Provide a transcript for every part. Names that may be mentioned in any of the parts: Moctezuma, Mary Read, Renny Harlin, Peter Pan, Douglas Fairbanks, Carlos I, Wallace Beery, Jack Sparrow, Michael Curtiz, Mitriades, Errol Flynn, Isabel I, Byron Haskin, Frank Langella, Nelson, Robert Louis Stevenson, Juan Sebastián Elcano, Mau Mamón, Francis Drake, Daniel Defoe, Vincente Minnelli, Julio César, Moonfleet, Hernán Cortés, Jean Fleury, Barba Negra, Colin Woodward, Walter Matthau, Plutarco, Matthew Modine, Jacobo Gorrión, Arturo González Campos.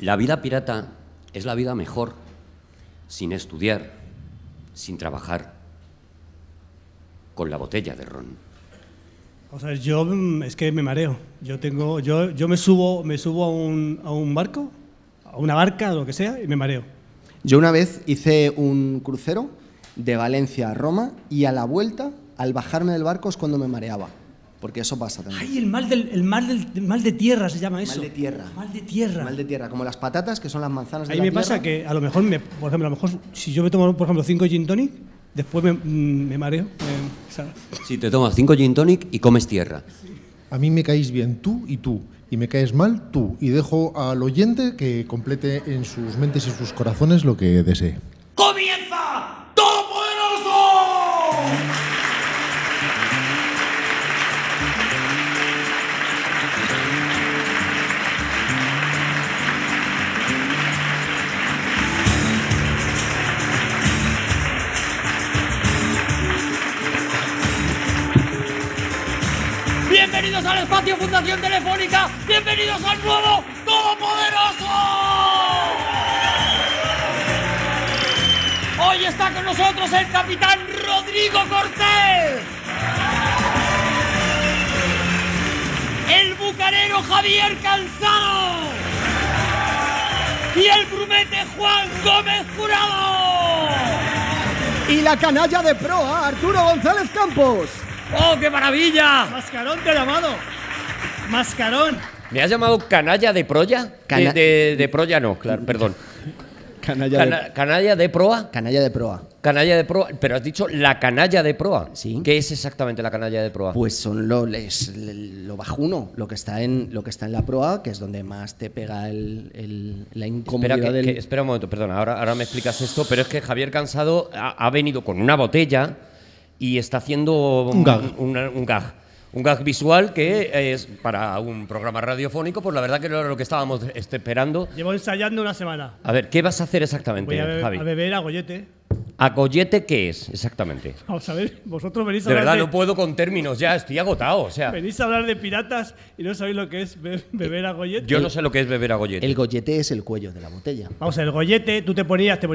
La vida pirata es la vida mejor, sin estudiar, sin trabajar, con la botella de ron. O sea, yo es que me mareo. Yo me subo a un barco, a una barca, lo que sea, y me mareo. Yo una vez hice un crucero de Valencia a Roma y a la vuelta, al bajarme del barco, es cuando me mareaba. Porque eso pasa también. ¡Ay, el mal de tierra se llama eso! Mal de tierra. Mal de tierra. Mal de tierra, como las patatas, que son las manzanas de la tierra. Ahí me pasa que a lo mejor, por ejemplo, si yo me tomo, por ejemplo, 5 gin tonic, después me mareo. ¿Sabes? Si te tomas 5 gin tonic y comes tierra. Sí. A mí me caís bien tú, y me caes mal tú. Y dejo al oyente que complete en sus mentes y sus corazones lo que desee. ¡Comienza! ¡Todopoderoso! Bienvenidos al espacio Fundación Telefónica, bienvenidos al nuevo Todopoderoso. Hoy está con nosotros el capitán Rodrigo Cortés, el bucanero Javier Cansado y el grumete Juan Gómez Jurado. Y la canalla de proa, Arturo González Campos. ¡Oh, qué maravilla! Mascarón te ha llamado. Mascarón. ¿Me has llamado canalla de proya? De proya no, claro, perdón. Canalla de proa. Canalla de proa. Canalla de proa. Pero has dicho la canalla de proa. Sí. ¿Qué es exactamente la canalla de proa? Pues son lo bajuno, lo que está en la proa, que es donde más te pega la incomodidad. Espera un momento, perdona, ahora me explicas esto, pero es que Javier Cansado ha venido con una botella y está haciendo un gag visual que es para un programa radiofónico, pues la verdad que no era lo que estábamos esperando. Llevo ensayando una semana. A ver, ¿qué vas a hacer exactamente, Javi? A beber a gollete. ¿A gollete qué es exactamente? Vamos a ver, vosotros venís a hablar de... verdad, no puedo con términos ya, estoy agotado, o sea... Venís a hablar de piratas y no sabéis lo que es beber a gollete. Yo no sé lo que es beber a gollete. El gollete es el cuello de la botella. Vamos a ver, el gollete, tú te ponías el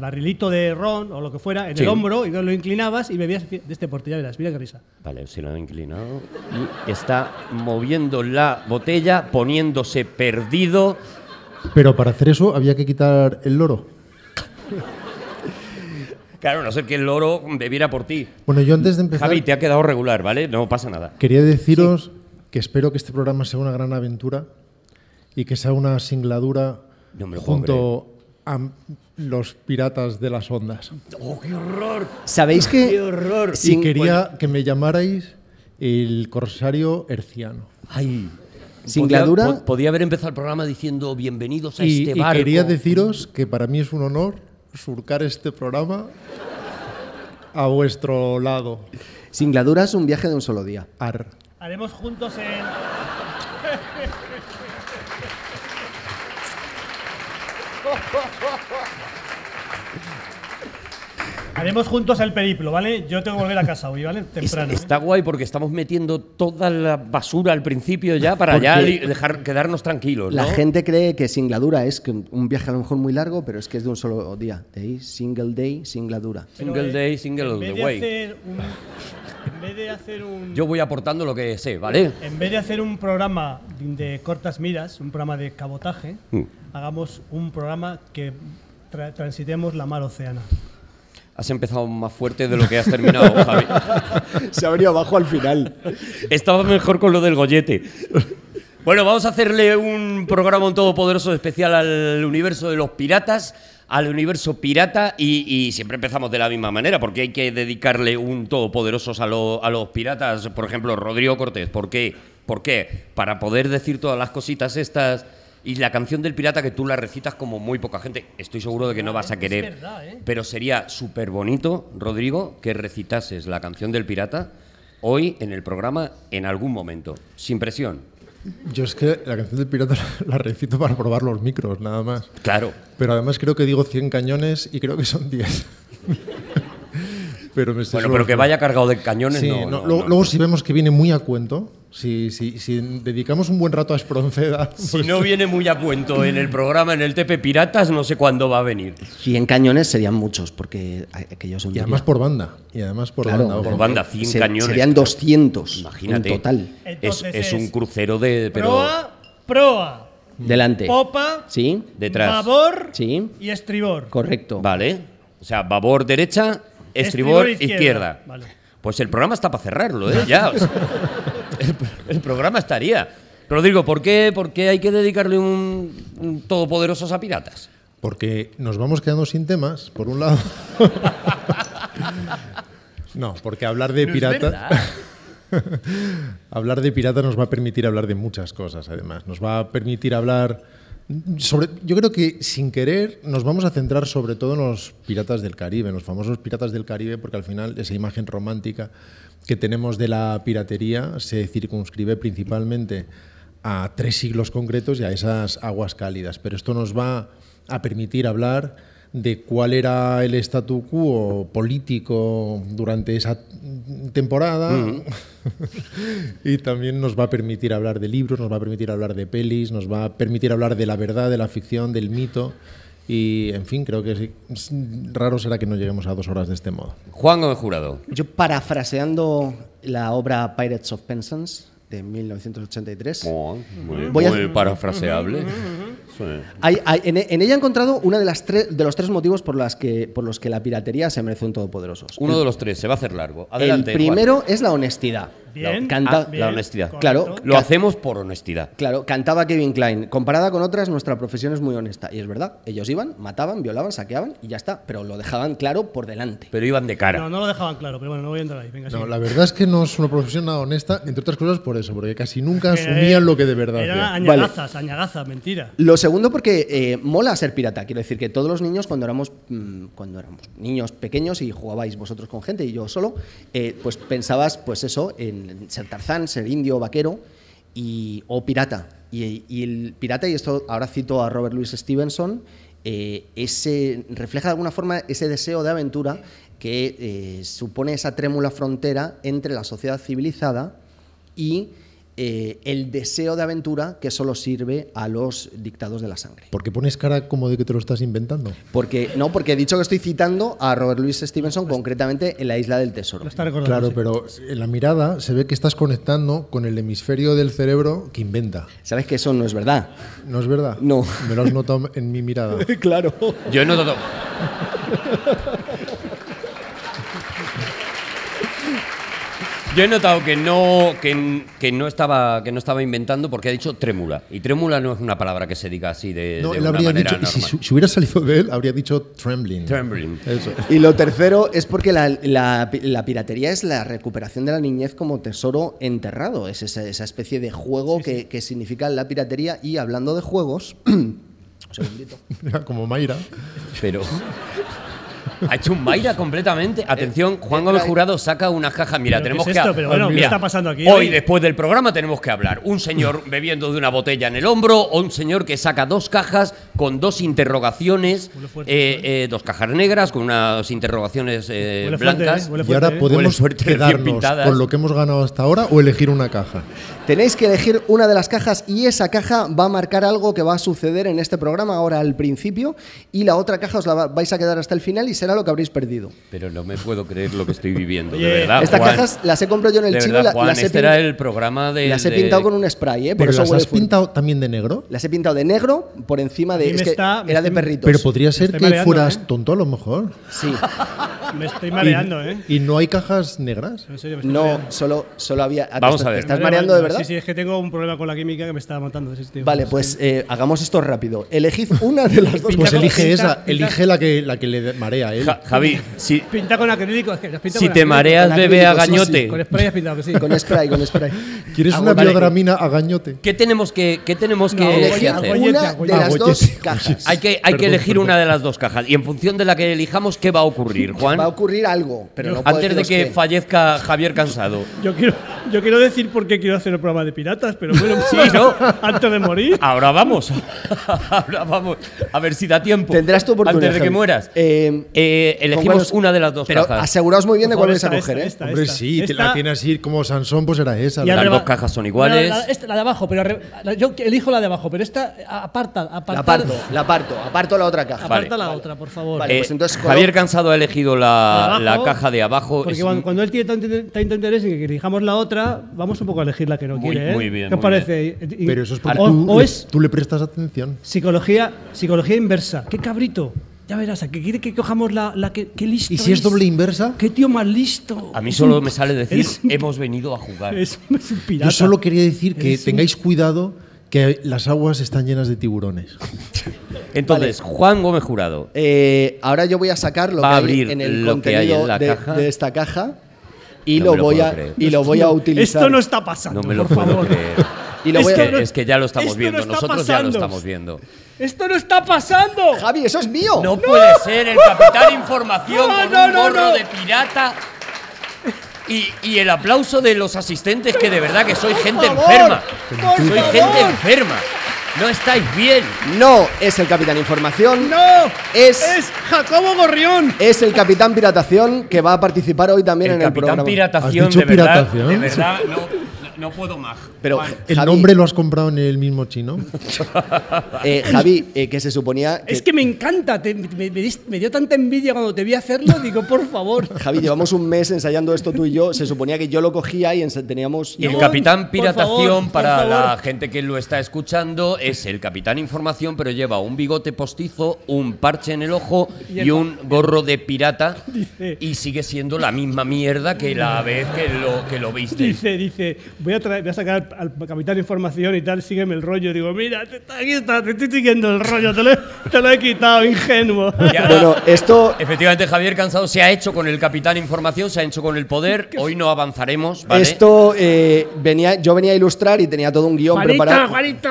barrilito de ron o lo que fuera en el hombro y lo inclinabas y bebías de este portillo, verás, mira qué risa. Vale, se lo ha inclinado y está moviendo la botella, poniéndose perdido. Pero para hacer eso había que quitar el loro. Claro, no sé que el loro bebiera por ti. Bueno, yo antes de empezar... Javi, te ha quedado regular, ¿vale? No pasa nada. Quería deciros que espero que este programa sea una gran aventura y que sea una singladura junto a los piratas de las ondas. ¡Oh, qué horror! ¿Sabéis que...? ¡Qué horror! Sí, quería que me llamarais el corsario herciano. ¡Ay! Singladura. Podía haber empezado el programa diciendo bienvenidos a este barco. Y quería deciros que para mí es un honor surcar este programa a vuestro lado. Singladura es un viaje de un solo día. Ar. Haremos juntos el... Haremos juntos el periplo, ¿vale? Yo tengo que volver a casa hoy, ¿vale? Temprano. Está guay porque estamos metiendo toda la basura al principio ya para ya quedarnos tranquilos, ¿no? La gente cree que singladura es un viaje a lo mejor muy largo, pero es que es de un solo día. De ahí, single day, singladura. Single day, single way. En vez de hacer un... Yo voy aportando lo que sé, ¿vale? En vez de hacer un programa de cortas miras, un programa de cabotaje, hagamos un programa que transitemos la mar oceana. Has empezado más fuerte de lo que has terminado, Javi. Se ha venido abajo al final. Estaba mejor con lo del gollete. Bueno, vamos a hacerle un programa un todopoderoso especial al universo de los piratas, al universo pirata, y siempre empezamos de la misma manera, porque hay que dedicarle un todopoderoso a los piratas. Por ejemplo, Rodrigo Cortés. ¿Por qué? ¿Por qué? Para poder decir todas las cositas estas... Y la canción del pirata que tú la recitas como muy poca gente. Estoy seguro de que no vas a querer. Es verdad, ¿eh? Pero sería súper bonito, Rodrigo, que recitases la canción del pirata hoy en el programa en algún momento. Sin presión. Yo es que la canción del pirata la recito para probar los micros, nada más. Claro. Pero además creo que digo 100 cañones y creo que son 10. Pero me estoy... Bueno, pero que vaya cargado de cañones, sí, no. Luego si vemos que viene muy a cuento... Si dedicamos un buen rato a Espronceda... Pues... Si no viene muy a cuento en el programa, en el Tepe Piratas, no sé cuándo va a venir. 100 cañones serían muchos, porque aquellos son... Y además por banda. Y además por banda. Por banda, 100 cañones. Serían 200, imagínate, en total. Es un crucero de... Pero... Proa. Delante. Popa. Sí. Detrás. Babor. Sí. Y estribor. Correcto. Vale. O sea, babor derecha, estribor izquierda. Vale. Pues el programa está para cerrarlo, ¿eh? Ya, o sea, el programa estaría. Rodrigo, ¿por qué hay que dedicarle un todopoderosos a piratas? Porque nos vamos quedando sin temas, por un lado. No, porque hablar de piratas... Hablar de piratas nos va a permitir hablar de muchas cosas, además. Nos va a permitir hablar sobre... Yo creo que, sin querer, nos vamos a centrar sobre todo en los piratas del Caribe, en los famosos piratas del Caribe, porque al final esa imagen romántica que tenemos de la piratería se circunscribe principalmente a 3 siglos concretos y a esas aguas cálidas. Pero esto nos va a permitir hablar de cuál era el statu quo político durante esa temporada. Y también nos va a permitir hablar de libros, nos va a permitir hablar de pelis, nos va a permitir hablar de la verdad, de la ficción, del mito. Y, en fin, creo que es raro será que no lleguemos a 2 horas de este modo. Juan Gómez Jurado. Yo, parafraseando la obra Pirates of Penzance de 1983... Oh, muy parafraseable. Sí. En ella he encontrado uno de los tres motivos por los que la piratería se merece un todopoderosos. Uno de los tres, se va a hacer largo. Adelante, el primero, Juan, es la honestidad. Bien. La honestidad. Claro, lo hacemos por honestidad. Claro, cantaba Kevin Kline. Comparada con otras, nuestra profesión es muy honesta. Y es verdad, ellos iban, mataban, violaban, saqueaban y ya está. Pero lo dejaban claro por delante. Pero iban de cara. No, no lo dejaban claro, pero bueno, no voy a entrar ahí. Venga, no, la verdad es que no es una profesión nada honesta, entre otras cosas por eso, porque casi nunca asumían lo que de verdad. Eran añagazas, añagazas, mentira. Lo segundo, porque mola ser pirata. Quiero decir que todos los niños, cuando éramos niños pequeños y jugabais vosotros con gente y yo solo, pues pensabas, pues eso, en ser Tarzán, ser indio, vaquero o pirata. Y el pirata, y esto ahora cito a Robert Louis Stevenson, refleja de alguna forma ese deseo de aventura que supone esa trémula frontera entre la sociedad civilizada y el deseo de aventura que solo sirve a los dictados de la sangre. ¿Por qué pones cara como de que te lo estás inventando? Porque he dicho que estoy citando a Robert Louis Stevenson, concretamente en La Isla del Tesoro. Claro, pero en la mirada se ve que estás conectando con el hemisferio del cerebro que inventa. ¿Sabes que eso no es verdad? ¿No es verdad? No. Me lo has notado en mi mirada. Claro. Yo he notado... Yo he notado que no estaba inventando porque ha dicho trémula. Y trémula no es una palabra que se diga así de una manera normal. Si hubiera salido de él, habría dicho trembling. Trembling. Eso. Y lo tercero es porque la piratería es la recuperación de la niñez como tesoro enterrado. Es esa especie de juego que significa la piratería. Y hablando de juegos... Un segundito. Como Mayra. Pero... Ha hecho un Mayra completamente. Atención, Juan Gómez Jurado saca una caja. Mira, tenemos que hablar. Bueno, ¿qué está pasando aquí? Hoy, después del programa, tenemos que hablar. Un señor bebiendo de una botella en el hombro o un señor que saca 2 cajas con 2 interrogaciones, dos cajas negras con unas interrogaciones blancas. Fuerte, y ahora podemos quedarnos con lo que hemos ganado hasta ahora o elegir una caja. Tenéis que elegir una de las cajas y esa caja va a marcar algo que va a suceder en este programa ahora al principio, y la otra caja os la vais a quedar hasta el final y será lo que habréis perdido. Pero no me puedo creer lo que estoy viviendo, de verdad. Estas cajas las he comprado yo en el chino. Este era el programa de... Las he pintado con un spray, ¿eh? Por eso ¿las has pintado también de negro? Las he pintado de negro por encima de... era de perritos. Pero podría ser que fueras tonto a lo mejor. Sí. Me estoy mareando, ¿eh? ¿Y no hay cajas negras? En serio, me estoy mareando. Solo había... Vamos a ver. ¿Estás mareando de verdad? Sí, es que tengo un problema con la química que me estaba matando. Vale, pues hagamos esto rápido. Elegid una de las dos. Pues elige esa. Elige la que le marea. Javi, si pinta con acrílico, es que pinta si con te acrílico, mareas, bebe a gañote. Sí. Con spray has pintado que sí. Con spray. ¿Quieres una biodramina a gañote? ¿Qué tenemos que elegir? Una de las dos cajas. Hay que elegir una de las dos cajas. Y en función de la que elijamos, ¿qué va a ocurrir, Juan? Va a ocurrir algo. Pero no antes de que fallezca Javier Cansado. Yo quiero... Yo quiero decir por qué quiero hacer el programa de piratas, pero bueno, sí, ¿no? Antes de morir. Ahora vamos. Ahora vamos. A ver si da tiempo. Tendrás tu oportunidad. Antes de que mueras. Elegimos una de las dos. Pero cajas. Aseguraos muy bien de cuál es a coger, ¿eh? Esta, hombre, sí, esta. La tienes ir como Sansón, pues era esa. Las dos cajas son iguales. La de abajo, pero yo elijo la de abajo, pero esta aparto la otra caja. Aparta la otra, por favor. Vale, pues entonces, Javier Cansado ha elegido la caja de abajo. Porque cuando él tiene tanto interés en que elijamos la otra, vamos un poco a elegir la que no quiere, ¿eh? Muy bien. ¿Qué os parece? Pero eso es porque tú le prestas atención. Psicología inversa. ¡Qué cabrito! Ya verás, ¿a qué quiere que cojamos la que qué listo? ¿Y si es doble inversa? ¡Qué tío más listo! A mí solo me sale decir, hemos venido a jugar. Es un pirata. Yo solo quería decir que tengáis cuidado, que las aguas están llenas de tiburones. Entonces, vale. Juan Gómez Jurado. Ahora yo voy a sacar lo que hay en el contenido de esta caja. Y, no lo voy a utilizar. Esto no está pasando, no me lo puedo creer. Y lo es que ya lo estamos viendo, no nosotros pasando. Ya lo estamos viendo. ¡Esto no está pasando! ¡Javi, eso es mío! ¡No puede ser! El Capitán Información con un gorro de pirata y el aplauso de los asistentes, que de verdad que soy gente enferma. Soy gente enferma. ¡No estáis bien! No es el Capitán Información. ¡No! Es Jacobo Gorrión. Es el Capitán Piratación, que va a participar hoy también en el programa. El Capitán Piratación, ¿has dicho de verdad? De verdad, no puedo más. Pero, ¿el nombre lo has comprado en el mismo chino? Javi, que se suponía que... Es que me encanta. Me dio tanta envidia cuando te vi hacerlo. Digo, por favor. Javi, llevamos un mes ensayando esto tú y yo. Se suponía que yo lo cogía y teníamos... Y el Capitán Piratación, para la gente que lo está escuchando... Es el Capitán Información, pero lleva un bigote postizo, un parche en el ojo y un gorro de pirata. Dice, y sigue siendo la misma mierda que la vez que lo viste. Dice, voy a sacar al Capitán Información y tal, sígueme el rollo. Digo, mira, aquí está, te estoy siguiendo el rollo, te lo he quitado, ingenuo. Ya, bueno, esto... Efectivamente, Javier Cansado se ha hecho con el Capitán Información, se ha hecho con el poder. Hoy no avanzaremos, ¿vale? Esto, yo venía a ilustrar y tenía todo un guión preparado. ¡Juanito!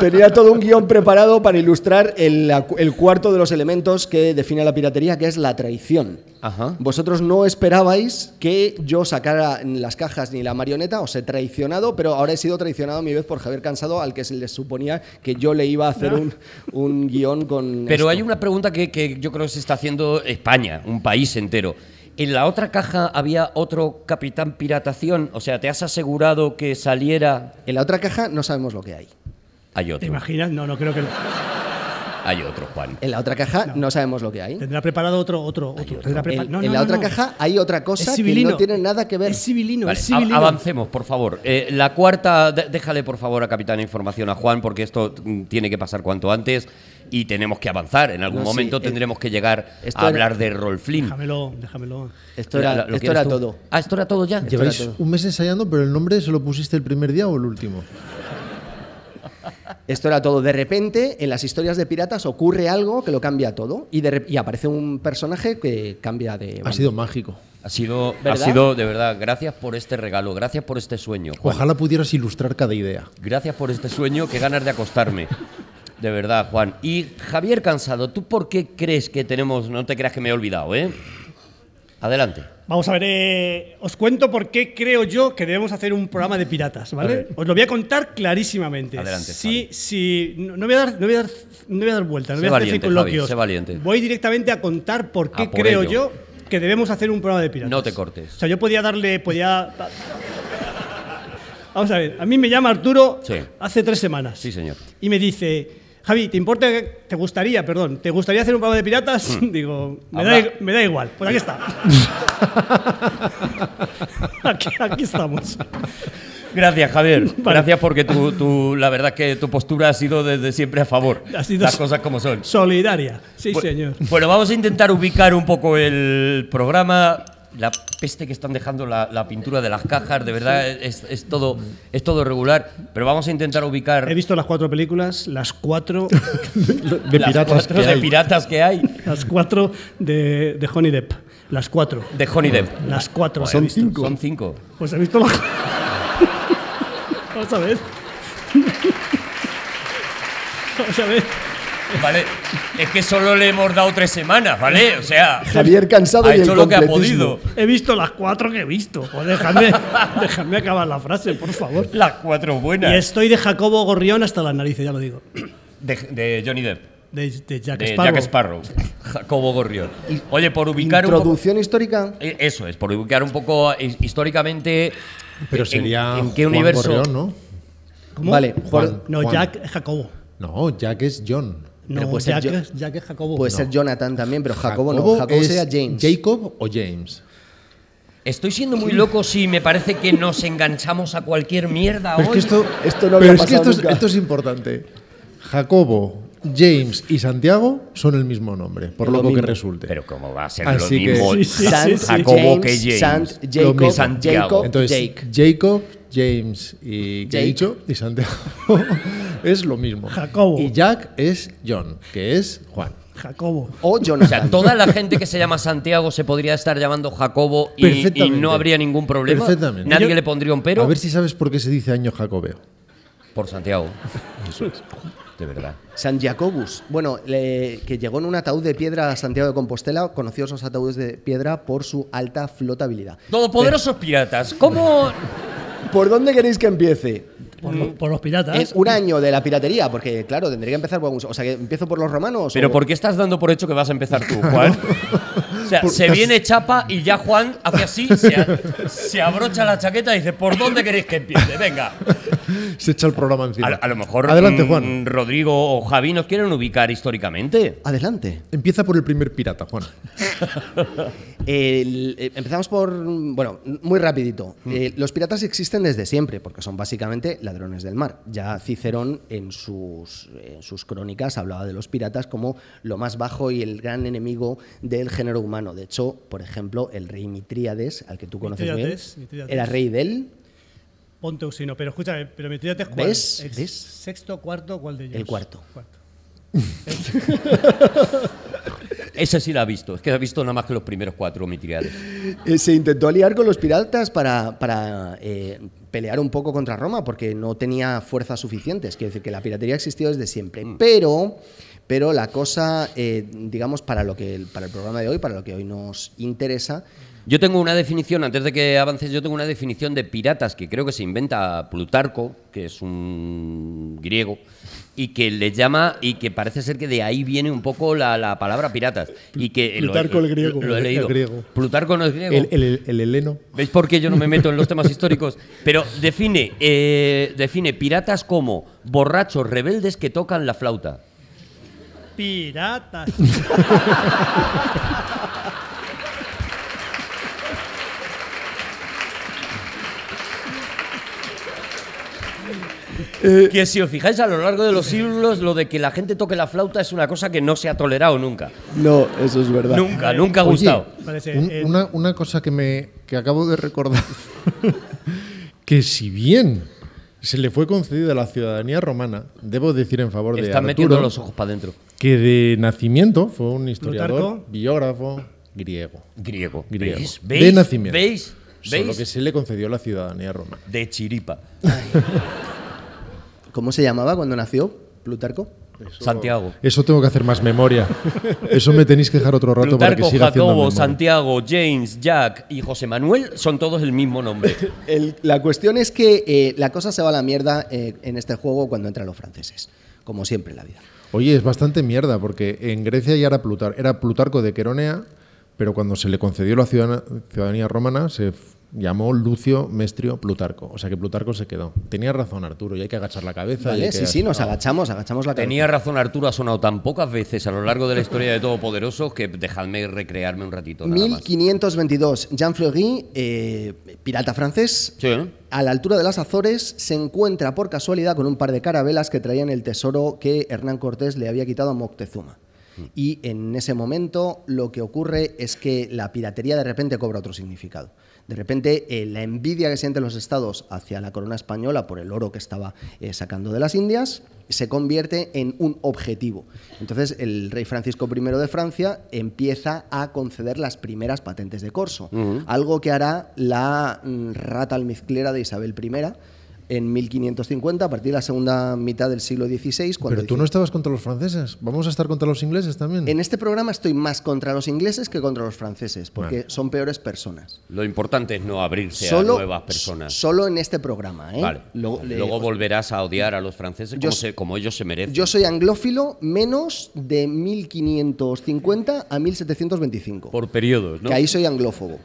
Tenía todo un guión preparado para ilustrar el cuarto de los elementos que define la piratería, que es la traición. Ajá. Vosotros no esperabais que yo sacara las cajas ni la marioneta, os he traicionado, pero ahora he sido traicionado a mi vez por Javier Cansado, al que se les suponía que yo le iba a hacer un guión con... Pero esto. Hay una pregunta que yo creo que se está haciendo España, un país entero. En la otra caja había otro Capitán Piratación, o sea, ¿te has asegurado que saliera...? En la otra caja no sabemos lo que hay. Hay otro. ¿Te imaginas? No creo que... Hay otro, Juan. En la otra caja no sabemos lo que hay. Tendrá preparado otro. En la otra caja hay otra cosa que no tiene nada que ver. Es civilino, vale, es civilino. Avancemos, por favor. La cuarta, déjale por favor a Capitán Información a Juan, porque esto tiene que pasar cuanto antes y tenemos que avanzar. En algún momento tendremos que llegar a hablar de Errol Flynn. Déjamelo. Esto era todo. Ah, esto era todo ya. Lleváis un mes ensayando, pero el nombre se lo pusiste el primer día o el último. Esto era todo. De repente, en las historias de piratas ocurre algo que lo cambia todo y aparece un personaje que cambia de... Ha sido mágico. Ha sido de verdad. Gracias por este regalo, gracias por este sueño, Juan. Ojalá pudieras ilustrar cada idea. Gracias por este sueño, qué ganas de acostarme. De verdad, Juan. Y Javier Cansado, ¿tú por qué crees que tenemos...? No te creas que me he olvidado, ¿eh? Adelante. Vamos a ver, os cuento por qué creo yo que debemos hacer un programa de piratas, ¿vale? Os lo voy a contar clarísimamente. Adelante, Javi. No voy a dar vueltas, no voy a hacer circunloquios. Sé valiente. Voy directamente a contar por qué creo yo que debemos hacer un programa de piratas. No te cortes. O sea, yo podía... Vamos a ver, a mí me llama Arturo hace 3 semanas. Sí, señor. Y me dice... Javi, ¿te gustaría hacer un programa de piratas? Digo, me da igual. Pues aquí está. aquí estamos. Gracias, Javier. Vale. Gracias, porque tú, la verdad que tu postura ha sido desde siempre a favor. Las cosas como son. Solidaria. Sí, señor. Bueno, vamos a intentar ubicar un poco el programa. La peste que están dejando la pintura de las cajas, de verdad, es todo regular, pero vamos a intentar ubicar... He visto las 4 películas, las 4 de piratas que hay. Las 4 de Johnny Depp, las 4. De Johnny Depp. Las 4. Son 5. Son 5. Pues he visto las... Vamos a ver. ¿vale? Es que solo le hemos dado 3 semanas, ¿vale? O sea, Javier Cansado ha hecho lo que ha podido. He visto las 4 que he visto. Pues déjame acabar la frase, por favor. Las 4 buenas. Y estoy de Jacobo Gorrión hasta las narices, ya lo digo. De Johnny Depp. De Jack Sparrow. Jack Sparrow. Jacobo Gorrión. Oye, por ubicar ¿introducción un poco, histórica? Eso es, por ubicar un poco históricamente. Pero sería en qué Juan universo. Gorrión, ¿no? ¿Cómo? Vale, Juan, no, Juan. Jack es Jacobo. No, Jack es John. No, puede Jack, ser Jack es Jacobo. Puede ser Jonathan también, pero Jacobo no. Jacobo sería James. ¿Jacob o James? Estoy siendo muy loco si me parece que nos enganchamos a cualquier mierda pero hoy. Es que esto no pero es que esto es importante. Jacobo, James y Santiago son el mismo nombre, por lo que resulte. Pero ¿cómo va a ser así lo mismo? Que, sí, Jacobo James, que James. Santiago. Entonces, Jacob, James y Jake y Santiago es lo mismo. Jacobo. Y Jack es John, que es Juan. Jacobo. O Jonathan. O sea, toda la gente que se llama Santiago se podría estar llamando Jacobo y no habría ningún problema. Perfectamente. Nadie le pondría un pero. A ver si sabes por qué se dice año jacobeo. Por Santiago. Eso es. De verdad. San Jacobus, bueno, que llegó en un ataúd de piedra a Santiago de Compostela, conoció esos ataúdes de piedra por su alta flotabilidad. Todopoderosos piratas, ¿cómo? ¿Por dónde queréis que empiece? Por los piratas. Es un año de la piratería, porque claro, tendría que empezar por algún... O sea, que empiezo por los romanos. Pero ¿por qué estás dando por hecho que vas a empezar tú, Juan? O sea, se viene chapa y ya Juan hace así, se abrocha la chaqueta y dice, ¿por dónde queréis que empiece? Venga. Se echa el programa encima. A lo mejor adelante, Juan. Rodrigo o Javi nos quieren ubicar históricamente. Adelante. Empieza por el primer pirata, Juan. Empezamos por... Bueno, muy rapidito. Los piratas existen desde siempre, porque son básicamente ladrones del mar. Ya Cicerón en sus crónicas hablaba de los piratas como lo más bajo y el gran enemigo del género humano. De hecho, por ejemplo, el rey Mitriades, al que tú conoces bien, era rey del... Ponteuxino, pero escúchame, pero Mitriades, ¿cuál? ¿Ves? ¿El sexto, cuarto, cuál de ellos? El cuarto. Ese sí la ha visto, es que ha visto nada más que los primeros 4 Mitriades. Se intentó aliar con los piratas para pelear un poco contra Roma, porque no tenía fuerzas suficientes. Quiero decir que la piratería ha existido desde siempre, pero la cosa, digamos, para el programa de hoy, para lo que hoy nos interesa. Yo tengo una definición, antes de que avances, yo tengo una definición de piratas que creo que se inventa Plutarco, que es un griego, y que le llama, y que parece ser que de ahí viene un poco la palabra piratas. Y que Plutarco el griego. Lo he leído. Plutarco no es griego. El heleno. ¿Veis por qué yo no me meto en los temas históricos? Pero define piratas como borrachos rebeldes que tocan la flauta. Piratas. Que si os fijáis a lo largo de los siglos, lo de que la gente toque la flauta es una cosa que no se ha tolerado nunca. No, eso es verdad. Nunca ha gustado. Oye, una cosa que acabo de recordar, que si bien se le fue concedida la ciudadanía romana, debo decir en favor de Arturo... Están metiendo los ojos para adentro. Que de nacimiento fue un historiador, Plutarco, biógrafo griego. ¿Veis? De nacimiento. ¿Veis? Solo que se le concedió la ciudadanía romana. De chiripa. ¿Cómo se llamaba cuando nació Plutarco? Santiago. Eso tengo que hacer más memoria. Eso me tenéis que dejar otro rato. Plutarco, para que siga haciendo memoria. Jacobo, Santiago, James, Jack y José Manuel son todos el mismo nombre. La cuestión es que la cosa se va a la mierda en este juego cuando entran los franceses, como siempre en la vida. Oye, es bastante mierda porque en Grecia ya era Plutarco de Queronea, pero cuando se le concedió la ciudadanía romana se llamó Lucio Mestrio Plutarco. O sea que Plutarco se quedó. Tenía razón Arturo, y hay que agachar la cabeza. Vale, sí, nos agachamos la cabeza. Tenía razón Arturo, ha sonado tan pocas veces a lo largo de la historia de Todopoderosos que dejadme recrearme un ratito. Nada más. 1522, Jean Fleury, pirata francés, a la altura de las Azores, se encuentra por casualidad con un par de carabelas que traían el tesoro que Hernán Cortés le había quitado a Moctezuma. Y en ese momento lo que ocurre es que la piratería de repente cobra otro significado. De repente, la envidia que sienten los estados hacia la corona española por el oro que estaba sacando de las Indias se convierte en un objetivo. Entonces, el rey Francisco I de Francia empieza a conceder las primeras patentes de corso, algo que hará la rata almizclera de Isabel I en 1550, a partir de la segunda mitad del siglo XVI. Cuando Pero tú no estabas contra los franceses. ¿Vamos a estar contra los ingleses también? En este programa estoy más contra los ingleses que contra los franceses, porque son peores personas. Lo importante es no abrirse a nuevas personas. Solo en este programa, ¿eh? Vale. Luego volverás a odiar a los franceses como ellos se merecen. Yo soy anglófilo menos de 1550 a 1725. Por periodos, ¿no? Que ahí soy anglófobo.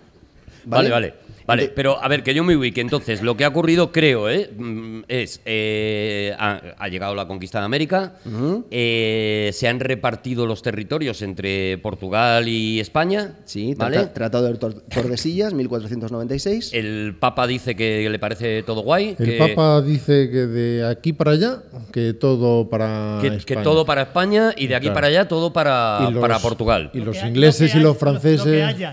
Vale, vale. Vale, pero a ver, que yo me ubique. Entonces, lo que ha ocurrido, creo, es... ha llegado la conquista de América, se han repartido los territorios entre Portugal y España. Sí, ¿vale? Tratado de Tordesillas, 1496. El Papa dice que le parece todo guay. El Papa dice que de aquí para allá, que todo para España. Que todo para España y de aquí para allá todo para Portugal. Y los ingleses y los franceses...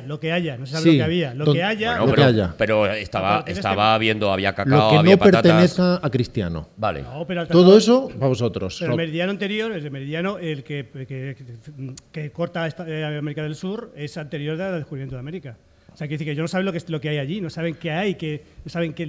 lo que haya, no se sabe lo que había. Lo que haya... Bueno, pero estaba habiendo, había cacao, lo que había patatas. Que no pertenezca a Cristiano. Vale. No, pero todo eso para vosotros. Pero el meridiano anterior, el meridiano el que corta América del Sur, es anterior al descubrimiento de América. O sea, quiere decir que ellos no saben lo que hay allí, no saben qué hay,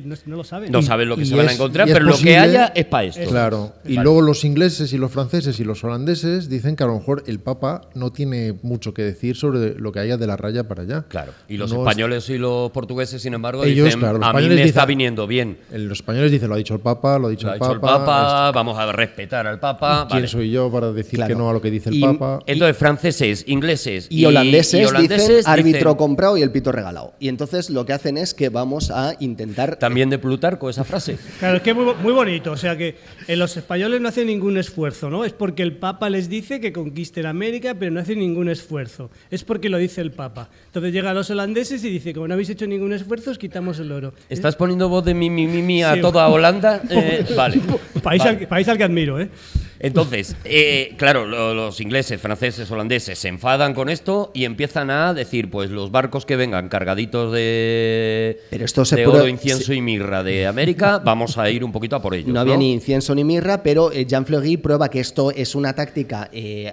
no lo saben. No saben lo que se van a encontrar, pero lo que haya es para esto. Claro. Y luego los ingleses y los franceses y los holandeses dicen que a lo mejor el Papa no tiene mucho que decir sobre lo que haya de la raya para allá. Claro. Y los españoles y los portugueses, sin embargo, dicen, a mí me está viniendo bien. Los españoles dicen, lo ha dicho el Papa, lo ha dicho el Papa, vamos a respetar al Papa. ¿Quién soy yo para decir que no a lo que dice el Papa? Entonces, franceses, ingleses y holandeses dicen árbitro comprado y el pito regalado. Y entonces lo que hacen es que vamos a intentar... También de Plutarco esa frase. Claro, es que es muy bonito. O sea, que los españoles no hacen ningún esfuerzo, ¿no? Es porque el Papa les dice que conquisten América, pero no hacen ningún esfuerzo. Es porque lo dice el Papa. Entonces llegan los holandeses y dice, como no habéis hecho ningún esfuerzo, os quitamos el oro. ¿Estás poniendo voz de mi a toda Holanda? Vale. País al que admiro, ¿eh? Entonces, claro, los ingleses, franceses, holandeses se enfadan con esto y empiezan a decir, pues los barcos que vengan cargaditos de oro, incienso y mirra de América, vamos a ir un poquito a por ellos. No había ni incienso ni mirra, pero Jean Fleury prueba que esto es una táctica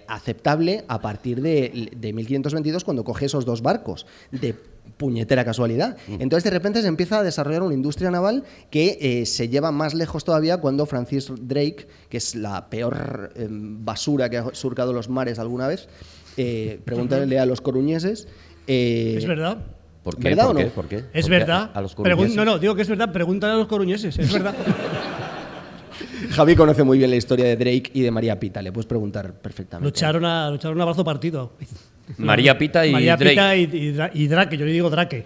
aceptable a partir de 1522, cuando coge esos dos barcos de puñetera casualidad. Entonces de repente se empieza a desarrollar una industria naval que se lleva más lejos todavía cuando Francis Drake, que es la peor basura que ha surcado los mares alguna vez, pregúntale a los coruñeses. ¿Es verdad? ¿Por qué? ¿Verdad o no? ¿Por qué? ¿Es verdad? A los coruñeses. No, digo que es verdad, pregúntale a los coruñeses, es verdad. Javi conoce muy bien la historia de Drake y de María Pita, le puedes preguntar perfectamente. Lucharon a brazo partido. María Pita y Drake. María Pita y Drake, yo le digo Drake.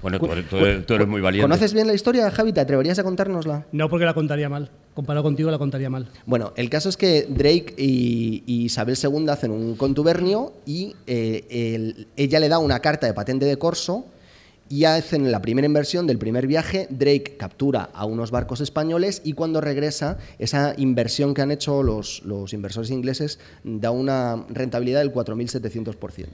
Bueno, tú eres muy valiente. ¿Conoces bien la historia, Javi? ¿Te atreverías a contárnosla? No, porque la contaría mal. Comparado contigo, la contaría mal. Bueno, el caso es que Drake y Isabel II hacen un contubernio y ella le da una carta de patente de corso y hacen la primera inversión del primer viaje. Drake captura a unos barcos españoles y cuando regresa, esa inversión que han hecho los inversores ingleses da una rentabilidad del 4.700%.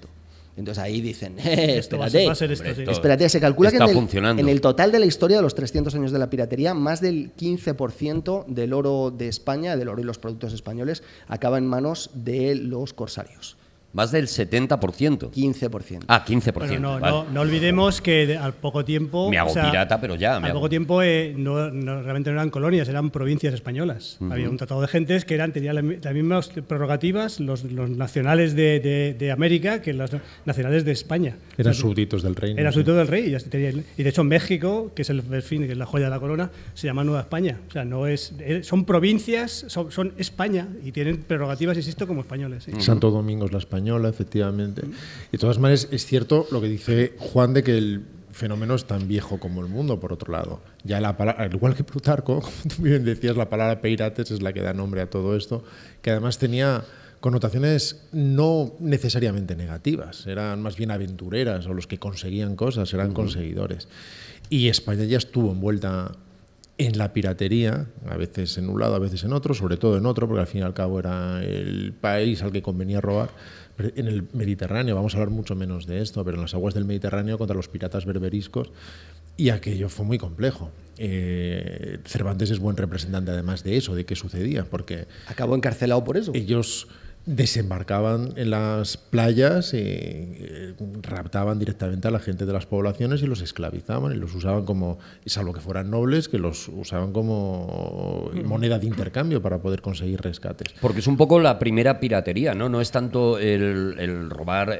Entonces ahí dicen, espérate, se calcula que en el total de la historia de los 300 años de la piratería, más del 15% del oro de España, del oro y los productos españoles, acaba en manos de los corsarios. Más del 70%. 15%. Ah, 15%. Bueno, no olvidemos que al poco tiempo... Me hago pirata, pero ya. Al poco tiempo realmente no eran colonias, eran provincias españolas. Había un tratado de gentes que tenían las mismas prerrogativas los nacionales de América que los nacionales de España. Eran súbditos del rey. Eran súbditos del rey. Y de hecho México, que es que es la joya de la corona, se llama Nueva España. O sea, son provincias, son España y tienen prerrogativas, insisto, como españoles. ¿Sí? Santo Domingo es la España. Efectivamente. Y de todas maneras, es cierto lo que dice Juan de que el fenómeno es tan viejo como el mundo, por otro lado. Ya al igual que Plutarco, como tú bien decías, la palabra pirates es la que da nombre a todo esto, que además tenía connotaciones no necesariamente negativas, eran más bien aventureras, o los que conseguían cosas, eran conseguidores. Y España ya estuvo envuelta en la piratería, a veces en un lado, a veces en otro, sobre todo en otro, porque al fin y al cabo era el país al que convenía robar. En el Mediterráneo, vamos a hablar mucho menos de esto, pero en las aguas del Mediterráneo contra los piratas berberiscos, y aquello fue muy complejo. Cervantes es buen representante además de eso, de qué sucedía, porque... Acabó encarcelado por eso. Ellos desembarcaban en las playas, raptaban directamente a la gente de las poblaciones y los esclavizaban y los usaban como, salvo que fueran nobles, que los usaban como moneda de intercambio para poder conseguir rescates. Porque es un poco la primera piratería, ¿no? No es tanto el robar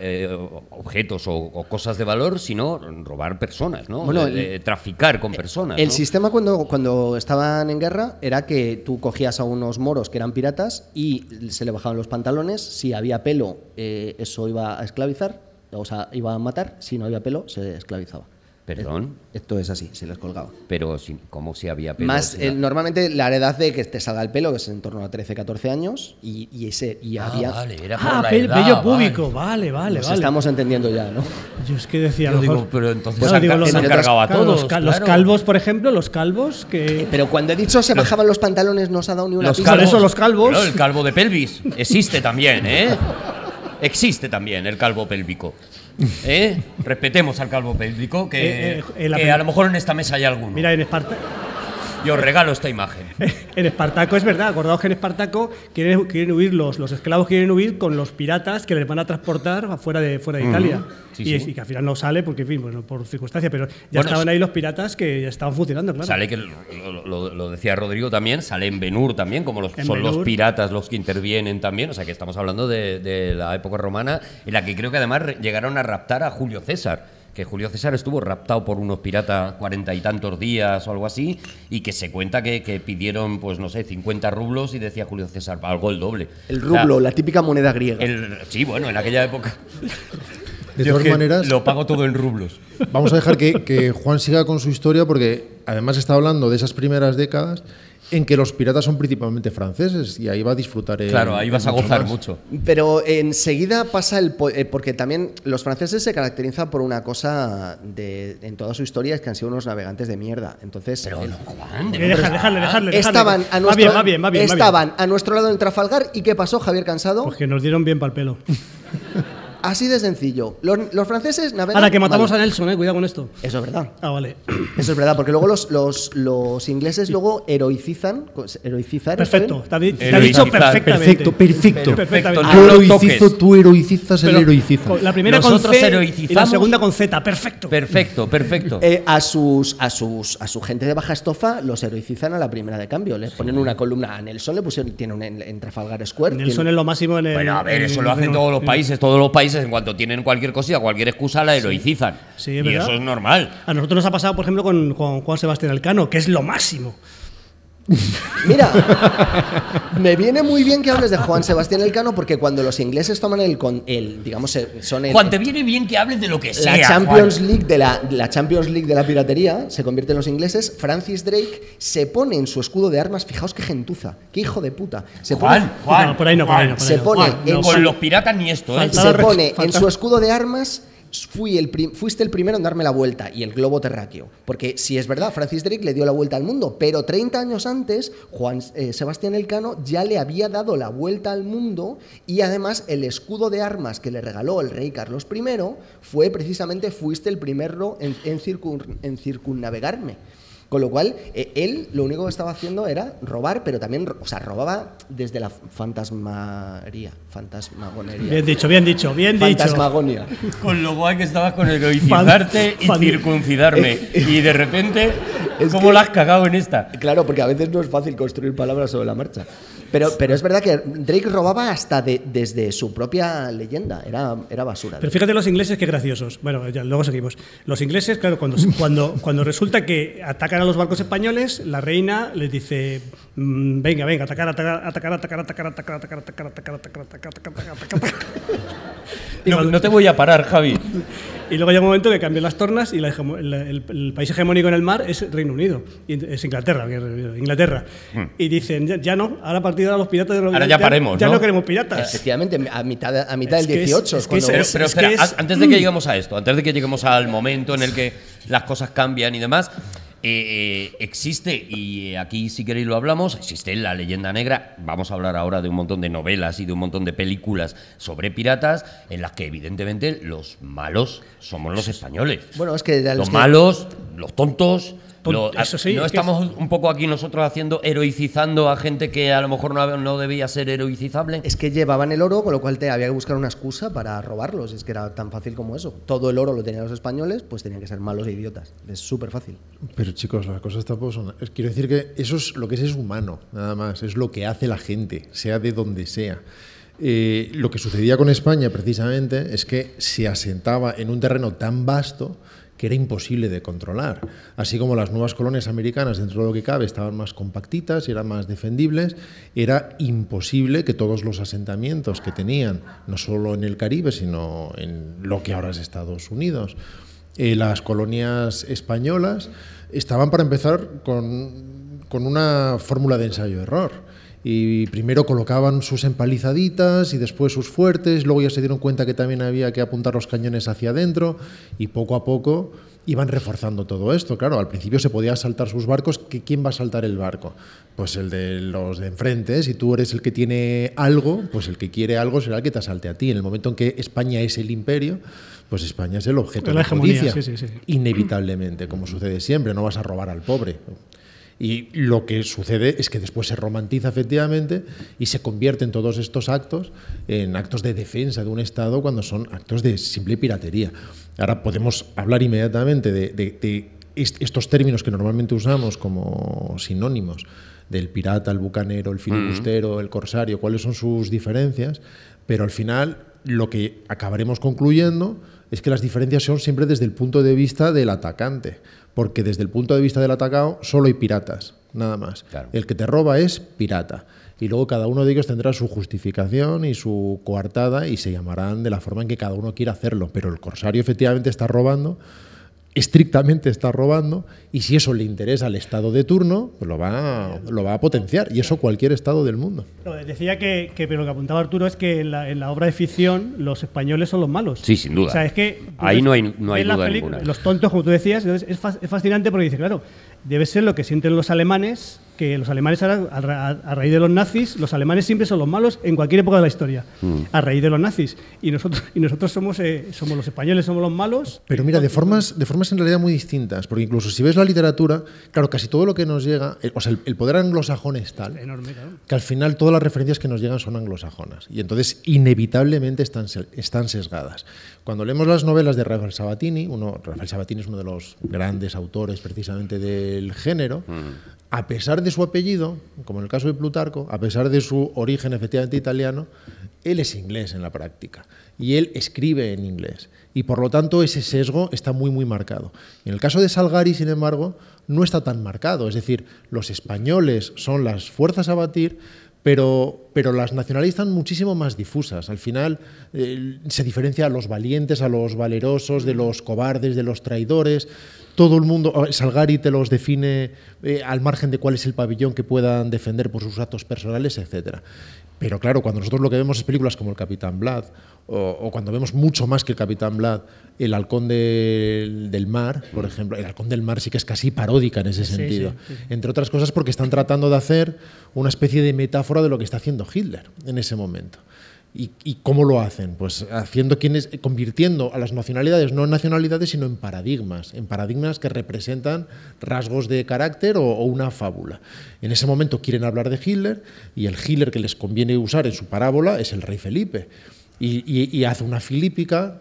objetos o cosas de valor, sino robar personas, ¿no? Bueno, traficar con personas. El sistema cuando estaban en guerra era que tú cogías a unos moros que eran piratas y se le bajaban los pantalones. Si había pelo, eso iba a esclavizar, o sea, iba a matar. Si no había pelo, se esclavizaba. ¿Perdón? Esto es así, se les colgaba. Pero ¿cómo si había pelo? Más, normalmente la edad de que te salga el pelo es en torno a 13, 14 años y había... Vale, era por la edad, vello púbico, vale. Nos estamos entendiendo ya, ¿no? Yo es que decía... Yo digo, pero entonces pues se han cargado a todos. Claro. Los calvos, por ejemplo, los calvos que... Pero cuando he dicho se bajaban los pantalones no se ha dado ni una pista. Por eso los calvos... Claro, el calvo de pelvis existe también, ¿eh? Existe también el calvo pélvico. Respetemos al calvo pélvico, que a lo mejor en esta mesa hay alguno. Mira, en Espartaco... Yo regalo esta imagen. En Espartaco es verdad, acordaos que en Espartaco quieren huir, los esclavos quieren huir con los piratas que les van a transportar fuera de Italia. Sí, y que al final no sale porque, en fin, bueno, por circunstancias, pero ya estaban ahí los piratas que ya estaban funcionando, claro. Sale que, lo decía Rodrigo también, sale en Ben-Hur también, como son los piratas los que intervienen también, o sea que estamos hablando de la época romana, en la que creo que además llegaron a raptar a Julio César. Que Julio César estuvo raptado por unos piratas 40 y tantos días o algo así, y que se cuenta que pidieron, pues no sé, 50 rublos y decía Julio César, algo el doble. El rublo, la típica moneda griega. Sí, bueno, en aquella época. De todas maneras, lo pago todo en rublos. Vamos a dejar que Juan siga con su historia, porque además está hablando de esas primeras décadas en que los piratas son principalmente franceses y ahí va a disfrutar. Claro, ahí vas a gozar mucho. Pero enseguida pasa porque también los franceses se caracterizan por una cosa en toda su historia, es que han sido unos navegantes de mierda. Entonces, estaban a nuestro lado en Trafalgar y ¿qué pasó, Javier Cansado? Pues que nos dieron bien pa'l pelo. Así de sencillo. Los franceses navegan. Ahora que matamos a Nelson, cuidado con esto. Eso es verdad. Ah, vale. Eso es verdad, porque luego los ingleses luego heroicizan. Perfecto, te ha dicho perfectamente. Perfecto. Yo heroicizo, tú heroicizas, él heroiciza. La primera con C y la segunda con Z. Perfecto. A su gente de baja estofa los heroicizan a la primera de cambio. Les ponen una columna a Nelson, le pusieron, tiene un en Trafalgar Square. Nelson es lo máximo en el... Bueno, a ver, eso lo hacen todos los países, en cuanto tienen cualquier cosilla, cualquier excusa, la heroicizan. Sí, y eso es normal. A nosotros nos ha pasado, por ejemplo, con Juan Sebastián Elcano, que es lo máximo. Mira, me viene muy bien que hables de Juan Sebastián Elcano, porque cuando los ingleses toman Juan, te viene bien que hables de lo que sea. La Champions League de la piratería se convierte en los ingleses. Francis Drake se pone en su escudo de armas, fijaos qué gentuza, qué hijo de puta. Con los piratas ni esto. Se pone en su escudo de armas. Fuiste el primero en darme la vuelta y el globo terráqueo, porque si es verdad, Francis Drake le dio la vuelta al mundo, pero 30 años antes Juan Sebastián Elcano ya le había dado la vuelta al mundo, y además el escudo de armas que le regaló el rey Carlos I fue precisamente fuiste el primero en circunnavegarme. Con lo cual, él lo único que estaba haciendo era robar, pero también, robaba desde la fantasmagonería. Bien dicho. Fantasmagonia. Con lo guay que estabas con heroicizarte y circuncidarme. Y de repente, ¿cómo la has cagado en esta? Claro, porque a veces no es fácil construir palabras sobre la marcha. Pero es verdad que Drake robaba hasta desde su propia leyenda. Era basura. Pero fíjate los ingleses, qué graciosos. Bueno, ya, luego seguimos. Los ingleses, claro, cuando resulta que atacan a los barcos españoles, la reina les dice: venga, atacar. No te voy a parar, Javi. Y luego llega un momento que cambian las tornas y el país hegemónico en el mar es Reino Unido. Es Inglaterra. Y dicen, ya no, ahora a partir de ahora los piratas... Ahora ya paremos, ya no queremos piratas. Efectivamente, a mitad del 18. Pero espera, antes de que lleguemos a esto, antes de que lleguemos al momento en el que las cosas cambian y demás, existe, y aquí si queréis lo hablamos, existe la leyenda negra. Vamos a hablar ahora de un montón de novelas y de un montón de películas sobre piratas en las que evidentemente los malos somos los españoles. Bueno, es que... Los malos, los tontos... ¿No estamos un poco aquí nosotros haciendo, heroicizando a gente que a lo mejor no debía ser heroicizable? Es que llevaban el oro, con lo cual había que buscar una excusa para robarlos. Es que era tan fácil como eso. Todo el oro lo tenían los españoles, pues tenían que ser malos e idiotas. Es súper fácil. Pero chicos, las cosas tampoco son... Quiero decir que eso es lo que es humano, nada más. Es lo que hace la gente, sea de donde sea. Lo que sucedía con España precisamente es que se asentaba en un terreno tan vasto que era imposible de controlar. Así como las nuevas colonias americanas, dentro de lo que cabe, estaban más compactitas y eran más defendibles, era imposible que todos los asentamientos que tenían, no solo en el Caribe, sino en lo que ahora es Estados Unidos, las colonias españolas, estaban para empezar con una fórmula de ensayo-error. Y primero colocaban sus empalizaditas y después sus fuertes, luego ya se dieron cuenta que también había que apuntar los cañones hacia adentro y poco a poco iban reforzando todo esto. Claro, al principio se podía asaltar sus barcos. ¿Quién va a asaltar el barco? Pues el de los de enfrente. Si tú eres el que tiene algo, pues el que quiere algo será el que te asalte a ti. En el momento en que España es el imperio, pues España es el objeto de la codicia. Sí. Inevitablemente, como sucede siempre, no vas a robar al pobre. Y lo que sucede es que después se romantiza efectivamente y se convierten todos estos actos en actos de defensa de un Estado cuando son actos de simple piratería. Ahora podemos hablar inmediatamente de estos términos que normalmente usamos como sinónimos, del pirata, el bucanero, el filibustero, el corsario, cuáles son sus diferencias, pero al final lo que acabaremos concluyendo es que las diferencias son siempre desde el punto de vista del atacante, porque desde el punto de vista del atacado solo hay piratas, nada más. Claro. El que te roba es pirata. Y luego cada uno de ellos tendrá su justificación y su coartada y se llamarán de la forma en que cada uno quiera hacerlo. Pero el corsario efectivamente está robando, estrictamente está robando, y si eso le interesa al Estado de turno, pues lo va a potenciar, y eso cualquier Estado del mundo. Decía que pero lo que apuntaba Arturo es que en la obra de ficción los españoles son los malos. Sí, sin duda. O sea, es que ahí no hay duda ninguna. Los tontos, como tú decías, es fascinante porque dice, claro, debe ser lo que sienten los alemanes, que los alemanes a raíz de los nazis, los alemanes siempre son los malos en cualquier época de la historia, a raíz de los nazis. Y nosotros somos los españoles, somos los malos. Pero mira, de formas en realidad muy distintas, porque incluso si ves la literatura, claro, casi todo lo que nos llega, o sea, el poder anglosajón es tal, es enorme, claro, que al final todas las referencias que nos llegan son anglosajonas, y entonces inevitablemente están sesgadas. Cuando leemos las novelas de Rafael Sabatini, Rafael Sabatini es uno de los grandes autores precisamente del género, a pesar de su apellido, como en el caso de Plutarco, a pesar de su origen efectivamente italiano, él es inglés en la práctica y él escribe en inglés y por lo tanto ese sesgo está muy muy marcado. En el caso de Salgari, sin embargo, no está tan marcado, es decir, los españoles son las fuerzas a batir, pero las nacionalistas muchísimo más difusas. Al final se diferencia a los valientes, a los valerosos, de los cobardes, de los traidores. Todo el mundo, Salgari te los define al margen de cuál es el pabellón que puedan defender por sus actos personales, etc. Pero claro, cuando nosotros lo que vemos es películas como El Capitán Blad, o cuando vemos mucho más que El Capitán Blad, El Halcón del Mar, por ejemplo. El Halcón del Mar sí que es casi paródica en ese sentido. Sí. Entre otras cosas porque están tratando de hacer una especie de metáfora de lo que está haciendo Hitler en ese momento. ¿Y cómo lo hacen? Pues convirtiendo a las nacionalidades, no en nacionalidades, sino en paradigmas que representan rasgos de carácter o una fábula. En ese momento quieren hablar de Hitler y el Hitler que les conviene usar en su parábola es el rey Felipe. Y hace una filípica,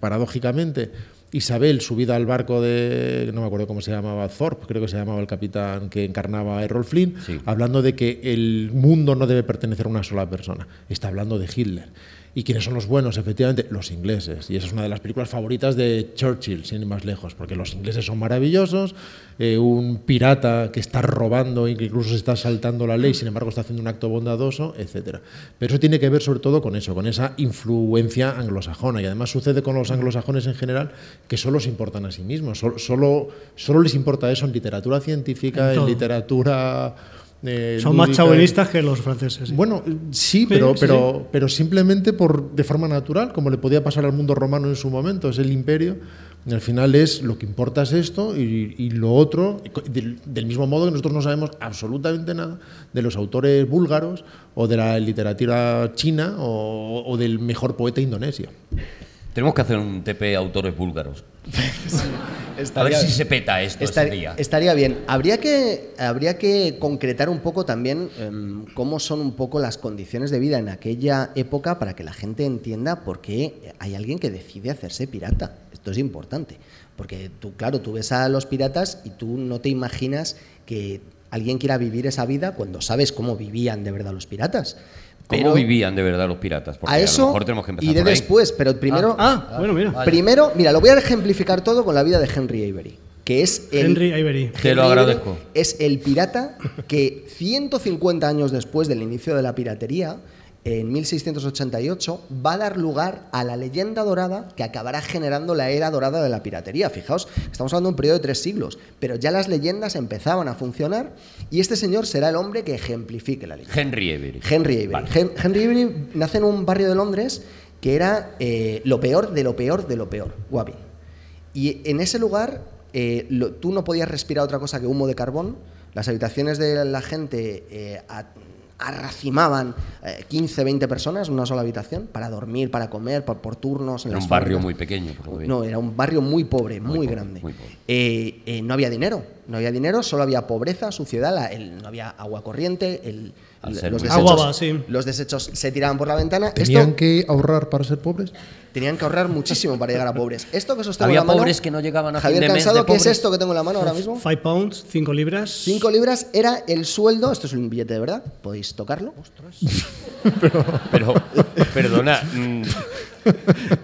paradójicamente, Isabel subida al barco de, no me acuerdo cómo se llamaba, Thorpe, creo que se llamaba el capitán que encarnaba a Errol Flynn, sí, hablando de que el mundo no debe pertenecer a una sola persona. Está hablando de Hitler. ¿Y quiénes son los buenos? Efectivamente, los ingleses. Y esa es una de las películas favoritas de Churchill, sin ir más lejos, porque los ingleses son maravillosos, un pirata que está robando y que incluso se está saltando la ley, sin embargo está haciendo un acto bondadoso, etc. Pero eso tiene que ver sobre todo con eso, con esa influencia anglosajona. Y además sucede con los anglosajones en general, que solo se importan a sí mismos, solo les importa eso en literatura científica, en literatura... son más chauvinistas que los franceses. ¿Sí? Bueno, sí, pero simplemente de forma natural, como le podía pasar al mundo romano en su momento, es el imperio. Y al final es lo que importa es esto y lo otro, del mismo modo que nosotros no sabemos absolutamente nada de los autores búlgaros o de la literatura china o del mejor poeta indonesio. Tenemos que hacer un TP autores búlgaros. A ver si se peta esto ese día. Estaría bien. Habría que concretar un poco también cómo son un poco las condiciones de vida en aquella época para que la gente entienda por qué hay alguien que decide hacerse pirata. Esto es importante. Porque tú, claro, tú ves a los piratas y tú no te imaginas que alguien quiera vivir esa vida cuando sabes cómo vivían de verdad los piratas. ¿Cómo vivían de verdad los piratas? Porque a eso, a lo mejor tenemos que empezar. Y de después, pero primero. Bueno, mira. Primero, mira, lo voy a ejemplificar todo con la vida de Henry Avery, que es el. Henry Avery. Te lo agradezco. Es el pirata que 150 años después del inicio de la piratería, en 1688, va a dar lugar a la leyenda dorada que acabará generando la era dorada de la piratería. Fijaos, estamos hablando de un periodo de 3 siglos, pero ya las leyendas empezaban a funcionar y este señor será el hombre que ejemplifique la leyenda. Henry Avery. Henry Avery. Vale. Henry Avery nace en un barrio de Londres que era lo peor de lo peor de lo peor, Wapping. Y en ese lugar tú no podías respirar otra cosa que humo de carbón. Las habitaciones de la gente arracimaban 15, 20 personas en una sola habitación para dormir, para comer, por turnos. Era un barrio muy pequeño. No, era un barrio muy pobre, muy grande. No había dinero, solo había pobreza, suciedad, no había agua corriente, los desechos se tiraban por la ventana. ¿Tenían que ahorrar para ser pobres? Tenían que ahorrar muchísimo para llegar a pobres. Esto que sostengo en la mano. Había pobres que no llegaban a fin de mes. Javier Cansado, ¿qué es esto que tengo en la mano ahora mismo? 5 pounds, 5 libras. 5 libras era el sueldo. Esto es un billete de verdad. ¿Podéis tocarlo? Ostras. Pero, perdona.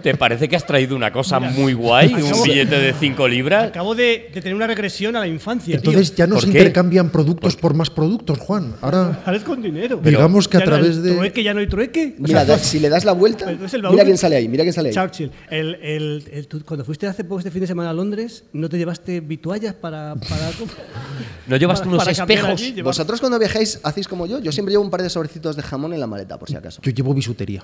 ¿Te parece que has traído una cosa muy guay? ¿Un billete de 5 libras? Acabo de tener una regresión a la infancia. Entonces ya no se intercambian productos por más productos, Juan. Ahora es con dinero. Digamos que a través de... Trueque, ya no hay trueque. Mira, si le das la vuelta, mira quién sale ahí, mira quién sale ahí. Churchill. Tú, cuando fuiste hace poco este fin de semana a Londres, ¿no te llevaste vituallas para ¿no llevaste unos espejos? Vosotros cuando viajáis hacéis como yo. Yo siempre llevo un par de sobrecitos de jamón en la maleta, por si acaso. Yo llevo bisutería.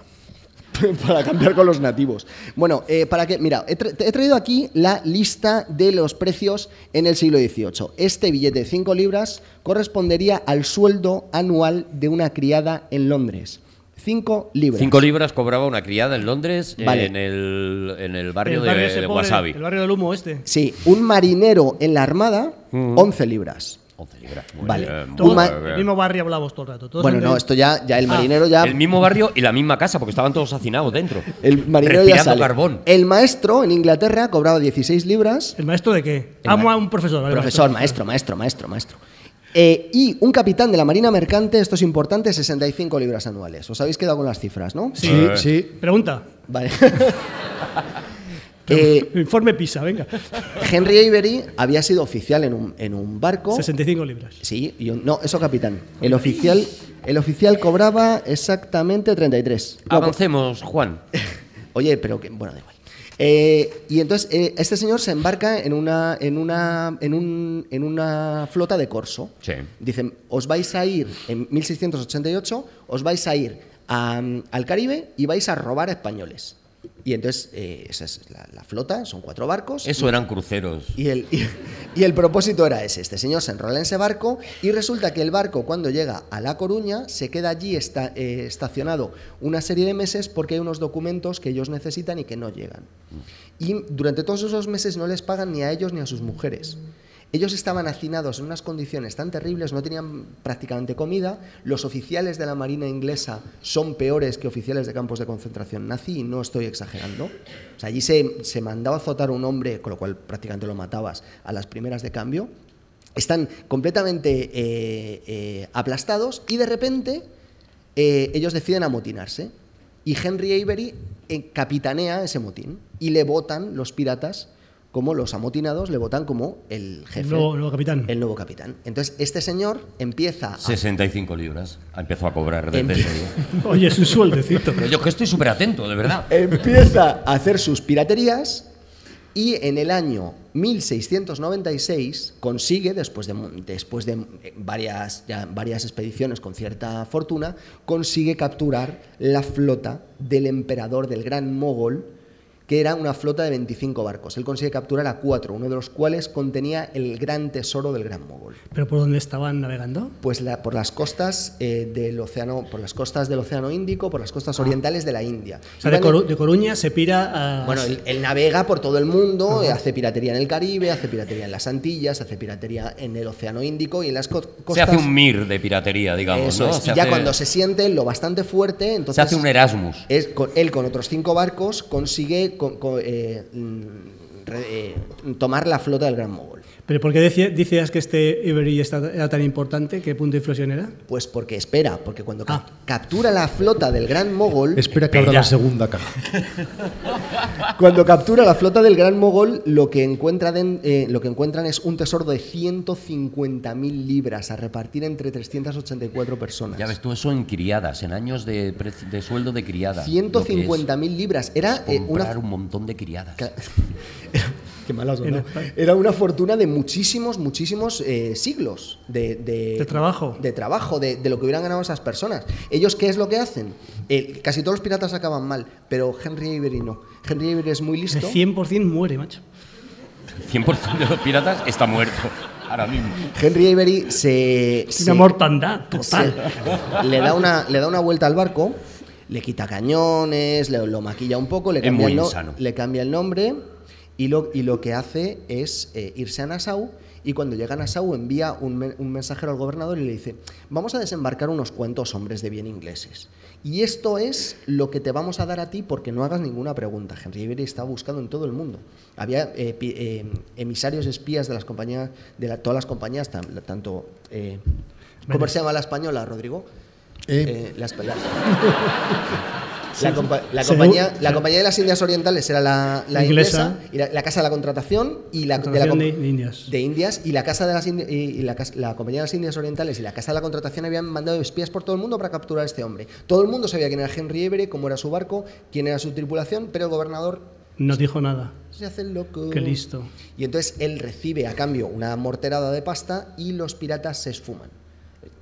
Para cambiar con los nativos. Bueno, para que, mira, he traído aquí la lista de los precios en el siglo XVIII. Este billete de 5 libras correspondería al sueldo anual de una criada en Londres. 5 libras. 5 libras cobraba una criada en Londres, vale. en el barrio de Wasabi. El barrio del humo este. Sí, un marinero en la armada, 11 libras. 11 libras. Vale. El mismo barrio hablamos todo el rato. Bueno, no, esto ya el marinero ya... El mismo barrio y la misma casa, porque estaban todos hacinados dentro. El marinero respirando ya carbón. El maestro en Inglaterra cobraba 16 libras. ¿El maestro de qué? Amo a un profesor. Vale, profesor, maestro. Y un capitán de la Marina Mercante, esto es importante, 65 libras anuales. Os habéis quedado con las cifras, ¿no? Sí. Pregunta. Vale. Informe PISA, venga. Henry Avery había sido oficial en un barco. 65 libras. Sí, no, eso capitán. El oficial cobraba exactamente 33. Avancemos, Juan. Oye, pero que, bueno, da igual. Y entonces este señor se embarca en una flota de corso. Sí. Dicen, os vais a ir en 1688, os vais a ir al Caribe y vais a robar a españoles. Y entonces esa es la flota, son 4 barcos. Eso eran cruceros. Y el propósito era ese. Este señor se enrola en ese barco y resulta que el barco, cuando llega a La Coruña, se queda allí estacionado una serie de meses porque hay unos documentos que ellos necesitan y que no llegan. Y durante todos esos meses no les pagan ni a ellos ni a sus mujeres. Ellos estaban hacinados en unas condiciones tan terribles, no tenían prácticamente comida. Los oficiales de la Marina inglesa son peores que oficiales de campos de concentración nazi, y no estoy exagerando. O sea, allí se mandaba a azotar a un hombre, con lo cual prácticamente lo matabas a las primeras de cambio. Están completamente aplastados y de repente ellos deciden amotinarse. Y Henry Avery capitanea ese motín y le votan los piratas. Como los amotinados le votan como el jefe. El nuevo capitán. El nuevo capitán. Entonces, este señor empieza a... 65 libras. Empezó a cobrar de peso. Oye, es un sueldecito. Pero yo que estoy súper atento, de verdad. Empieza a hacer sus piraterías y en el año 1696 consigue, después de varias expediciones con cierta fortuna, consigue capturar la flota del emperador, del gran mogol, que era una flota de 25 barcos. Él consigue capturar a 4, uno de los cuales contenía el gran tesoro del Gran Mogol. ¿Pero por dónde estaban navegando? Pues por las costas del Océano Índico, por las costas orientales de la India. O sea, de Coruña se pira a... Bueno, él navega por todo el mundo, hace piratería en el Caribe, hace piratería en las Antillas, hace piratería en el Océano Índico y en las costas... Se hace un MIR de piratería, digamos, ¿no? Y ya cuando se siente lo bastante fuerte, entonces... Se hace un Erasmus. Él con otros 5 barcos consigue... tomar la flota del Gran Mogol. ¿Pero por qué decías que este Avery era tan importante? ¿Qué punto de inflexión era? Pues porque espera, porque cuando captura la flota del Gran Mogol... Espera que abra la segunda caja. Cuando captura la flota del Gran Mogol, lo que encuentran es un tesoro de 150.000 libras a repartir entre 384 personas. Ya ves tú, eso en criadas, en años de sueldo de criadas. 150.000 libras. Era comprar un montón de criadas. Qué malas, ¿no? Era una fortuna de muchísimos, muchísimos siglos de trabajo, de lo que hubieran ganado esas personas. ¿Ellos qué es lo que hacen? Casi todos los piratas acaban mal, pero Henry Avery no. Henry Avery es muy listo. El 100% muere, macho. El 100% de los piratas está muerto ahora mismo. Henry Avery es una mortandad total. Le da una vuelta al barco, le quita cañones, lo maquilla un poco, le cambia el nombre... Y lo que hace es irse a Nassau, y cuando llega a Nassau envía un mensajero al gobernador y le dice: vamos a desembarcar unos cuantos hombres de bien ingleses y esto es lo que te vamos a dar a ti porque no hagas ninguna pregunta. Henry Avery estaba buscado en todo el mundo. Había emisarios espías de las compañías, todas las compañías, tanto... ¿Cómo se llama la española, Rodrigo? La española. La compañía de las Indias Orientales era la inglesa, y la casa de la contratación y de Indias, y la casa de las la compañía de las Indias Orientales y la casa de la contratación habían mandado espías por todo el mundo para capturar a este hombre. Todo el mundo sabía quién era Henry Avery, cómo era su barco, quién era su tripulación, pero el gobernador no dijo nada. Se hace loco. Qué listo. Y entonces él recibe a cambio una morterada de pasta y los piratas se esfuman.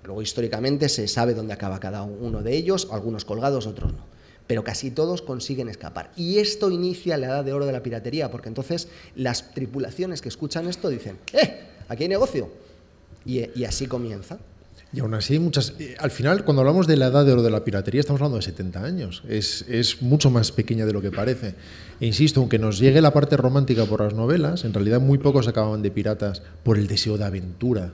Luego históricamente se sabe dónde acaba cada uno de ellos, algunos colgados, otros no, pero casi todos consiguen escapar. Y esto inicia la edad de oro de la piratería, porque entonces las tripulaciones que escuchan esto dicen: aquí hay negocio. Y así comienza. Y aún así, al final, cuando hablamos de la edad de oro de la piratería, estamos hablando de 70 años. Es mucho más pequeña de lo que parece. E insisto, aunque nos llegue la parte romántica por las novelas, en realidad muy pocos acababan de piratas por el deseo de aventura.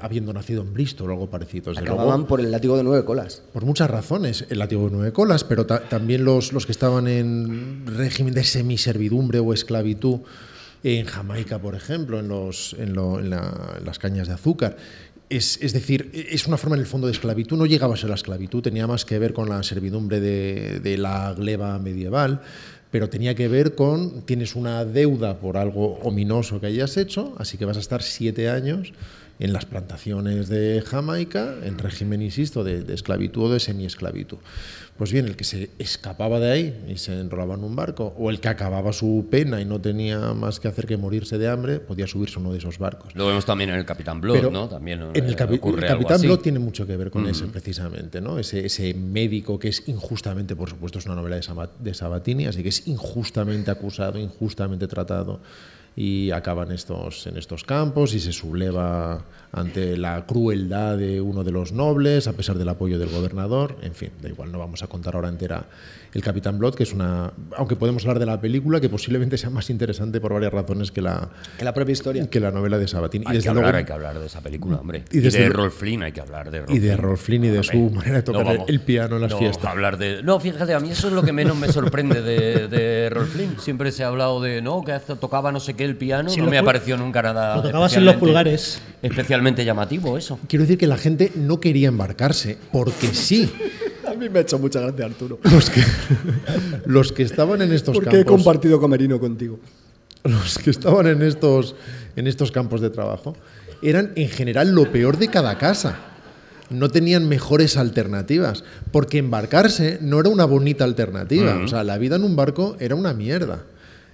Habiendo nacido en Bristol o algo parecido. Acababan por el látigo de 9 colas. Por muchas razones, el látigo de 9 colas, pero también los que estaban en régimen de semiservidumbre o esclavitud en Jamaica, por ejemplo, en las cañas de azúcar. Es decir, es una forma en el fondo de esclavitud, no llegaba a ser la esclavitud, tenía más que ver con la servidumbre de la gleba medieval, pero tenía que ver con: tienes una deuda por algo ominoso que hayas hecho, así que vas a estar 7 años en las plantaciones de Jamaica, en régimen, insisto, de esclavitud o de semiesclavitud. Pues bien, el que se escapaba de ahí y se enrolaba en un barco, o el que acababa su pena y no tenía más que hacer que morirse de hambre, podía subirse a uno de esos barcos. Lo vemos también en el Capitán Blood, ¿no? También el Capitán Blood tiene mucho que ver con eso, precisamente, ¿no? Ese médico que es injustamente, por supuesto, es una novela de Sabatini, así que es injustamente acusado, injustamente tratado, y acaban en estos campos y se subleva ante la crueldad de uno de los nobles, a pesar del apoyo del gobernador. En fin, da igual, no vamos a contar ahora entera el Capitán Blood, que es una... Aunque podemos hablar de la película, que posiblemente sea más interesante por varias razones que la propia historia, que la novela de Sabatini. Hay que hablar de esa película, hombre. Y de Errol Flynn, hay que hablar de Errol Flynn. Y de Errol Flynn y de su manera de tocar el piano en las fiestas. No, fíjate, a mí eso es lo que menos me sorprende de Errol Flynn. Siempre se ha hablado de que tocaba no sé qué el piano, no me apareció nunca nada. Lo tocabas en los pulgares. Especialmente llamativo eso. Quiero decir que la gente no quería embarcarse, porque sí. A mí me ha hecho mucha gracia, Arturo. Los que estaban en estos campos... Porque he compartido camerino contigo. Los que estaban en estos campos de trabajo eran en general lo peor de cada casa. No tenían mejores alternativas, porque embarcarse no era una bonita alternativa. O sea, la vida en un barco era una mierda.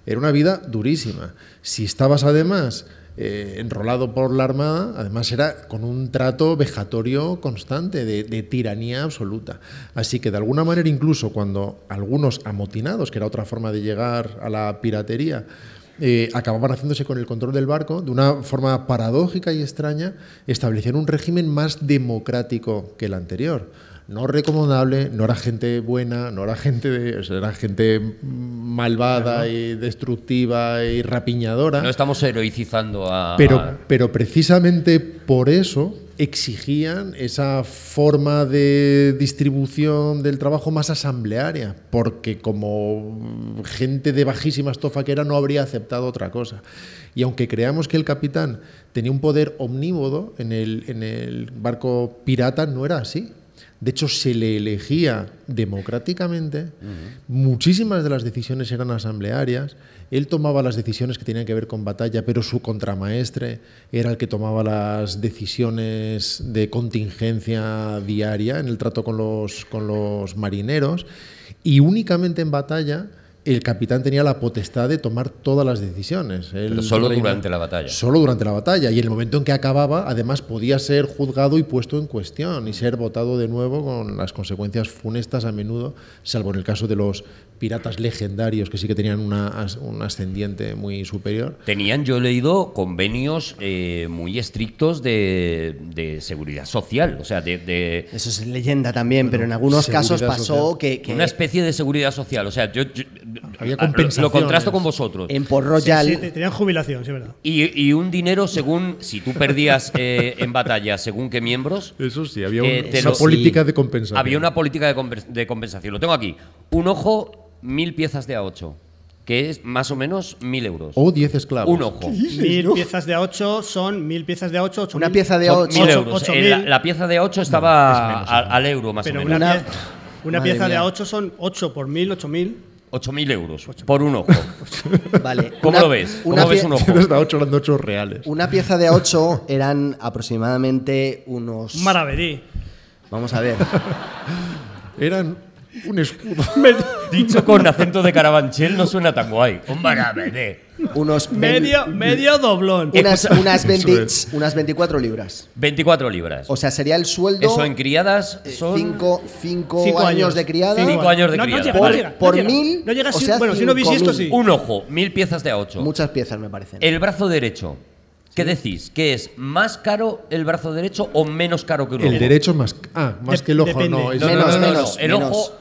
Era una vida durísima. Si estabas además enrolado por la Armada, además era con un trato vejatorio constante, de tiranía absoluta. Así que de alguna manera, incluso cuando algunos amotinados, que era otra forma de llegar a la piratería, acababan haciéndose con el control del barco, de una forma paradójica y extraña, establecieron un régimen más democrático que el anterior. No recomendable, no era gente buena, no era gente, era gente malvada, claro, y destructiva y rapiñadora. No estamos heroicizando a... Pero precisamente por eso exigían esa forma de distribución del trabajo más asamblearia, porque como gente de bajísima estofa que era, no habría aceptado otra cosa. Y aunque creamos que el capitán tenía un poder omnívodo, en el barco pirata no era así. De hecho, se le elegía democráticamente, muchísimas de las decisiones eran asamblearias, él tomaba las decisiones que tenían que ver con batalla, pero su contramaestre era el que tomaba las decisiones de contingencia diaria en el trato con los marineros, y únicamente en batalla el capitán tenía la potestad de tomar todas las decisiones. Pero solo durante la batalla. Solo durante la batalla. Y en el momento en que acababa, además, podía ser juzgado y puesto en cuestión y ser votado de nuevo, con las consecuencias funestas a menudo, salvo en el caso de los piratas legendarios, que sí que tenían un ascendiente muy superior. Tenían, yo he leído, convenios muy estrictos de seguridad social. O sea, eso es leyenda también, bueno, pero en algunos casos pasó que... Una especie de seguridad social. O sea, yo había compensación. Lo contrasto con vosotros. En Port Royal. Sí, sí, tenían jubilación, sí, verdad. Y un dinero según, si tú perdías en batalla, según qué miembros. Eso sí, había una política de compensación. Había una política de compensación. Lo tengo aquí. Un ojo, 1000 piezas de A8. Que es más o menos 1000 euros. O 10 esclavos. Un ojo. 1000 piezas de A8 son 1000 piezas de A8. Una pieza de A8. 1000 euros. La pieza de A8 estaba no, menos, al euro, más pero o menos. Una pieza de A8 son 8 por 1000, 8000. 8000 euros por un ojo. Vale. ¿Cómo lo ves? ¿Cómo ves un ojo? Eran 8 reales. Una pieza de A8 eran aproximadamente unos... Maravedí. Vamos a ver. Eran un escudo. Dicho con acento de Carabanchel no suena tan guay. Un maravedí. Unos medio doblón. Unas 24 libras. 24 libras. O sea, sería el sueldo... Eso en criadas son... 5 años de criada. 5 años de criada. Por 1000... No llega, o sea, bueno, si no viste esto, sí. Un ojo, 1000 piezas de A8. Muchas piezas, me parecen. El brazo derecho. ¿Qué decís? ¿Qué es más caro el brazo derecho o menos caro que un ojo? El derecho más... Ah, más que el ojo, no. Menos. El ojo...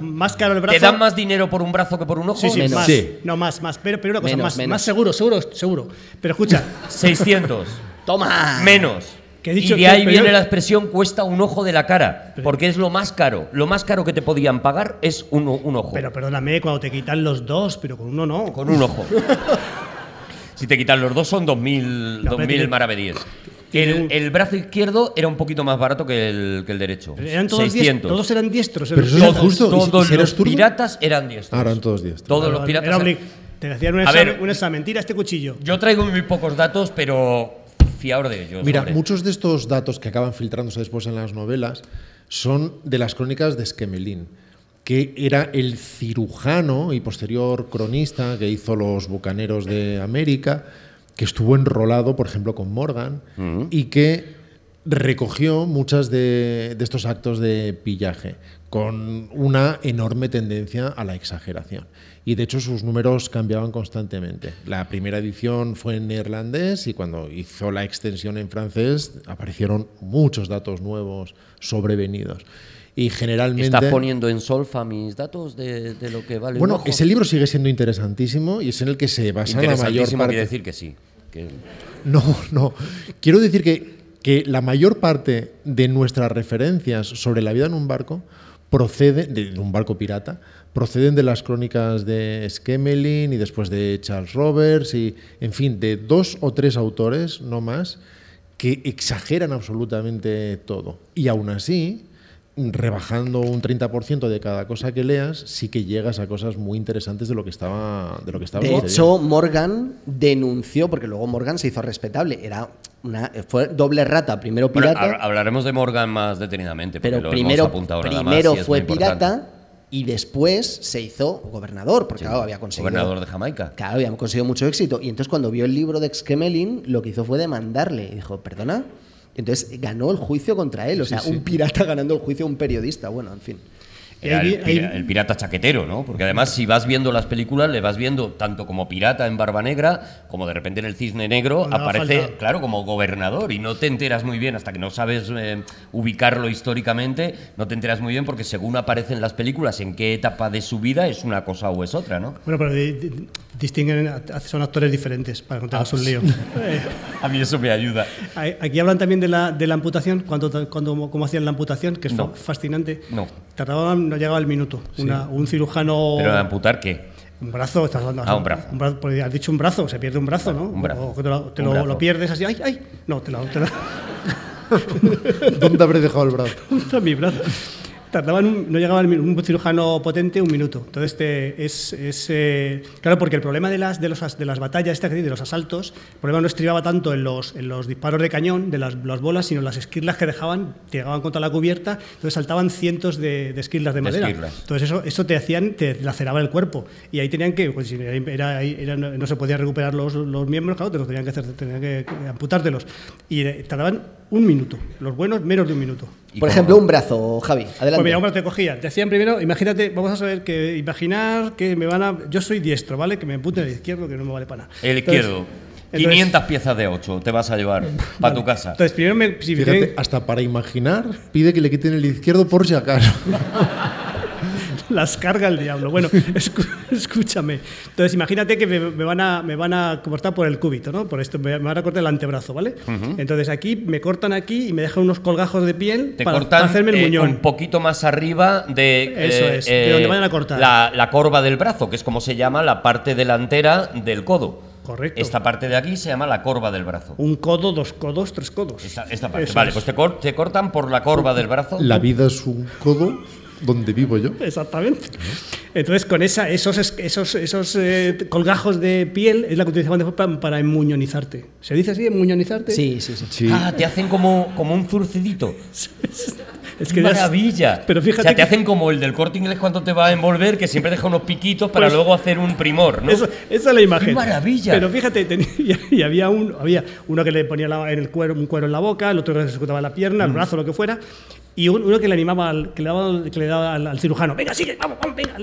Más caro el brazo... ¿Te dan más dinero por un brazo que por un ojo? Sí, sí, más. No, más. Pero una cosa, más seguro. Pero escucha... 600. ¡Toma! Menos. Y de ahí viene la expresión cuesta un ojo de la cara, porque es lo más caro. Lo más caro que te podían pagar es un ojo. Pero perdóname, cuando te quitan los dos, pero con uno no. Con un ojo. Si te quitan los dos son 2000 maravedíes. El brazo izquierdo era un poquito más barato que el derecho. Eran todos 600. Todos eran diestros. Pero eso es justo. Todos los piratas eran diestros. Ahora eran todos diestros. Todos los piratas te hacían un examen. Tira este cuchillo. Yo traigo muy pocos datos, pero fiaos de ellos. Mira, muchos de estos datos que acaban filtrándose después en las novelas son de las crónicas de Exquemelin, que era el cirujano y posterior cronista que hizo los bucaneros de América, que estuvo enrolado, por ejemplo, con Morgan, y que recogió muchas de estos actos de pillaje, con una enorme tendencia a la exageración. Y de hecho sus números cambiaban constantemente. La primera edición fue en neerlandés y cuando hizo la extensión en francés aparecieron muchos datos nuevos sobrevenidos. Y generalmente... ¿Estás poniendo en solfa mis datos de lo que vale? Bueno, ese libro sigue siendo interesantísimo y es en el que se basa la mayor parte... Interesantísimo quiere decir que sí. Que... No. Quiero decir que la mayor parte de nuestras referencias sobre la vida en un barco procede, de un barco pirata, proceden de las crónicas de Exquemelin y después de Charles Roberts y, en fin, de 2 o 3 autores, no más, que exageran absolutamente todo. Y aún así... rebajando un 30% de cada cosa que leas, sí que llegas a cosas muy interesantes de lo que estaba sucediendo. De hecho, Morgan denunció, porque luego Morgan se hizo respetable, fue doble rata, primero pirata. Bueno, hablaremos de Morgan más detenidamente, pero primero fue pirata y después se hizo gobernador, porque sí, claro, había conseguido... Gobernador de Jamaica. Claro, había conseguido mucho éxito. Y entonces cuando vio el libro de Exquemelin, lo que hizo fue demandarle. Y dijo, perdona. Entonces ganó el juicio contra él. O sea, sí, sí, un pirata ganando el juicio a un periodista. Bueno, en fin. El pirata chaquetero, ¿no? Porque además si vas viendo las películas, le vas viendo tanto como pirata en Barba Negra, como de repente en El Cisne Negro aparece, claro, como gobernador, y no te enteras muy bien, hasta que no sabes ubicarlo históricamente, no te enteras muy bien, porque según aparecen las películas, en qué etapa de su vida es una cosa o es otra, ¿no? Bueno, pero distinguen, son actores diferentes para contaros un lío. A mí eso me ayuda. Aquí hablan también de la amputación, cómo hacían la amputación, que es fascinante. No. Tardaban, no llegaba el minuto. Sí. Un cirujano... ¿Pero de amputar qué? Un brazo, estás hablando. Ah, un brazo. Un brazo, has dicho un brazo, se pierde un brazo, ¿no? Un brazo. O que lo pierdes así, ¡ay, ay! No, te lo... ¿Dónde habré dejado el brazo? ¿Dónde está mi brazo? No llegaba un cirujano potente un minuto. Entonces, claro, porque el problema de las batallas, de los asaltos, el problema no estribaba tanto en los disparos de cañón, de las bolas, sino en las esquirlas que llegaban contra la cubierta, entonces saltaban cientos de esquirlas de madera. Entonces, eso te laceraba el cuerpo. Y ahí tenían que, pues, no se podía recuperar los miembros, claro, te los tenían que hacer, tenían que amputártelos. Y tardaban un minuto. Los buenos, menos de un minuto. Por ejemplo, un brazo, Javi, adelante. Pues mira, un brazo te cogía. Te hacían primero, imagínate, vamos a saber que imaginar que me van a... Yo soy diestro, ¿vale? Que me emputen el izquierdo, que no me vale para nada. El izquierdo. Entonces, 500 piezas de 8 te vas a llevar para tu casa. Entonces, primero fíjate, hasta para imaginar, pide que le quiten el izquierdo por si acaso. Las carga el diablo. Bueno, escúchame. Entonces, imagínate que me van a cortar por el cúbito, ¿no? Por esto, me van a cortar el antebrazo, ¿vale? Entonces, aquí me cortan aquí y me dejan unos colgajos de piel para hacerme el muñón. Un poquito más arriba de... Eso es, de donde vayan a cortar. La corva del brazo, que es como se llama la parte delantera del codo. Correcto. Esta parte de aquí se llama la corva del brazo. Un codo, dos codos, tres codos. Esta parte. Eso vale, es. Pues te cortan por la corva del brazo. La vida es un codo... donde vivo yo. Exactamente. Entonces, con esos colgajos de piel es la que utilizaban después para enmuñonizarte. ¿Se dice así, enmuñonizarte? Sí, sí, sí, sí. Ah, te hacen como un zurcidito. Es que maravilla. Pero fíjate, o sea, te hacen como el del Corte Inglés cuando te va a envolver, que siempre deja unos piquitos para luego hacer un primor, ¿no? Esa es la imagen. ¡Qué maravilla! Pero fíjate, y había uno que le ponía un cuero en la boca, el otro que le ejecutaba la pierna, el brazo, lo que fuera, y uno que le animaba, que le daba al cirujano. Venga, sigue, vamos, venga,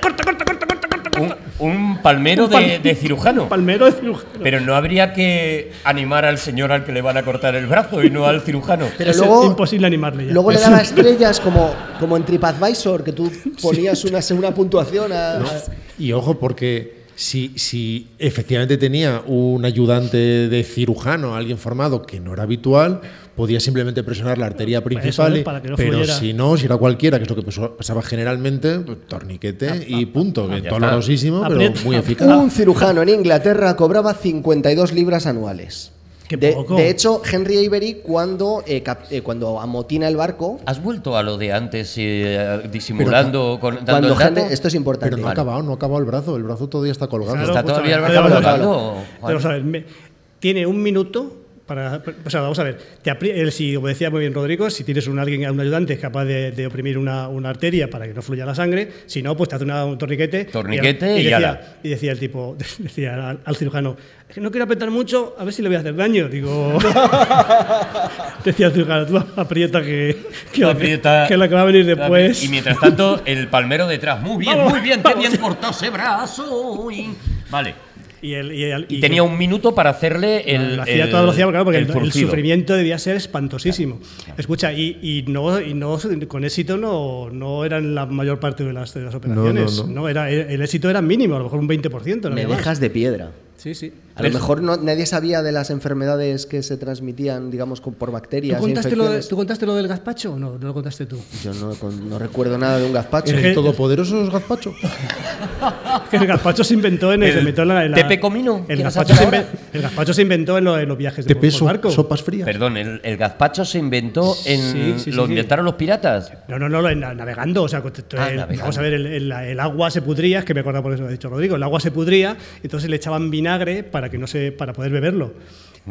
corta. Un palmero de cirujano. Palmero de cirujano. Pero no habría que animar al señor al que le van a cortar el brazo y no al cirujano. Pero luego, es imposible animarle ya. Luego le daba estrellas como en TripAdvisor, que tú ponías una puntuación a... No. Y ojo, porque si efectivamente tenía un ayudante de cirujano, alguien formado, que no era habitual... Podía simplemente presionar la arteria principal, no pero fluyera. Si era cualquiera, que es lo que pasaba generalmente, torniquete y punto. Dolorosísimo, pero muy eficaz. Un cirujano en Inglaterra cobraba 52 libras anuales. De hecho, Henry Avery, cuando amotina el barco... ¿Has vuelto a lo de antes, disimulando? Esto es importante. Pero no ha acabado el brazo. El brazo todavía está colgado. Claro, está todavía el brazo colgado. Pero, tiene un minuto... vamos a ver, si como decía muy bien Rodrigo, si tienes un ayudante capaz de oprimir una arteria para que no fluya la sangre, si no, pues te hace un torniquete. Y decía el tipo, decía al cirujano, no quiero apretar mucho, a ver si le voy a hacer daño. Digo, decía el cirujano, tú aprieta que la que va a venir después. Y mientras tanto, el palmero detrás, muy bien, qué bien cortó ese brazo. Vale. Y tenía un minuto para hacerle el... Lo hacía todo velocidad, claro, porque el sufrimiento debía ser espantosísimo. Claro. Escucha, y no con éxito no eran la mayor parte de las operaciones. No. El éxito era mínimo, a lo mejor un 20%. No me dejas de piedra. Sí, sí. A lo mejor nadie sabía de las enfermedades que se transmitían, digamos, por bacterias. ¿Tú contaste lo del gazpacho o no? ¿No lo contaste tú? Yo no recuerdo nada de un gazpacho. ¿El todopoderoso es gazpacho? Que el gazpacho se inventó se metió en la ¿Tepe comino? El gazpacho se inventó en los viajes de barco. Sopas frías. Perdón, el gazpacho se inventó en... ¿Lo inventaron los piratas? No, navegando. O sea, vamos a ver, el agua se pudría, es que me acuerdo por eso lo ha dicho Rodrigo, el agua se pudría, entonces le echaban vinagre para poder beberlo.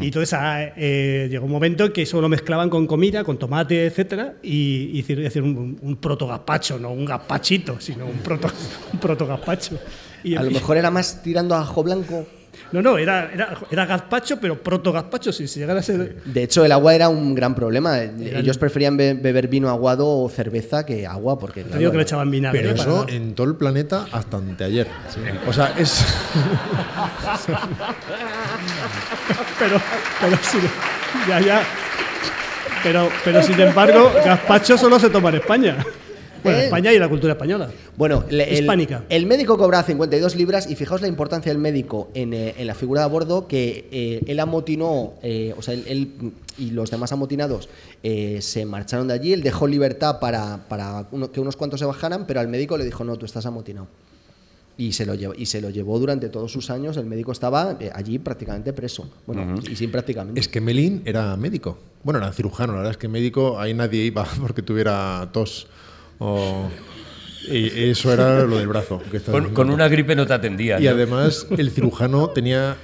Y todo esa, llegó un momento que eso lo mezclaban con comida, con tomate, etcétera, y decir un proto gazpacho, no un gazpachito, sino un proto gazpacho. Y a lo mejor era más tirando a ajo blanco. No, no, era gazpacho, pero proto gazpacho, si llegara a ser... De hecho, el agua era un gran problema. Ellos preferían beber vino aguado o cerveza que agua, porque... Te digo que le echaban vinagre. Pero eso en todo el planeta hasta anteayer. Sí. O sea, es... pero sí, ya. Pero sin embargo, gazpacho solo se toma en España. Bueno, España y la cultura española. Bueno, hispánica. El médico cobraba 52 libras y fijaos la importancia del médico en la figura de a bordo, que él amotinó, o sea, él y los demás amotinados se marcharon de allí, él dejó libertad para que unos cuantos se bajaran, pero al médico le dijo, no, tú estás amotinado. Y se lo llevó durante todos sus años, el médico estaba allí prácticamente preso. Bueno, y sin prácticamente. Exquemelin era médico. Bueno, era cirujano, la verdad es que médico ahí nadie iba porque tuviera tos. Y eso era lo del brazo que con una gripe no te atendía, y ¿no? Además el cirujano tenía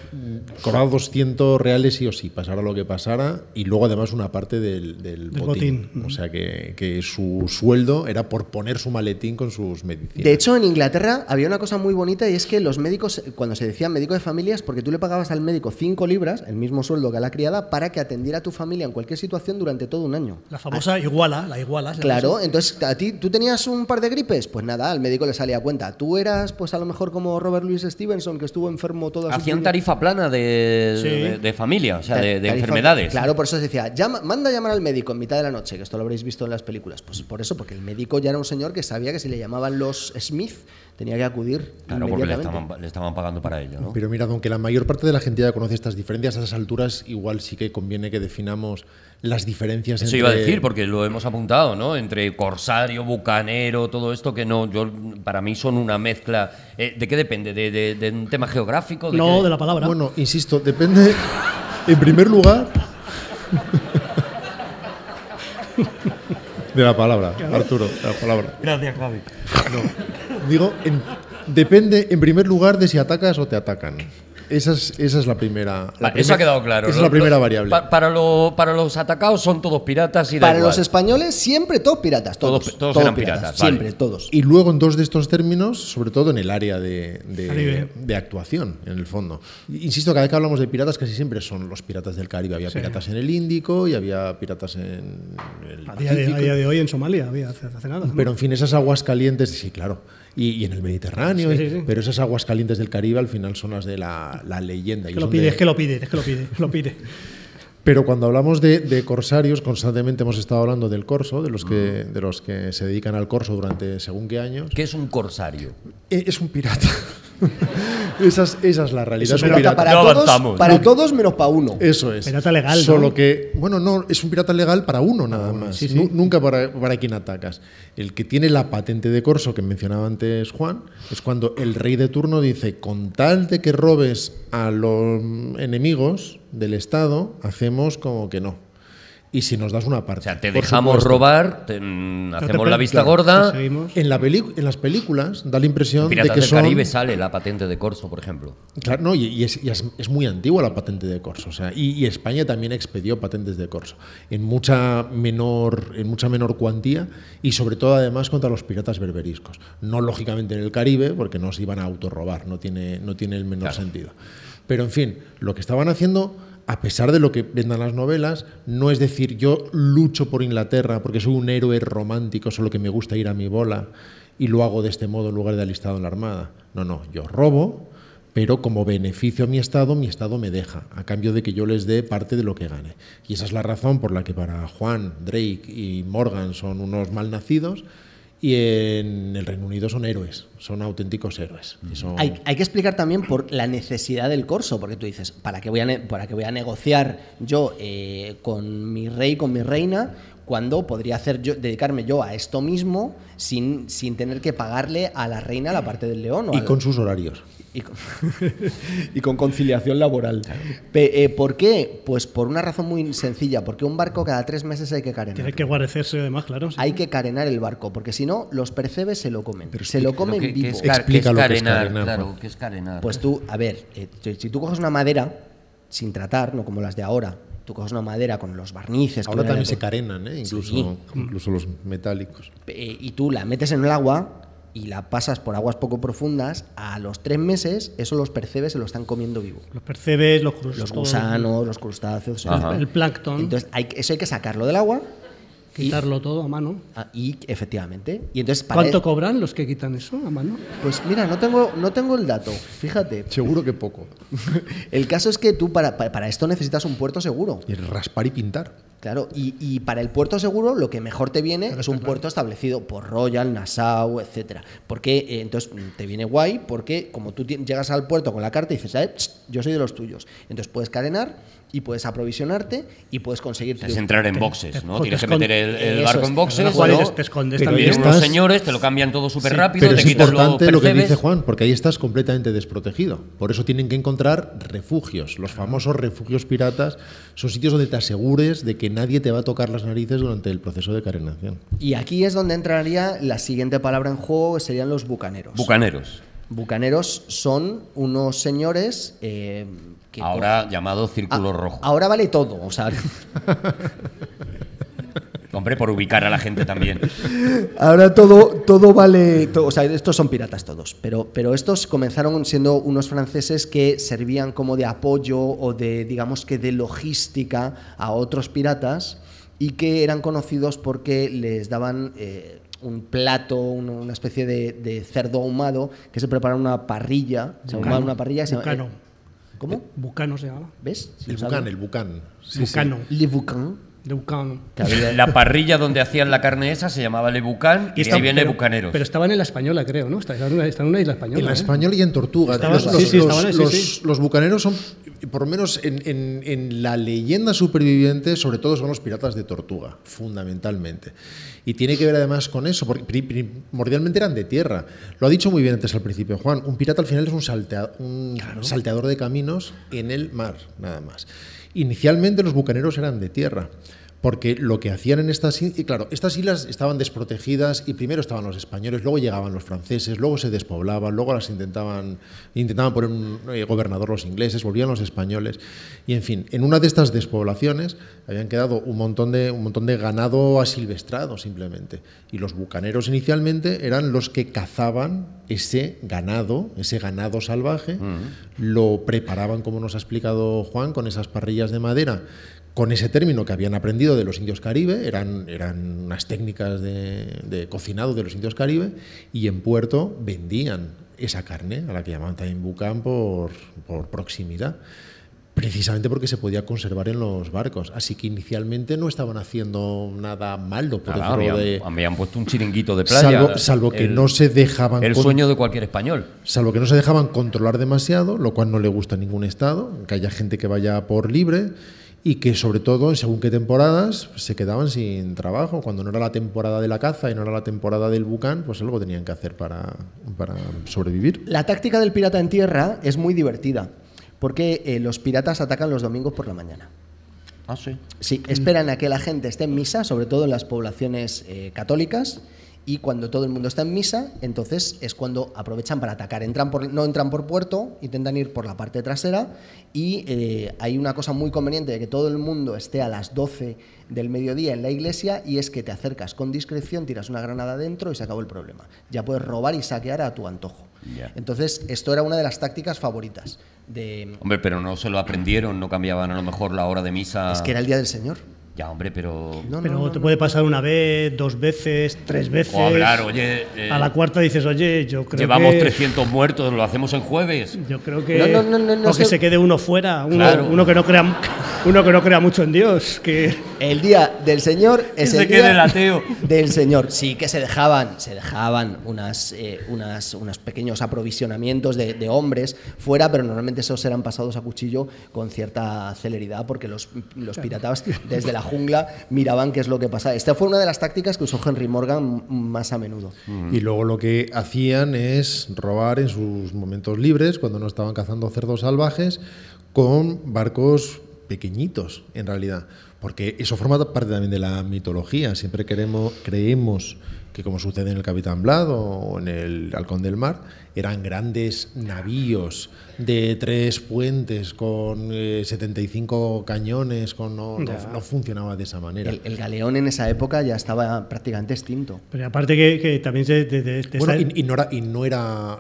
cobrado 200 reales sí o sí, pasara lo que pasara, y luego además una parte del botín. O sea que su sueldo era por poner su maletín con sus medicinas. De hecho, en Inglaterra había una cosa muy bonita, y es que los médicos, cuando se decían médico de familias, porque tú le pagabas al médico 5 libras, el mismo sueldo que a la criada, para que atendiera a tu familia en cualquier situación durante todo un año. La famosa iguala. Claro, entonces a ti, tú tenías un par de gripes, pues nada, al médico le salía a cuenta. Tú eras, pues a lo mejor, como Robert Louis Stevenson, que estuvo enfermo toda su vida. Hacían tarifa plana de familia, o sea, de enfermedades. Claro, por eso se decía, manda a llamar al médico en mitad de la noche, que esto lo habréis visto en las películas. Pues por eso, porque el médico ya era un señor que sabía que si le llamaban los Smith, tenía que acudir. Claro, porque le estaban pagando para ello, ¿no? Pero mirad, aunque la mayor parte de la gente ya conoce estas diferencias, a esas alturas igual sí que conviene que definamos las diferencias. Eso iba a decir, porque lo hemos apuntado, ¿no? Entre corsario, bucanero, todo esto que no, para mí son una mezcla. ¿De qué depende? ¿De un tema geográfico? De la palabra. Bueno, insisto, depende. En primer lugar, de la palabra, Arturo, de la palabra. Gracias, Javi. No, digo, depende en primer lugar de si atacas o te atacan. Esa es la primera. Eso ha quedado claro. Esa es la primera variable. Para los atacados son todos piratas y para los españoles siempre todos piratas. Todos eran piratas. Siempre, vale. Todos. Y luego en dos de estos términos, sobre todo en el área de actuación, en el fondo. Insisto, cada vez que hablamos de piratas casi siempre son los piratas del Caribe. Había piratas en el Índico y había piratas en el Pacífico. A día de hoy en Somalia había hace nada, ¿no? Pero en fin, esas aguas calientes, sí, claro. Y en el Mediterráneo, pero esas aguas calientes del Caribe al final son las de la leyenda. Es que lo pide. Pero cuando hablamos de corsarios, constantemente hemos estado hablando del corso, de los que se dedican al corso durante según qué años. ¿Qué es un corsario? Es un pirata. Esa es la realidad. Es un pirata para todos menos para uno. Eso es. Pirata legal. Solo que, bueno, no, es un pirata legal para uno nada más. Sí, sí. Nunca para quien atacas. El que tiene la patente de corso que mencionaba antes Juan, es cuando el rey de turno dice, con tal de que robes a los enemigos del Estado, hacemos como que no. Y si nos das una parte. O sea, te dejamos robar, hacemos la vista gorda. En las películas da la impresión de que son... Piratas del Caribe sale la patente de corso, por ejemplo. Claro, no, y es muy antigua la patente de corso. O sea, y España también expedió patentes de corso en mucha menor cuantía, y sobre todo además contra los piratas berberiscos. No lógicamente en el Caribe, porque no se iban a autorrobar, no tiene el menor sentido. Pero en fin, lo que estaban haciendo, a pesar de lo que vendan las novelas, no es decir yo lucho por Inglaterra porque soy un héroe romántico, solo que me gusta ir a mi bola y lo hago de este modo en lugar de alistado en la armada. No, yo robo, pero como beneficio a mi Estado me deja, a cambio de que yo les dé parte de lo que gane. Y esa es la razón por la que para Juan, Drake y Morgan son unos malnacidos, y en el Reino Unido son héroes, son auténticos héroes. Hay que explicar también por la necesidad del corso, porque tú dices, ¿para qué voy a negociar yo con mi rey, con mi reina, cuando podría dedicarme yo a esto mismo sin tener que pagarle a la reina la parte del león? Y con sus horarios. Y con conciliación laboral. Claro. ¿Por qué? Pues por una razón muy sencilla, porque un barco cada 3 meses hay que carenar. Tiene que guarecerse además, claro. Sí. Hay que carenar el barco, porque si no, los percebes se lo comen. Pero se lo comen vivo. Explica lo que es carenar. Claro, ¿qué es carenar? Pues tú, a ver, si tú coges una madera, sin tratar, no como las de ahora. Tú coges una madera con los barnices. Ahora también se carenan, ¿eh? Incluso, sí, incluso los metálicos. Y tú la metes en el agua y la pasas por aguas poco profundas. A los 3 meses, eso los percebes se lo están comiendo vivo. Los percebes, los crustáceos. Los gusanos, los crustáceos. El plancton. Entonces, eso hay que sacarlo del agua. Quitarlo todo a mano. Y efectivamente. Y entonces, ¿cuánto cobran los que quitan eso a mano? Pues mira, no tengo el dato, fíjate. Seguro que poco. El caso es que tú para esto necesitas un puerto seguro. Y raspar y pintar. Claro, y para el puerto seguro lo que mejor te viene es un puerto establecido por Royal, Nassau, etcétera. Porque entonces te viene guay porque como tú llegas al puerto con la carta y dices, yo soy de los tuyos. Entonces puedes carenar y puedes aprovisionarte y puedes conseguir... Es entrar en boxes, ¿no? Tienes que meter el barco en boxes. Te escondes también. Vienen unos señores, te lo cambian todo súper rápido. Pero es importante lo que dice Juan, porque ahí estás completamente desprotegido. Por eso tienen que encontrar refugios. Los famosos refugios piratas son sitios donde te asegures de que nadie te va a tocar las narices durante el proceso de carenación. Y aquí es donde entraría la siguiente palabra en juego, serían los bucaneros. Bucaneros. Bucaneros son unos señores... que ahora llamado Círculo Rojo. Ahora vale todo, o sea... Hombre, por ubicar a la gente también. Ahora todo vale... Todo, o sea, estos son piratas todos, pero estos comenzaron siendo unos franceses que servían como de apoyo o de, digamos que de logística a otros piratas y que eran conocidos porque les daban... un plato, una especie de cerdo ahumado que se prepara en una parrilla. Se ahumaba en una parrilla. Bucano. ¿Cómo? Bucano se llama. ¿Ves? El bucán, el bucán. Bucano. Le bucán. Le bucán. La parrilla donde hacían la carne esa se llamaba Le bucán y ahí viene bucaneros. Pero estaban en la Española, creo, ¿no? Estaban en una isla española. En la Española y en Tortuga. Los bucaneros son, por lo menos en la leyenda superviviente, sobre todo son los piratas de Tortuga, fundamentalmente. Y tiene que ver además con eso, porque primordialmente eran de tierra. Lo ha dicho muy bien antes al principio Juan, un pirata al final es un salteador de caminos en el mar, nada más. Inicialmente los bucaneros eran de tierra, porque lo que hacían en estas islas, y claro, estas islas estaban desprotegidas y primero estaban los españoles, luego llegaban los franceses, luego se despoblaban, luego las intentaban poner un gobernador los ingleses, volvían los españoles y en fin, en una de estas despoblaciones habían quedado un montón de ganado asilvestrado simplemente y los bucaneros inicialmente eran los que cazaban ese ganado salvaje, lo preparaban como nos ha explicado Juan con esas parrillas de madera. Con ese término que habían aprendido de los indios Caribe, eran unas técnicas de cocinado de los indios Caribe, y en Puerto vendían esa carne, a la que llamaban también bucán por proximidad, precisamente porque se podía conservar en los barcos. Así que inicialmente no estaban haciendo nada malo. Por claro, habían puesto un chiringuito de playa. Salvo que no se dejaban... El sueño de cualquier español. Salvo que no se dejaban controlar demasiado, lo cual no le gusta a ningún estado, que haya gente que vaya por libre... Y que, sobre todo, según qué temporadas, se quedaban sin trabajo. Cuando no era la temporada de la caza y no era la temporada del bucán, pues algo tenían que hacer para sobrevivir. La táctica del pirata en tierra es muy divertida, porque los piratas atacan los domingos por la mañana. Ah, sí. Sí, esperan a que la gente esté en misa, sobre todo en las poblaciones católicas, y cuando todo el mundo está en misa, entonces es cuando aprovechan para atacar. No entran por puerto, intentan ir por la parte trasera y hay una cosa muy conveniente de que todo el mundo esté a las 12 del mediodía en la iglesia y es que te acercas con discreción, tiras una granada adentro y se acabó el problema. Ya puedes robar y saquear a tu antojo. Yeah. Entonces, esto era una de las tácticas favoritas. Hombre, pero no se lo aprendieron, no cambiaban a lo mejor la hora de misa. Es que era el Día del Señor. Ya, hombre, pero te puede pasar una vez, 2 veces, 3 veces. O hablar, oye. A la cuarta dices, oye, yo creo que. Llevamos 300 muertos, lo hacemos en jueves. Yo creo que. No, o que se quede uno fuera, claro. uno que no crea mucho en Dios. Que... El Día del Señor es el día del ateo. Del Señor. Sí, que se dejaban unos pequeños aprovisionamientos de hombres fuera, pero normalmente esos eran pasados a cuchillo con cierta celeridad, porque los piratas desde la jungla miraban qué es lo que pasaba. Esta fue una de las tácticas que usó Henry Morgan más a menudo. Y luego lo que hacían es robar en sus momentos libres, cuando no estaban cazando cerdos salvajes, con barcos pequeñitos, en realidad. Porque eso forma parte también de la mitología. Siempre creemos que como sucede en el Capitán Blad o en el Halcón del Mar, eran grandes navíos de 3 puentes con 75 cañones, con no funcionaba de esa manera. El galeón en esa época ya estaba prácticamente extinto. Pero aparte que también se... no era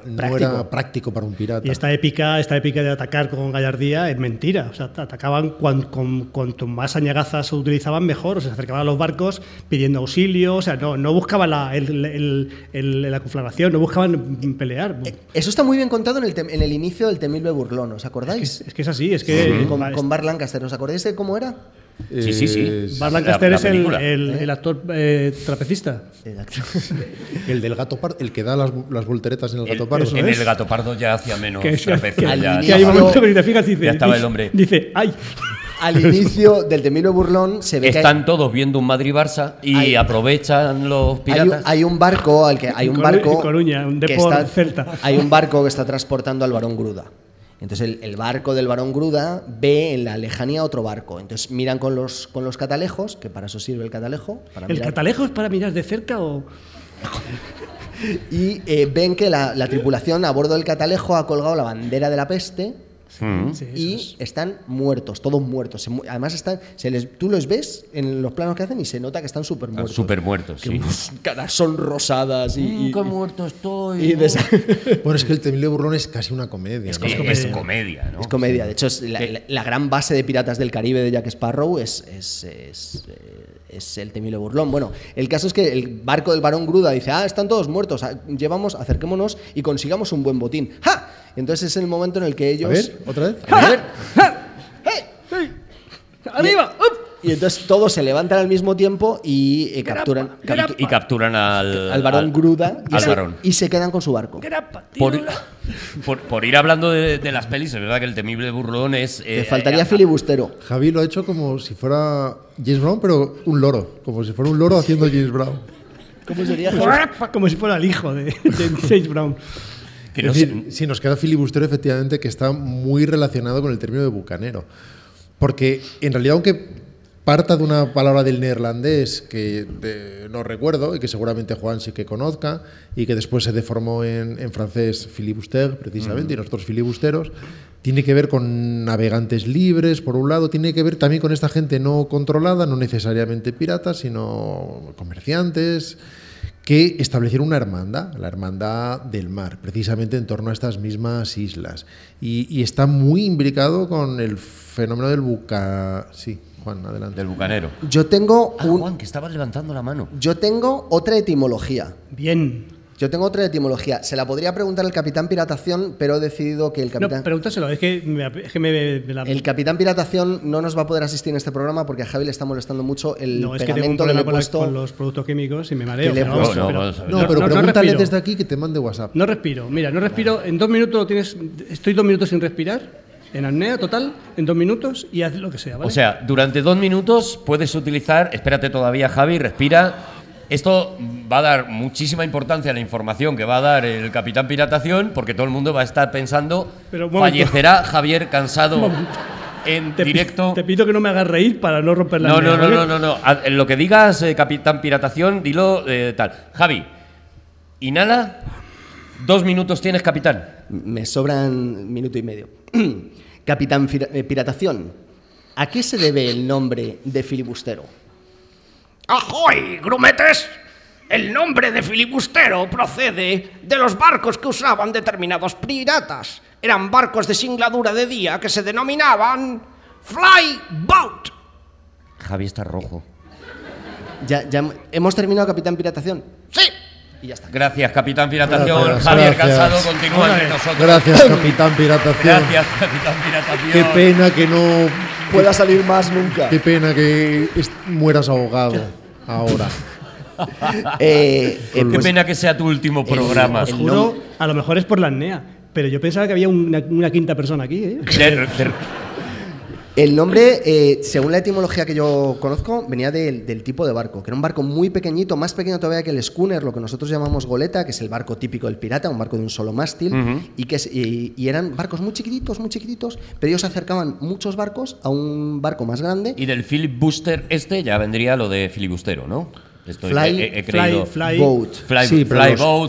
práctico para un pirata. Y esta épica de atacar con gallardía es mentira. O sea, atacaban cuanto más añagazas se utilizaban, mejor. O sea, se acercaban a los barcos pidiendo auxilio. O sea, no buscaban la conflagración, no buscaban pelear. Eso está muy bien contado en el inicio del temible burlón, ¿os acordáis? Es que es así, es que... Sí. Con Burt Lancaster, ¿os acordáis de cómo era? Sí, sí, sí. Burt Lancaster es el actor trapecista. El del gato pardo, el que da las volteretas en el gato pardo. En el gato pardo ya hacía menos trapecio. Ya hay un momento que te fijas y dice... Ya estaba el hombre. Dice, ¡ay! Al inicio del temible burlón se ve están que todos viendo un Madrid-Barça y aprovechan los piratas. Hay un barco al que está transportando al Barón Gruda. Entonces el barco del Barón Gruda ve en la lejanía otro barco. Entonces miran con los catalejos, que para eso sirve el catalejo. Para mirar. ¿El catalejo es para mirar de cerca o...? Y ven que la tripulación a bordo del catalejo ha colgado la bandera de la peste. Sí, y están muertos, todos muertos. Además, tú los ves en los planos que hacen y se nota que están súper muertos. Súper muertos, sí. Caras son rosadas. Nunca muerto estoy. Bueno, es que el temible burlón es casi una comedia. Es comedia, ¿no? Es comedia. De hecho, es la gran base de Piratas del Caribe de Jack Sparrow es el temible burlón. Bueno, el caso es que el barco del Barón Gruda dice: ah, están todos muertos, acerquémonos y consigamos un buen botín. ¡Ja! Entonces es el momento en el que ellos... A ver, ¿otra vez? A ver. ¡Arriba! Y entonces todos se levantan al mismo tiempo y capturan al Barón Gruda y se quedan con su barco. Por ir hablando de las pelis, es verdad que el temible burlón es... Te faltaría filibustero. Javi lo ha hecho como si fuera James Brown, pero un loro. Como si fuera un loro haciendo James Brown. ¿Cómo sería? Como si fuera el hijo de James Brown. Sí, nos queda filibustero, efectivamente, que está muy relacionado con el término de bucanero. Porque, en realidad, aunque parta de una palabra del neerlandés que no recuerdo y que seguramente Juan sí que conozca y que después se deformó en francés filibuster, precisamente, y nosotros filibusteros, tiene que ver con navegantes libres, por un lado, tiene que ver también con esta gente no controlada, no necesariamente piratas, sino comerciantes... que establecieron una hermandad, la Hermandad del Mar, precisamente en torno a estas mismas islas. Y está muy imbricado con el fenómeno del Sí, Juan, adelante. Del bucanero. Yo tengo Juan, que estabas levantando la mano. Yo tengo otra etimología. Bien. Yo tengo otra etimología. Se la podría preguntar al Capitán Piratación, pero he decidido que el Capitán... No, pregúntaselo, El Capitán Piratación no nos va a poder asistir en este programa porque a Javi le está molestando mucho el pegamento que le he puesto... con los productos químicos y me mareo. Pero pregúntale desde aquí que te mande WhatsApp. No respiro, mira, no respiro. Vale. En 2 minutos lo tienes... Estoy 2 minutos sin respirar. En apnea total, en 2 minutos y haz lo que sea, ¿vale? O sea, durante 2 minutos puedes utilizar... Espérate todavía, Javi, respira... Esto va a dar muchísima importancia a la información que va a dar el Capitán Piratación, porque todo el mundo va a estar pensando, fallecerá Javier Cansado en directo. Te pido que no me hagas reír para no romper la mesa. No. Lo que digas, Capitán Piratación, dilo tal. Javi, inhala. 2 minutos tienes, capitán. Me sobran 1 minuto y medio. Capitán Piratación, ¿a qué se debe el nombre de filibustero? ¡Ajoy, grumetes! El nombre de filibustero procede de los barcos que usaban determinados piratas. Eran barcos de singladura de día que se denominaban flyboat. Javi está rojo. Ya hemos terminado, Capitán Piratación. ¡Sí! Y ya está. Gracias, Capitán Piratación. Gracias, Javier Cansado continúa entre nosotros. Gracias, Capitán Piratación. Gracias, Capitán Piratación. Qué pena que no pueda salir más nunca. Qué pena que mueras ahogado ahora. Qué pena que sea tu último programa. Os juro, a lo mejor es por la apnea, pero yo pensaba que había una quinta persona aquí, ¿eh? El nombre, según la etimología que yo conozco, venía del tipo de barco, que era un barco muy pequeñito, más pequeño todavía que el schooner, lo que nosotros llamamos goleta, que es el barco típico del pirata, un barco de un solo mástil, y eran barcos muy chiquititos, pero ellos acercaban muchos barcos a un barco más grande. Y del filibuster ya vendría lo de filibustero, ¿no? Flyboat,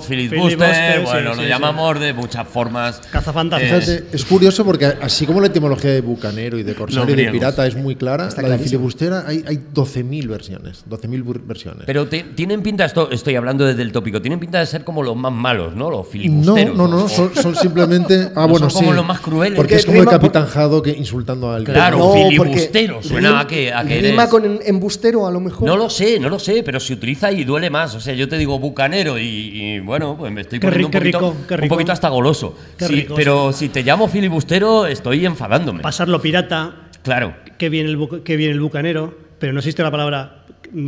filibuster, bueno, sí, lo llamamos de muchas formas. Cazafantasmas. Es curioso porque así como la etimología de bucanero y de corsario y de pirata es muy clara, la de filibustera hay 12.000 versiones, 12.000 versiones. Pero tienen pinta, estoy hablando desde el tópico, tienen pinta de ser como los más malos, ¿no? Los filibusteros. No, son simplemente... Ah, bueno, son como los más crueles. Porque es como el Capitán Jado que insultando a alguien. Claro, filibustero, suena a que eres... ¿Rima con embustero a lo mejor? No lo sé, pero se utiliza y duele más. O sea, yo te digo bucanero y bueno, pues me estoy poniendo un poquito hasta goloso. Si te llamo filibustero, estoy enfadándome. Pasarlo pirata. Claro. Que viene el bucanero, pero no existe la palabra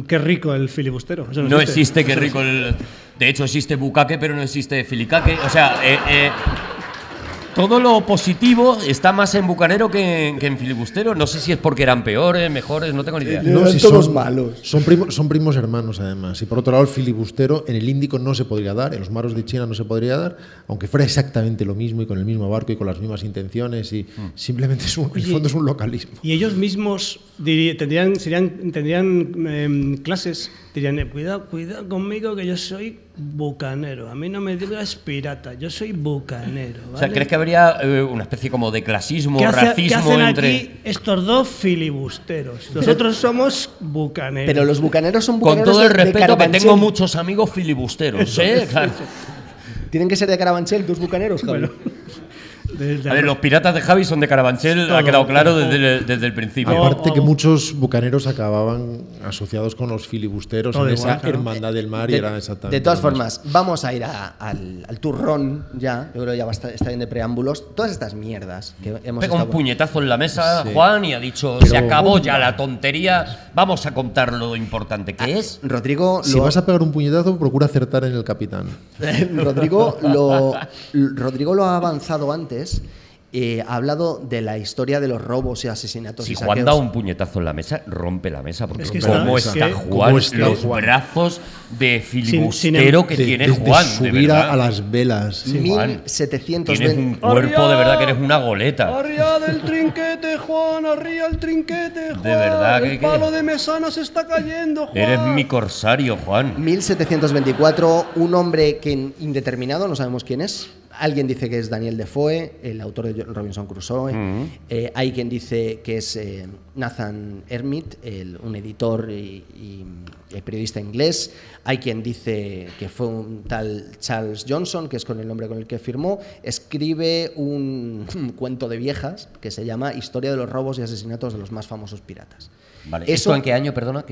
qué rico el filibustero. No existe qué rico el... De hecho, existe bucaque, pero no existe filicaque. O sea, todo lo positivo está más en bucanero que en filibustero. No sé si es porque eran peores, mejores, no tengo ni idea. No, si son malos. Son primos hermanos, además. Y por otro lado, el filibustero en el Índico no se podría dar, en los mares de China no se podría dar, aunque fuera exactamente lo mismo y con el mismo barco y con las mismas intenciones. Y simplemente en el fondo es un localismo. Y ellos mismos tendrían clases, dirían, cuidado conmigo que yo soy bucanero, a mí no me digas pirata, yo soy bucanero, ¿vale? O sea, ¿crees que habría una especie como de clasismo, racismo? ¿Qué hacen entre aquí estos dos filibusteros? Nosotros somos bucaneros. Pero los bucaneros son bucaneros. Con todo el respeto, que tengo muchos amigos filibusteros, ¿eh? Claro. Tienen que ser de Carabanchel, dos bucaneros, Javi. Bueno. A ver, los piratas de Javi son de Carabanchel, ha quedado claro desde el principio. Aparte que muchos bucaneros acababan asociados con los filibusteros en esa hermandad del mar y eran exactamente... De todas formas, vamos a ir al turrón ya, yo creo que ya está bien de preámbulos. Todas estas mierdas que hemos estado... Pega un puñetazo en la mesa, Juan, y ha dicho, se acabó ya la tontería, vamos a contar lo importante que es. Rodrigo... Si vas a pegar un puñetazo, procura acertar en el capitán. Rodrigo lo ha avanzado antes. Ha hablado de la historia de los robos y asesinatos. Si Juan da un puñetazo en la mesa, rompe la mesa. Porque ¿Cómo está Juan? Los brazos de filibustero que tiene Juan. De subir a las velas. 1720. Tienes un cuerpo, de verdad, que eres una goleta. Arriba del trinquete, Juan. Arriba el trinquete, Juan. De verdad, el palo de mesana se está cayendo, Juan. Eres mi corsario, Juan. 1724, un hombre que indeterminado, no sabemos quién es. Alguien dice que es Daniel Defoe, el autor de Robinson Crusoe. Hay quien dice que es Nathan Ermit, un editor y periodista inglés. Hay quien dice que fue un tal Charles Johnson, que es con el nombre con el que firmó. Escribe un cuento de viejas que se llama Historia de los robos y asesinatos de los más famosos piratas. Vale. ¿Esto en qué año, perdona?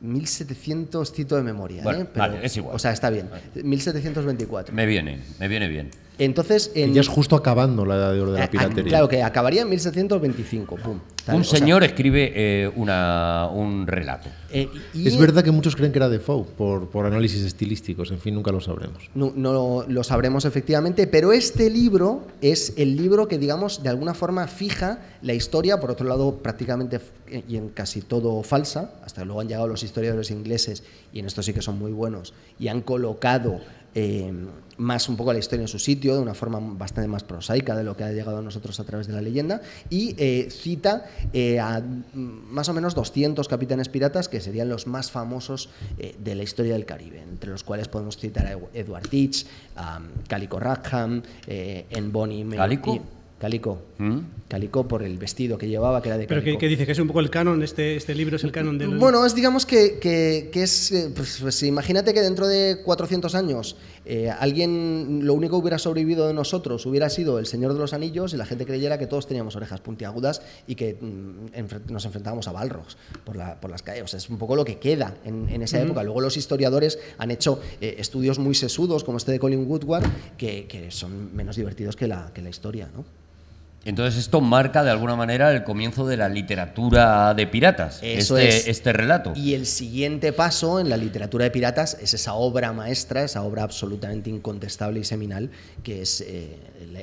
1700, cito de memoria. Bueno, pero, vale, es igual. O sea, está bien. Vale. 1724. Me viene bien. Entonces, ya es justo acabando la edad de oro de la piratería. Claro, que acabaría en 1725. Pum. Un señor escribe un relato. Es verdad que muchos creen que era Defoe por análisis estilísticos. En fin, nunca lo sabremos. No lo sabremos efectivamente, pero este libro es el libro que, digamos, de alguna forma fija la historia, por otro lado prácticamente y en casi todo falsa, hasta luego han llegado los historiadores ingleses, y en esto sí que son muy buenos, y han colocado... más un poco la historia en su sitio, de una forma bastante más prosaica de lo que ha llegado a nosotros a través de la leyenda, y cita a más o menos 200 capitanes piratas que serían los más famosos de la historia del Caribe, entre los cuales podemos citar a Edward Teach, a Calico Rackham, Bonnie Calico por el vestido que llevaba, que era de Calico. ¿Pero qué dice? ¿Que es un poco el canon? ¿Este libro es el canon del...? Bueno, es, digamos que es... Pues, imagínate que dentro de 400 años alguien, lo único que hubiera sobrevivido de nosotros hubiera sido El Señor de los Anillos, y la gente creyera que todos teníamos orejas puntiagudas y que nos enfrentábamos a Balrogs por las calles. O sea, es un poco lo que queda en esa época. Luego los historiadores han hecho estudios muy sesudos, como este de Colin Woodward, que son menos divertidos que la historia, ¿no? Entonces esto marca de alguna manera el comienzo de la literatura de piratas, este relato. Y el siguiente paso en la literatura de piratas es esa obra maestra, esa obra absolutamente incontestable y seminal, que es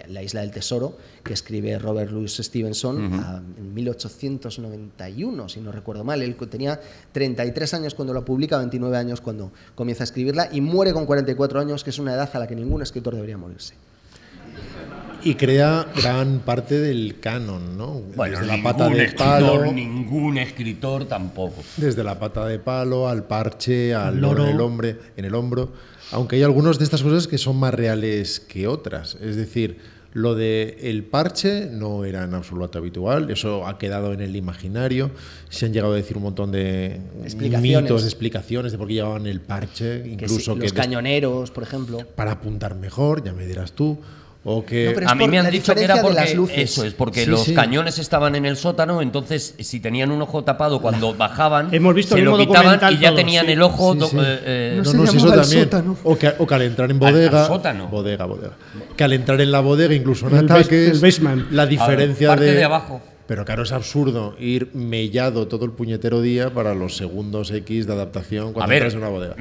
La Isla del Tesoro, que escribe Robert Louis Stevenson en 1891, si no recuerdo mal. Él tenía 33 años cuando la publica, 29 años cuando comienza a escribirla, y muere con 44 años, que es una edad a la que ningún escritor debería morirse. Y crea gran parte del canon, ¿no? Bueno, desde la pata de palo, ningún escritor tampoco. Desde la pata de palo al parche, al loro en el hombro. Aunque hay algunas de estas cosas que son más reales que otras. Es decir, lo del parche no era en absoluto habitual. Eso ha quedado en el imaginario. Se han llegado a decir un montón de mitos, de explicaciones de por qué llevaban el parche. Incluso que los cañoneros, por ejemplo. Para apuntar mejor, ya me dirás tú. O que no, a mí me han dicho que era por las luces. Eso es, porque sí, los cañones estaban en el sótano, entonces si tenían un ojo tapado cuando bajaban, se lo quitaban y ya tenían el ojo. O que al entrar en bodega, que al entrar en la bodega, incluso en ataques, la diferencia de abajo. Pero claro, es absurdo ir mellado todo el puñetero día para los segundos X de adaptación cuando entras en una bodega.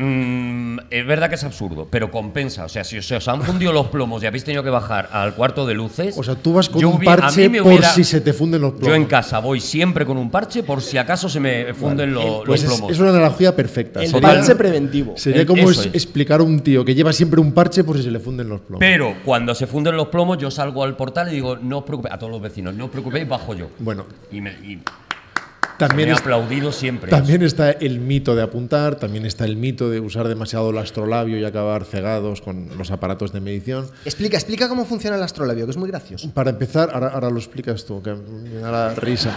Es verdad que es absurdo, pero compensa. O sea, si os han fundido los plomos y habéis tenido que bajar al cuarto de luces... O sea, tú vas con un parche por si se te funden los plomos. Yo en casa voy siempre con un parche por si acaso se me funden los plomos. Es una analogía perfecta. El parche preventivo. Sería como explicar a un tío que lleva siempre un parche por si se le funden los plomos. Pero cuando se funden los plomos yo salgo al portal y digo, no os preocupéis, a todos los vecinos, no os preocupéis, bajo yo. Bueno, y también aplaudido siempre. También está el mito de apuntar, también está el mito de usar demasiado el astrolabio y acabar cegados con los aparatos de medición. Explica cómo funciona el astrolabio, que es muy gracioso. Para empezar, ahora lo explicas tú, que me da la risa.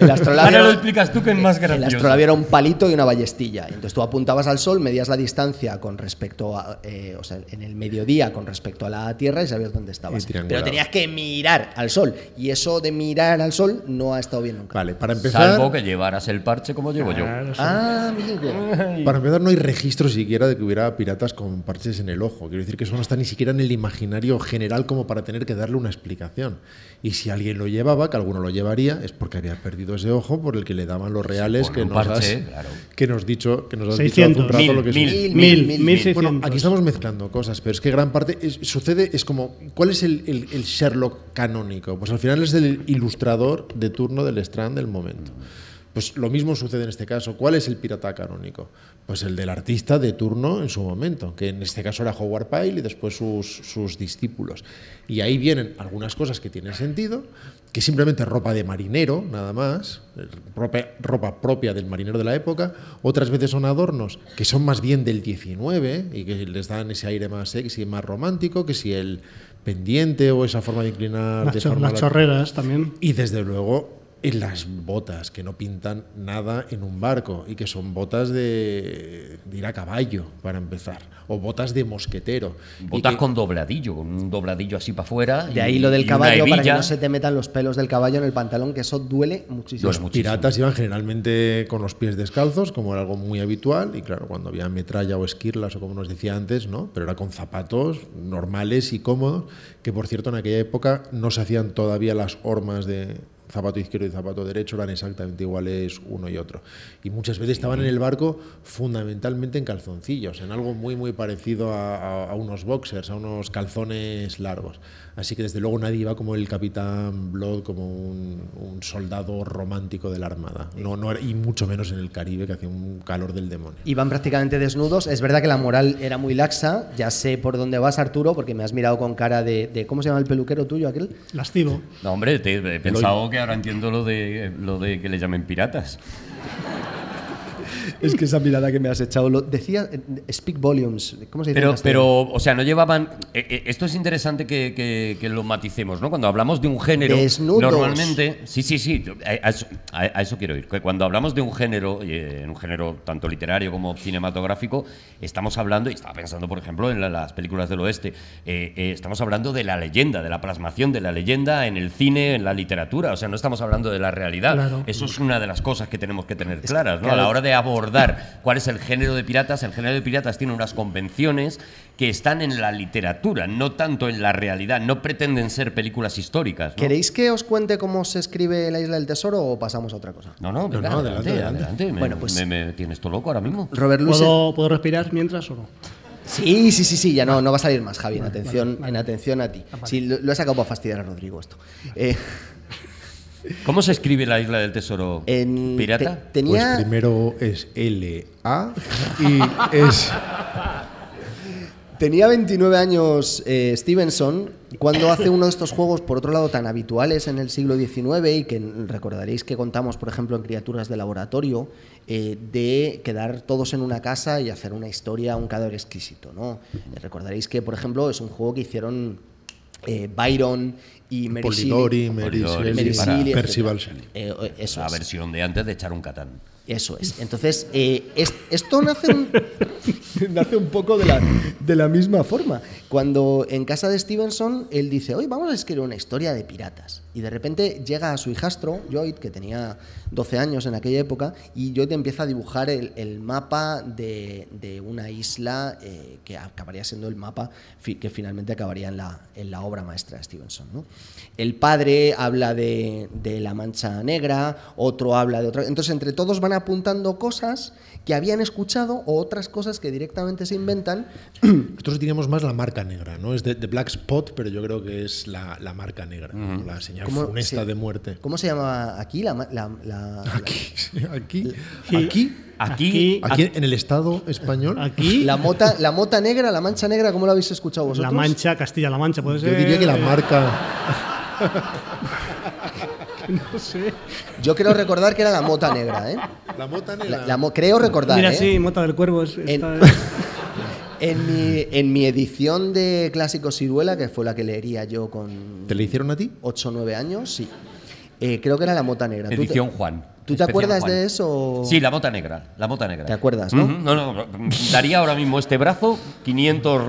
Ahora lo explicas tú, que es más gracioso. El astrolabio era un palito y una ballestilla. Entonces tú apuntabas al sol, medías la distancia con respecto a, o sea, en el mediodía con respecto a la Tierra y sabías dónde estabas. Pero tenías que mirar al sol. Y eso de mirar al sol no ha estado bien nunca. Vale, para empezar... Salvo que llevaras el parche como llevo yo. Ah, amigo. Para empezar, no hay registro siquiera de que hubiera piratas con parches en el ojo. Quiero decir que eso no está ni siquiera en el imaginario general como para tener que darle una explicación. Y si alguien lo llevaba, que alguno lo llevaría, es porque había perdido ese ojo por el que le daban los reales que nos, has dicho hace un rato lo que es. 1.600. Bueno, aquí estamos mezclando cosas, pero es que gran parte sucede, es como, ¿cuál es el Sherlock canónico? Pues al final es el ilustrador de turno del Strand del momento. Pues lo mismo sucede en este caso. ¿Cuál es el pirata canónico? Pues el del artista de turno en su momento, que en este caso era Howard Pyle y después sus discípulos. Y ahí vienen algunas cosas que tienen sentido, que simplemente ropa de marinero, nada más, ropa propia del marinero de la época. Otras veces son adornos que son más bien del 19 y que les dan ese aire más sexy, más romántico, que si el pendiente o esa forma de inclinar... Las chorreras también. Y desde luego... en las botas, que no pintan nada en un barco y que son botas de ir a caballo, para empezar, o botas de mosquetero. Botas con dobladillo, con un dobladillo así para afuera. De ahí lo del caballo, para que no se te metan los pelos del caballo en el pantalón, que eso duele muchísimo. Los piratas iban generalmente con los pies descalzos, como era algo muy habitual, y claro, cuando había metralla o esquirlas, o como nos decía antes, ¿no? Pero era con zapatos normales y cómodos, que por cierto en aquella época no se hacían todavía las hormas de... zapato izquierdo y zapato derecho eran exactamente iguales uno y otro. Y muchas veces estaban en el barco fundamentalmente en calzoncillos, en algo muy muy parecido a unos boxers, a unos calzones largos. Así que desde luego nadie iba como el Capitán Blood, como un soldado romántico de la Armada. No, y mucho menos en el Caribe, que hacía un calor del demonio. Iban prácticamente desnudos. Es verdad que la moral era muy laxa. Ya sé por dónde vas, Arturo, porque me has mirado con cara de ¿cómo se llama el peluquero tuyo aquel? Lascivo. No, hombre, he pensado que ahora entiendo lo de que le llamen piratas. Es que esa mirada que me has echado, lo decía, speak volumes. ¿Cómo se dice? Pero o sea, no llevaban... esto es interesante que lo maticemos, ¿no? Cuando hablamos de un género... Desnudos. Normalmente... Sí. A eso quiero ir. Que cuando hablamos de un género, tanto literario como cinematográfico, estamos hablando, y estaba pensando, por ejemplo, en las películas del oeste, estamos hablando de la leyenda, de la plasmación de la leyenda en el cine, en la literatura. O sea, no estamos hablando de la realidad. Claro. Eso es una de las cosas que tenemos que tener claras, ¿no? A la hora de abordar cuál es el género de piratas. El género de piratas tiene unas convenciones que están en la literatura, no tanto en la realidad. No pretenden ser películas históricas, ¿no? ¿Queréis que os cuente cómo se escribe La Isla del Tesoro o pasamos a otra cosa? No, adelante. Bueno, pues me tienes todo loco ahora mismo. Robert Louis... ¿Puedo respirar mientras o no? Sí, ya no va a salir más, Javi. Vale. En atención a ti. Sí, lo he sacado para fastidiar a Rodrigo esto. Vale. ¿Cómo se escribe La Isla del Tesoro pirata? Pues primero es L-A y es... Tenía 29 años Stevenson cuando hace uno de estos juegos, por otro lado, tan habituales en el siglo XIX y que recordaréis que contamos, por ejemplo, en Criaturas de Laboratorio, de quedar todos en una casa y hacer una historia, un cadáver exquisito, ¿no? Recordaréis que, por ejemplo, es un juego que hicieron... Byron y Mary Shelley, Percival Shelley. La versión de antes de echar un Catán. Eso es. Entonces, esto nace un poco de la misma forma. Cuando en casa de Stevenson, él dice, hoy vamos a escribir una historia de piratas. Y de repente llega a su hijastro, Lloyd, que tenía 12 años en aquella época, y Lloyd empieza a dibujar el mapa de una isla que acabaría siendo el mapa que finalmente acabaría en la obra maestra de Stevenson, ¿no? El padre habla de la Mancha Negra, otro habla de otra... Entonces, entre todos van apuntando cosas que habían escuchado o otras cosas que directamente se inventan. Nosotros diríamos más la marca negra, ¿no? Es de Black Spot, pero yo creo que es la marca negra, ¿no? La señal funesta de muerte. ¿Cómo se llama aquí? Aquí en el Estado español. Aquí. La mota negra, la mancha negra, ¿cómo lo habéis escuchado vosotros? La mancha, Castilla-La Mancha, puede ser. Yo diría que la marca... No sé. Yo creo recordar que era la mota negra, ¿eh? La mota negra. Creo recordar. Mira, sí, mota del cuervo. En mi edición de Clásicos Ciruela, que fue la que leería yo con... ¿Te la hicieron a ti? 8 o 9 años, sí. Creo que era la mota negra. Edición Juan. ¿Tú te acuerdas de eso? Sí, la mota negra. La mota negra. ¿Te acuerdas, no? No. Daría ahora mismo este brazo 500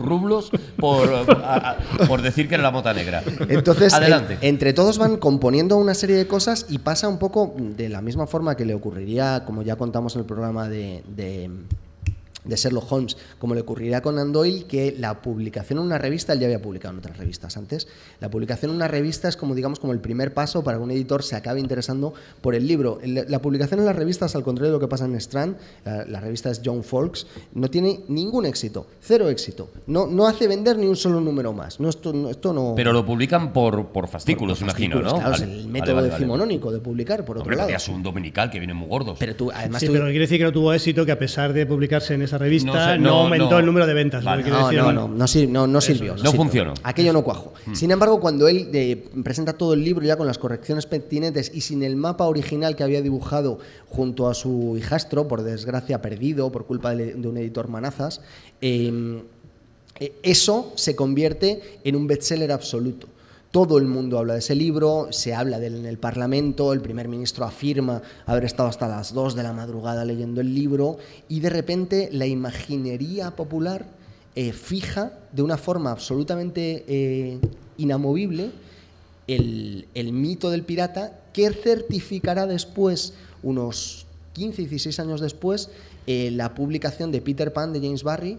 rublos por decir que era la mota negra. Entonces, adelante. Entre todos van componiendo una serie de cosas y pasa un poco de la misma forma que le ocurriría, como ya contamos en el programa de Sherlock Holmes, como le ocurrirá con Conan Doyle, que la publicación en una revista, él ya había publicado en otras revistas antes, la publicación en una revista es como, digamos, como el primer paso para que un editor se acabe interesando por el libro. La publicación en las revistas, al contrario de lo que pasa en Strand, la revista es Young Folks, no tiene ningún éxito, cero éxito, no hace vender ni un solo número más. Esto no... Pero lo publican por fascículos, imagino, ¿no? Claro, vale, es el método decimonónico de publicar, por otro lado. Pero es un dominical que viene muy gordos. Pero tú, además, pero quiere decir que no tuvo éxito, que a pesar de publicarse en esa revista no aumentó el número de ventas. Vale. No sirvió. No funcionó. Aquello no cuajó. Sin embargo, cuando él presenta todo el libro ya con las correcciones pertinentes y sin el mapa original que había dibujado junto a su hijastro, por desgracia perdido por culpa de un editor manazas, eso se convierte en un bestseller absoluto. Todo el mundo habla de ese libro, se habla de él en el Parlamento, el primer ministro afirma haber estado hasta las 2 de la madrugada leyendo el libro y de repente la imaginería popular fija de una forma absolutamente inamovible el mito del pirata, que certificará después, unos 15, 16 años después, la publicación de Peter Pan de James Barrie,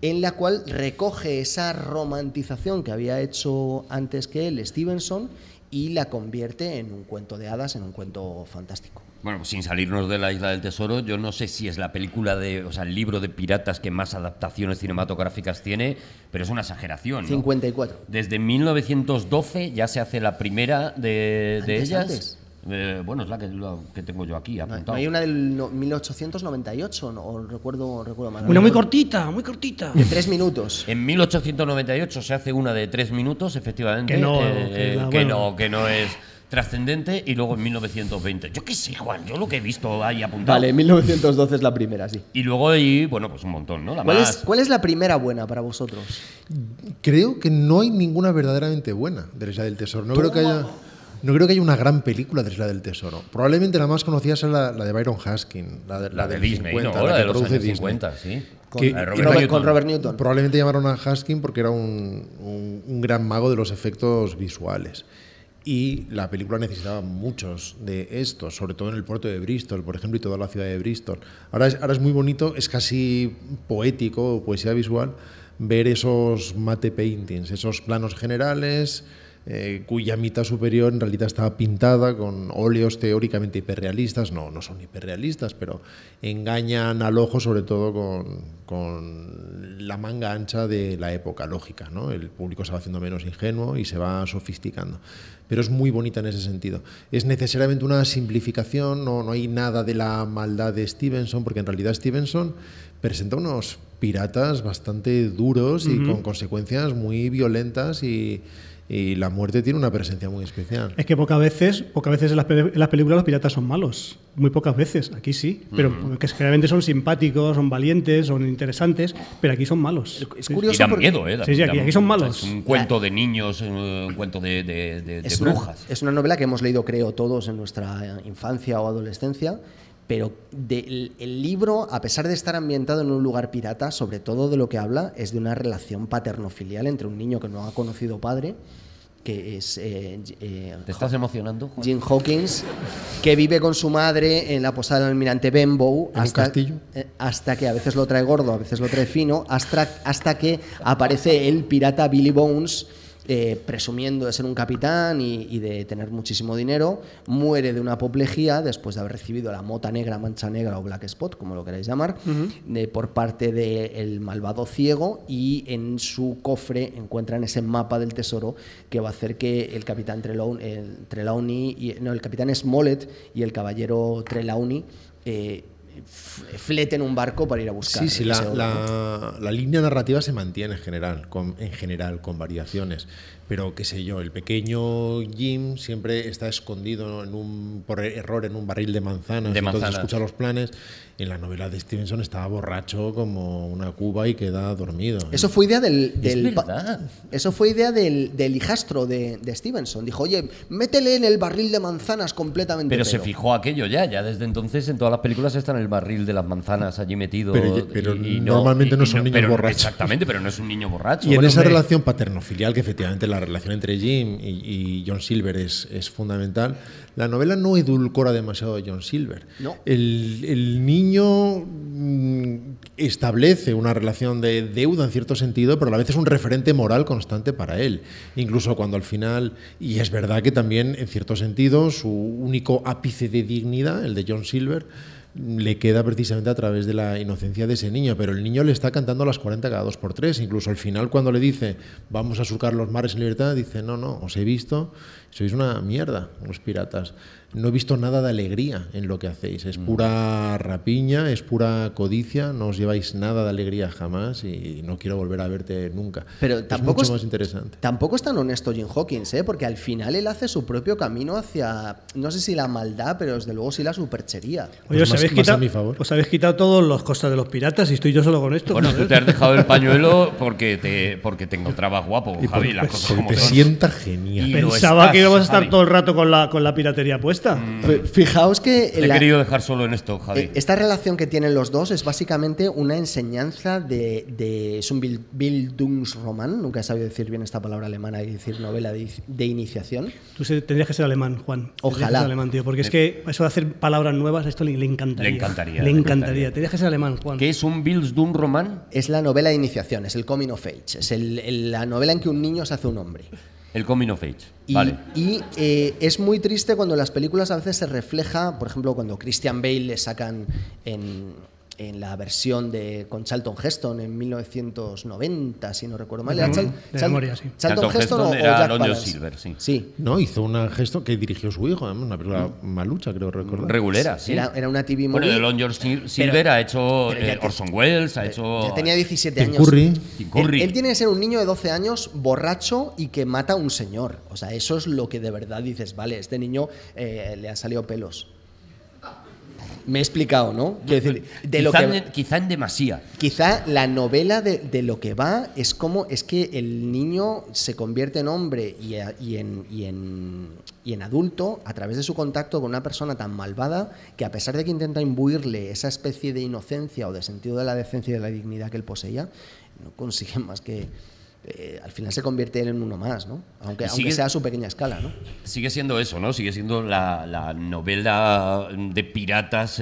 en la cual recoge esa romantización que había hecho antes que él Stevenson y la convierte en un cuento de hadas, en un cuento fantástico. Bueno, pues sin salirnos de la Isla del Tesoro, yo no sé si es la película el libro de piratas que más adaptaciones cinematográficas tiene, pero es una exageración, ¿no? 54. Desde 1912 ya se hace la primera de ellas. Antes. Bueno, es la que tengo yo aquí apuntado. No, hay una del 1898, no recuerdo mal. Una muy cortita, muy cortita. De 3 minutos. En 1898 se hace una de 3 minutos, efectivamente. Que no es trascendente. Y luego en 1920. Yo qué sé, Juan, yo lo que he visto ahí apuntado. Vale, 1912 es la primera, sí. Y luego hay, bueno, pues un montón, ¿no? ¿Cuál es la primera buena para vosotros? Creo que no hay ninguna verdaderamente buena de la Isla del Tesoro. No creo que haya una gran película de Isla del Tesoro. Probablemente la más conocida sea la de Byron Haskin, la de Disney, 50, ¿no? La de los años 50, sí. Con Robert Newton. Probablemente llamaron a Haskin porque era un gran mago de los efectos visuales. Y la película necesitaba muchos de estos, sobre todo en el puerto de Bristol, por ejemplo, y toda la ciudad de Bristol. Ahora es muy bonito, es casi poético, poesía visual, ver esos matte paintings, esos planos generales... cuya mitad superior en realidad estaba pintada con óleos teóricamente hiperrealistas. No son hiperrealistas, pero engañan al ojo sobre todo con la manga ancha de la época lógica, ¿no? El público se va haciendo menos ingenuo y se va sofisticando. Pero es muy bonita en ese sentido. Es necesariamente una simplificación, no hay nada de la maldad de Stevenson, porque en realidad Stevenson presenta unos piratas bastante duros y con consecuencias muy violentas, y la muerte tiene una presencia muy especial. Es que pocas veces en las películas los piratas son malos, muy pocas veces, aquí sí, pero que generalmente son simpáticos, son valientes, son interesantes, pero aquí son malos. Es curioso, y dan miedo, ¿eh? Sí, aquí son malos. Es un cuento de niños, un cuento de brujas. Es una novela que hemos leído, creo, todos en nuestra infancia o adolescencia. Pero el libro, a pesar de estar ambientado en un lugar pirata, sobre todo de lo que habla es de una relación paterno-filial entre un niño que no ha conocido padre, que es... ¿Te estás emocionando, Juan? Jim Hawkins, que vive con su madre en la posada del almirante Benbow. ¿En hasta, el castillo? Hasta que a veces lo trae gordo, a veces lo trae fino, hasta que aparece el pirata Billy Bones, presumiendo de ser un capitán y de tener muchísimo dinero, muere de una apoplejía después de haber recibido la mota negra, mancha negra o black spot, como lo queráis llamar, por parte del malvado ciego, y en su cofre encuentran ese mapa del tesoro que va a hacer que el capitán el capitán Smollett y el caballero Trelawney fleten un barco para ir a buscar. Sí, la línea narrativa se mantiene en general, con variaciones. Pero, qué sé yo, el pequeño Jim siempre está escondido por error en un barril de manzanas, entonces escucha los planes. En la novela de Stevenson estaba borracho como una cuba y queda dormido. Eso fue idea del hijastro de Stevenson. Dijo, oye, métele en el barril de manzanas completamente. Pero se fijó aquello ya desde entonces en todas las películas está en el barril de las manzanas allí metido. Pero normalmente no son niños borrachos. Exactamente, pero no es un niño borracho. Y en esa relación paterno-filial, que efectivamente la relación entre Jim y John Silver es fundamental, la novela no edulcora demasiado a John Silver. No. El niño establece una relación de deuda en cierto sentido, pero a la vez es un referente moral constante para él. Incluso cuando al final, y es verdad que también en cierto sentido su único ápice de dignidad, el de John Silver, le queda precisamente a través de la inocencia de ese niño, pero el niño le está cantando a las 40 cada 2x3, incluso al final cuando le dice vamos a surcar los mares en libertad, dice no, os he visto, sois una mierda, unos piratas, no he visto nada de alegría en lo que hacéis, es pura rapiña, es pura codicia, no os lleváis nada de alegría jamás y no quiero volver a verte nunca. Pero tampoco es mucho más interesante. Tampoco es tan honesto Jim Hawkins, porque al final él hace su propio camino hacia, no sé si la maldad, pero desde luego sí la superchería. Oye, os habéis quitado todas las cosas de los piratas y estoy yo solo con esto. Bueno, tú te has dejado el pañuelo porque te encontrabas guapo, Javi. Las cosas como te sienta genial. Pensaba que íbamos a estar, Javi, todo el rato con la piratería puesta. Fijaos que... Te he querido dejar solo en esto, Javi. Esta relación que tienen los dos es básicamente una enseñanza de es un Bildungsroman, nunca he sabido decir bien esta palabra alemana, y decir novela de iniciación. Tú tendrías que ser alemán, Juan. Ojalá. Alemán, tío, porque es que eso de hacer palabras nuevas, esto le encanta. Le encantaría. Te dejas en alemán, Juan. ¿Qué es un Bildungsroman? Es la novela de iniciación, es el coming of age. Es la novela en que un niño se hace un hombre. El coming of age. Vale. Y es muy triste cuando en las películas a veces se refleja, por ejemplo, cuando Christian Bale le sacan en la versión con Charlton Heston en 1990, si no recuerdo mal. Charlton Heston era Jack Palance. Silver, sí. No, hizo una Heston que dirigió su hijo, una película malucha, creo recordar. Regulera, sí. Era una TV movie. Bueno, Elon George Silver ha hecho Orson Welles, ha hecho... Ya tenía 17 años. Tim Curry. Él tiene que ser un niño de 12 años, borracho y que mata a un señor. O sea, eso es lo que de verdad dices, vale, este niño le han salido pelos. Me he explicado, ¿no? Quiero decir, quizá en demasía. Quizá la novela de lo que va es como es que el niño se convierte en hombre y en adulto a través de su contacto con una persona tan malvada que, a pesar de que intenta imbuirle esa especie de inocencia o de sentido de la decencia y de la dignidad que él poseía, no consigue más que al final se convierte en uno más, ¿no? Aunque sea a su pequeña escala, ¿no? Sigue siendo eso, ¿no? Sigue siendo la novela de piratas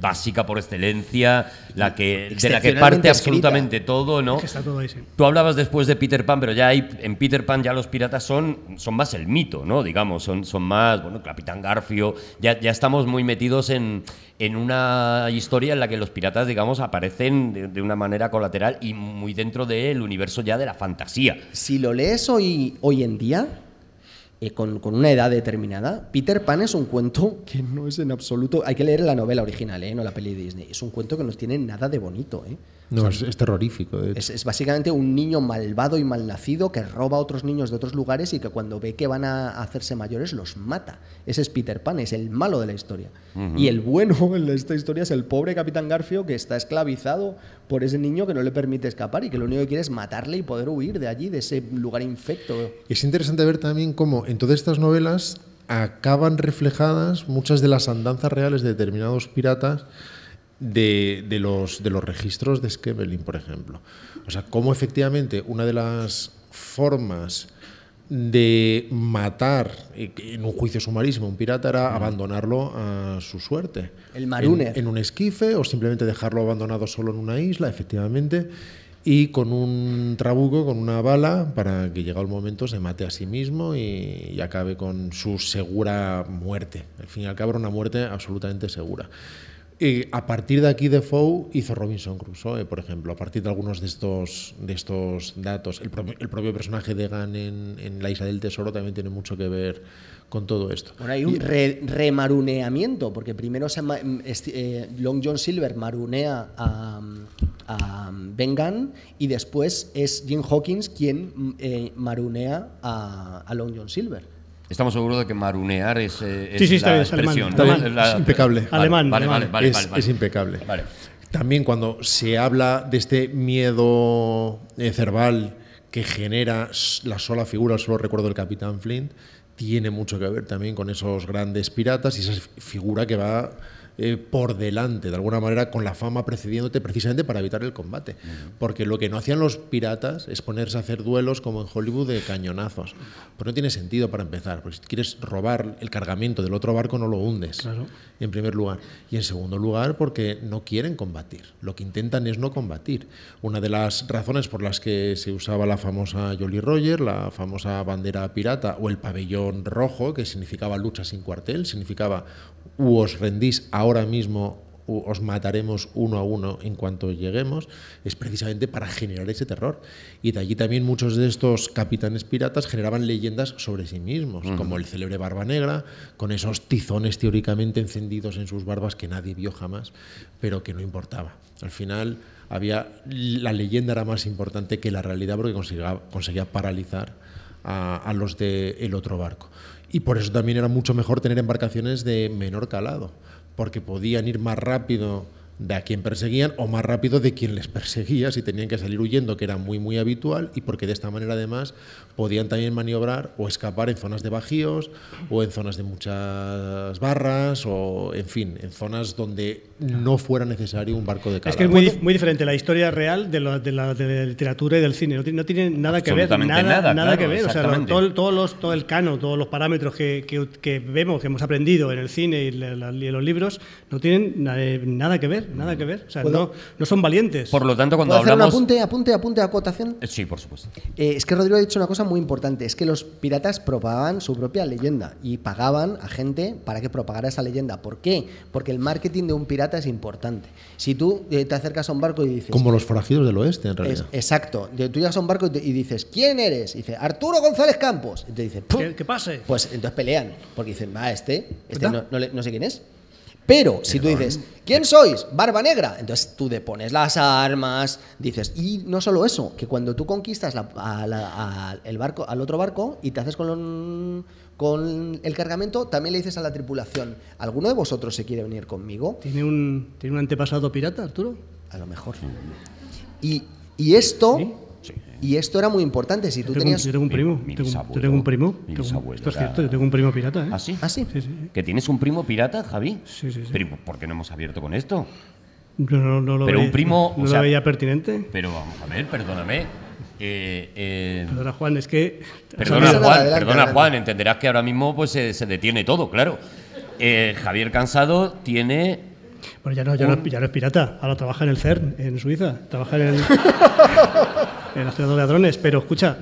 básica por excelencia, de la que parte absolutamente todo, ¿no? Es que está todo ahí, sí. Tú hablabas después de Peter Pan, pero ya en Peter Pan ya los piratas son más el mito, ¿no? Digamos, son más, bueno, Capitán Garfio, ya estamos muy metidos en una historia en la que los piratas, digamos, aparecen de una manera colateral y muy dentro del universo ya de la fantasía. Si lo lees hoy en día, con una edad determinada, Peter Pan es un cuento que no es en absoluto... Hay que leer la novela original, no la peli de Disney. Es un cuento que no tiene nada de bonito. No, o sea, es terrorífico. De hecho. Es básicamente un niño malvado y malnacido que roba a otros niños de otros lugares y que cuando ve que van a hacerse mayores los mata. Ese es Peter Pan, es el malo de la historia. Y el bueno en esta historia es el pobre Capitán Garfio, que está esclavizado por ese niño que no le permite escapar y que lo único que quiere es matarle y poder huir de allí, de ese lugar infecto. Es interesante ver también cómo en todas estas novelas acaban reflejadas muchas de las andanzas reales de determinados piratas de los registros de Exquemelin, por ejemplo. O sea, cómo efectivamente una de las formas de matar en un juicio sumarísimo a un pirata era abandonarlo a su suerte. El marúner. En un esquife o simplemente dejarlo abandonado solo en una isla, efectivamente, y con un trabuco, con una bala, para que llegado el momento se mate a sí mismo y acabe con su segura muerte. Al fin y al cabo, una muerte absolutamente segura. A partir de aquí, Defoe hizo Robinson Crusoe, por ejemplo, a partir de algunos de estos datos. El propio personaje de Gunn en La Isla del Tesoro también tiene mucho que ver con todo esto. Bueno, hay un remaruneamiento, porque primero Long John Silver marunea a Ben Gunn y después es Jim Hawkins quien marunea a Long John Silver. Estamos seguros de que marunear es la expresión. Es impecable. Alemán. Es impecable. Vale. También cuando se habla de este miedo cerval que genera la sola figura, el solo recuerdo del Capitán Flint, tiene mucho que ver también con esos grandes piratas y esa figura que va por delante, de alguna manera, con la fama precediéndote, precisamente para evitar el combate. Porque lo que no hacían los piratas es ponerse a hacer duelos como en Hollywood de cañonazos. Pues no tiene sentido para empezar, porque si quieres robar el cargamento del otro barco no lo hundes, claro, en primer lugar. Y en segundo lugar, porque no quieren combatir. Lo que intentan es no combatir. Una de las razones por las que se usaba la famosa Jolly Roger, la famosa bandera pirata o el pabellón rojo, que significaba lucha sin cuartel, significaba os rendís ahora mismo, os mataremos uno a uno en cuanto lleguemos, es precisamente para generar ese terror. Y de allí también muchos de estos capitanes piratas generaban leyendas sobre sí mismos, como el célebre Barba Negra, con esos tizones teóricamente encendidos en sus barbas que nadie vio jamás, pero que no importaba. Al final, la leyenda era más importante que la realidad, porque conseguía paralizar a los del otro barco. Y por eso también era mucho mejor tener embarcaciones de menor calado, porque podían ir más rápido de a quien perseguían o más rápido de quien les perseguía si tenían que salir huyendo, que era muy muy habitual, y porque de esta manera además podían también maniobrar o escapar en zonas de bajíos o en zonas de muchas barras o, en fin, en zonas donde no fuera necesario un barco de calado. Es que es muy, muy diferente la historia real de la literatura y del cine. No tiene nada que ver, nada que ver. O sea, todo el canon, todos los parámetros que vemos, que hemos aprendido en el cine y en los libros, no tienen nada que ver. Nada que ver, o sea, no son valientes. Por lo tanto, cuando hablamos... ¿Apunte, acotación? Sí, por supuesto. Es que Rodrigo ha dicho una cosa muy importante, es que los piratas propagaban su propia leyenda y pagaban a gente para que propagara esa leyenda. ¿Por qué? Porque el marketing de un pirata es importante. Si tú te acercas a un barco y dices... Como los forajidos del oeste, en realidad. Exacto. Tú llegas a un barco y dices, ¿quién eres? Y dice, Arturo González Campos. Y te dice, ¿qué pase? Pues entonces pelean, porque dicen, va, este no sé quién es. Pero si tú dices, ¿quién sois? Barba Negra. Entonces tú depones las armas, dices, y no solo eso, que cuando tú conquistas al otro barco y te haces con el cargamento, también le dices a la tripulación, ¿alguno de vosotros se quiere venir conmigo? ¿Tiene un antepasado pirata, Arturo? A lo mejor. Y esto... ¿Sí? Y esto era muy importante. Si tú tenías... Yo tengo un primo. Yo tengo un primo. Esto es cierto, yo tengo un primo pirata. ¿Ah, sí? ¿Ah, sí? Sí, sí. ¿Que tienes un primo pirata, Javi? Sí, sí, sí. Pero ¿por qué no hemos abierto con esto? No lo veía pertinente. Pero vamos a ver, perdóname. Perdona, Juan, es que... Perdona, Juan, entenderás que ahora mismo pues se detiene todo, claro. Javier Cansado tiene... Bueno, ya no es pirata, ahora trabaja en el CERN, en Suiza, trabaja en el acelerador de ladrones, pero escucha...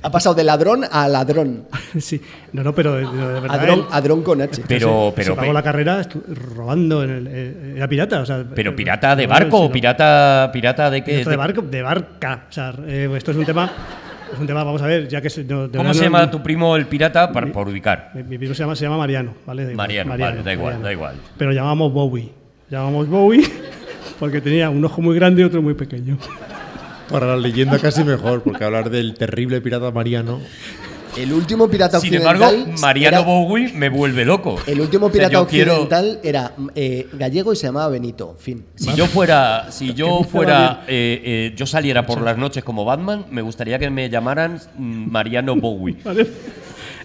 Ha pasado de ladrón a ladrón. Sí, no, pero de verdad. Ladrón con H. Pero se pagó la carrera robando en era pirata, o sea. Pero pirata de barco, o pirata de qué. De barco, de barca, o sea, esto es un tema. Es un tema, vamos a ver, ya que... ¿Cómo se llama tu primo el pirata, por ubicar? Mi primo se llama Mariano, ¿vale? Da igual, Mariano, vale, da igual. Pero llamamos Bowie. Llamamos Bowie porque tenía un ojo muy grande y otro muy pequeño. Para la leyenda casi mejor, porque hablar del terrible pirata Mariano... El último pirata occidental... Sin embargo, Mariano Bowie me vuelve loco. El último pirata occidental era gallego y se llamaba Benito. Fin. Si yo saliera por las noches como Batman, me gustaría que me llamaran Mariano Bowie. Vale.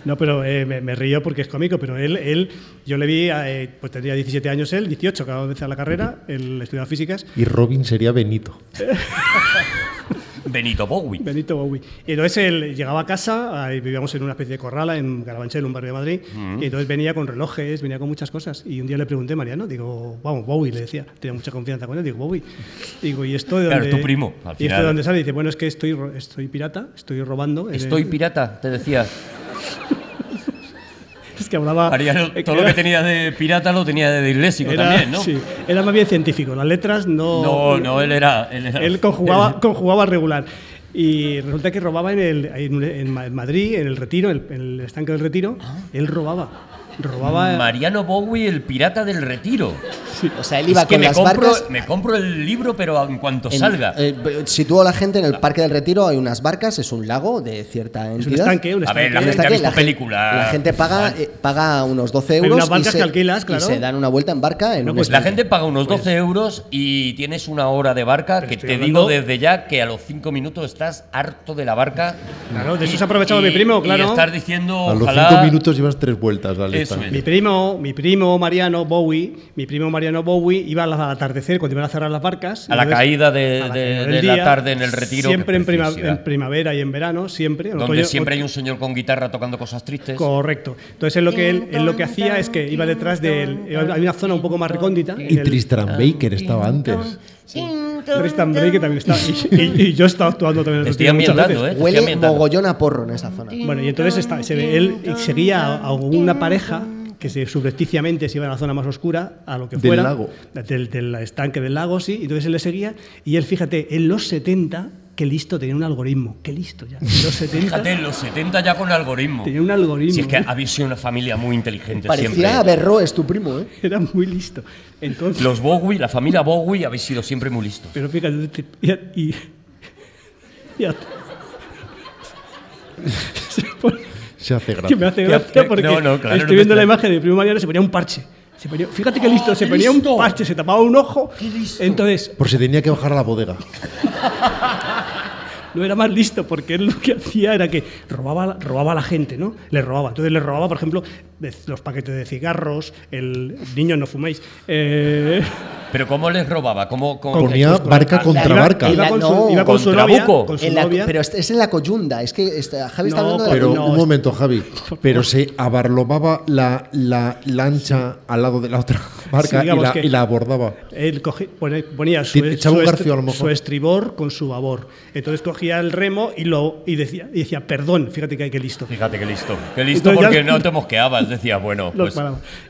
No, pero me río porque es cómico, pero él yo le vi, pues tendría 17 años él, 18, acababa de empezar la carrera, él estudiaba físicas. Y Robin sería Benito. Benito Bowie. Y entonces él llegaba a casa, vivíamos en una especie de corrala en Carabanchel, un barrio de Madrid, y entonces venía con relojes, venía con muchas cosas. Y un día le pregunté a Mariano, digo, vamos, Bowie, le decía, tenía mucha confianza con él, digo, Bowie. Digo, ¿y esto de dónde? Claro, tu primo, al final. ¿Y esto de dónde sale? Y dice, bueno, es que estoy pirata, estoy robando. Estoy pirata, te decía. Es que hablaba. Mariano, todo lo que tenía de pirata lo tenía de disléxico también, ¿no? Sí, era más bien científico, las letras no. No, él era. Él conjugaba regular. Y resulta que robaba en Madrid, en el Retiro, en el estanque del Retiro, él robaba. Mariano Bowie, el pirata del Retiro. Sí. O sea, él iba con las barcas. Me compro el libro, pero en cuanto salga. Sitúo a la gente en el Parque del Retiro, hay unas barcas, es un lago de cierta entidad. Es un estanque, un estanque. A ver, la gente ha visto película. La gente paga unos 12 euros. Hay unas barcas que alquilas, claro. Y se dan una vuelta en barca. Pues la gente paga unos 12 euros y tienes una hora de barca, que te digo desde ya que a los 5 minutos estás harto de la barca. Claro, de eso se ha aprovechado mi primo, claro. Y estás diciendo, a los 5 minutos llevas 3 vueltas, ¿vale? Mi primo Mariano Bowie iba al atardecer cuando iban a cerrar las barcas. A la caída de la tarde en el Retiro. Siempre en primavera y en verano, siempre. Donde siempre hay un señor con guitarra tocando cosas tristes. Correcto. Entonces él lo que hacía es que iba detrás de él. Hay una zona un poco más recóndita. Y Tristram Baker estaba antes. Sí. Tristan Drake también está. Y yo he estado actuando también. Estoy ambientando, ¿eh? Huele mogollón a porro en esa zona. Bueno, y entonces él seguía a una pareja que subrepticiamente se iba a la zona más oscura, a lo que fuera. Del lago. Del estanque del lago, sí. Y entonces él le seguía. Y él, fíjate, en los 70... Qué listo, tenía un algoritmo. Qué listo ya. Los 70, fíjate, los 70 ya con algoritmo. Tenía un algoritmo. Si es que habéis sido una familia muy inteligente. Parecía siempre. Parecía Averroes, tu primo, ¿eh? Era muy listo. Entonces, los Bowie, la familia Bowie, habéis sido siempre muy listos. Pero fíjate, se hace gracia. Que me hace gracia porque estoy viendo la imagen de mi primo Mariano, se ponía un parche. Fíjate qué listo, se ponía un parche, se tapaba un ojo. Qué listo. Entonces, por si tenía que bajar a la bodega. No era más listo, porque él lo que hacía era que robaba a la gente, ¿no? Le robaba. Entonces le robaba, por ejemplo, los paquetes de cigarros, el niño no fuméis. ¿Pero cómo les robaba? Ponía barca contra barca. Iba con su novia. Pero es en la coyunda. Es que Javi está hablando de la coyunda. Pero un momento, Javi. Pero se abarlomaba la lancha al lado de la otra barca y la abordaba. Él ponía su estribor con su babor. Entonces cogía el remo y decía, perdón, fíjate que listo. Fíjate que listo. Qué listo. Entonces, porque no te mosqueabas. Decía, bueno, pues...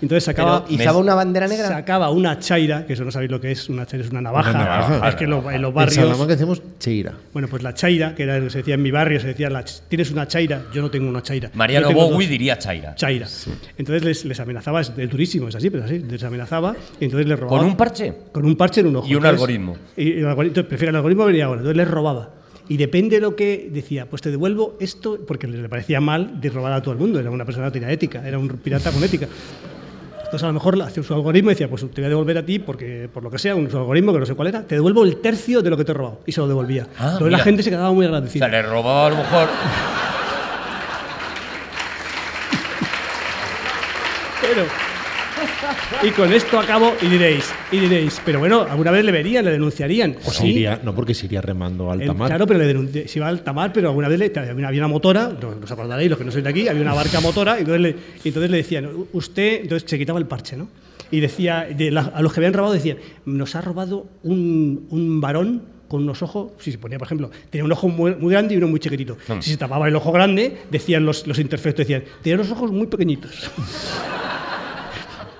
Entonces sacaba... ¿Izaba una bandera negra? Sacaba una chaira, que eso no sabéis lo que es. Una chaira es una navaja. Una navaja. Es que en los barrios... En Salamanca decimos chaira. Bueno, pues la chaira, que era lo que se decía en mi barrio, se decía, ¿tienes una chaira? Yo no tengo una chaira. Mariano Bowie diría chaira. Chaira. Sí. Entonces les amenazaba, es durísimo, es así, pero así. Les amenazaba y entonces les robaba. ¿Con un parche? Con un parche en un ojo. Y un algoritmo. Entonces, prefiero el algoritmo venía ahora. Entonces les robaba. Y depende de lo que decía, pues te devuelvo esto, porque le parecía mal de robar a todo el mundo. Era una persona que tenía ética, era un pirata con ética. Entonces, a lo mejor hacía su algoritmo y decía, pues te voy a devolver a ti, porque por lo que sea, un algoritmo que no sé cuál era, te devuelvo el tercio de lo que te he robado. Y se lo devolvía. Entonces la gente se quedaba muy agradecida. O sea, le robaba a lo mejor... Y con esto acabo y diréis, pero bueno, alguna vez le verían, le denunciarían. Pues sí. Iría, no, porque se iría remando a alta mar. Claro, pero se iba a alta mar, pero alguna vez había una motora, no os acordaréis los que no sois de aquí, había una barca motora, y entonces le decían, usted, entonces se quitaba el parche, ¿no? Y decía, a los que habían robado decían, nos ha robado un varón con unos ojos, si se ponía, por ejemplo, tenía un ojo muy grande y uno muy chiquitito. Ah. Si se tapaba el ojo grande, decían los imperfectos, decían, tenía los ojos muy pequeñitos.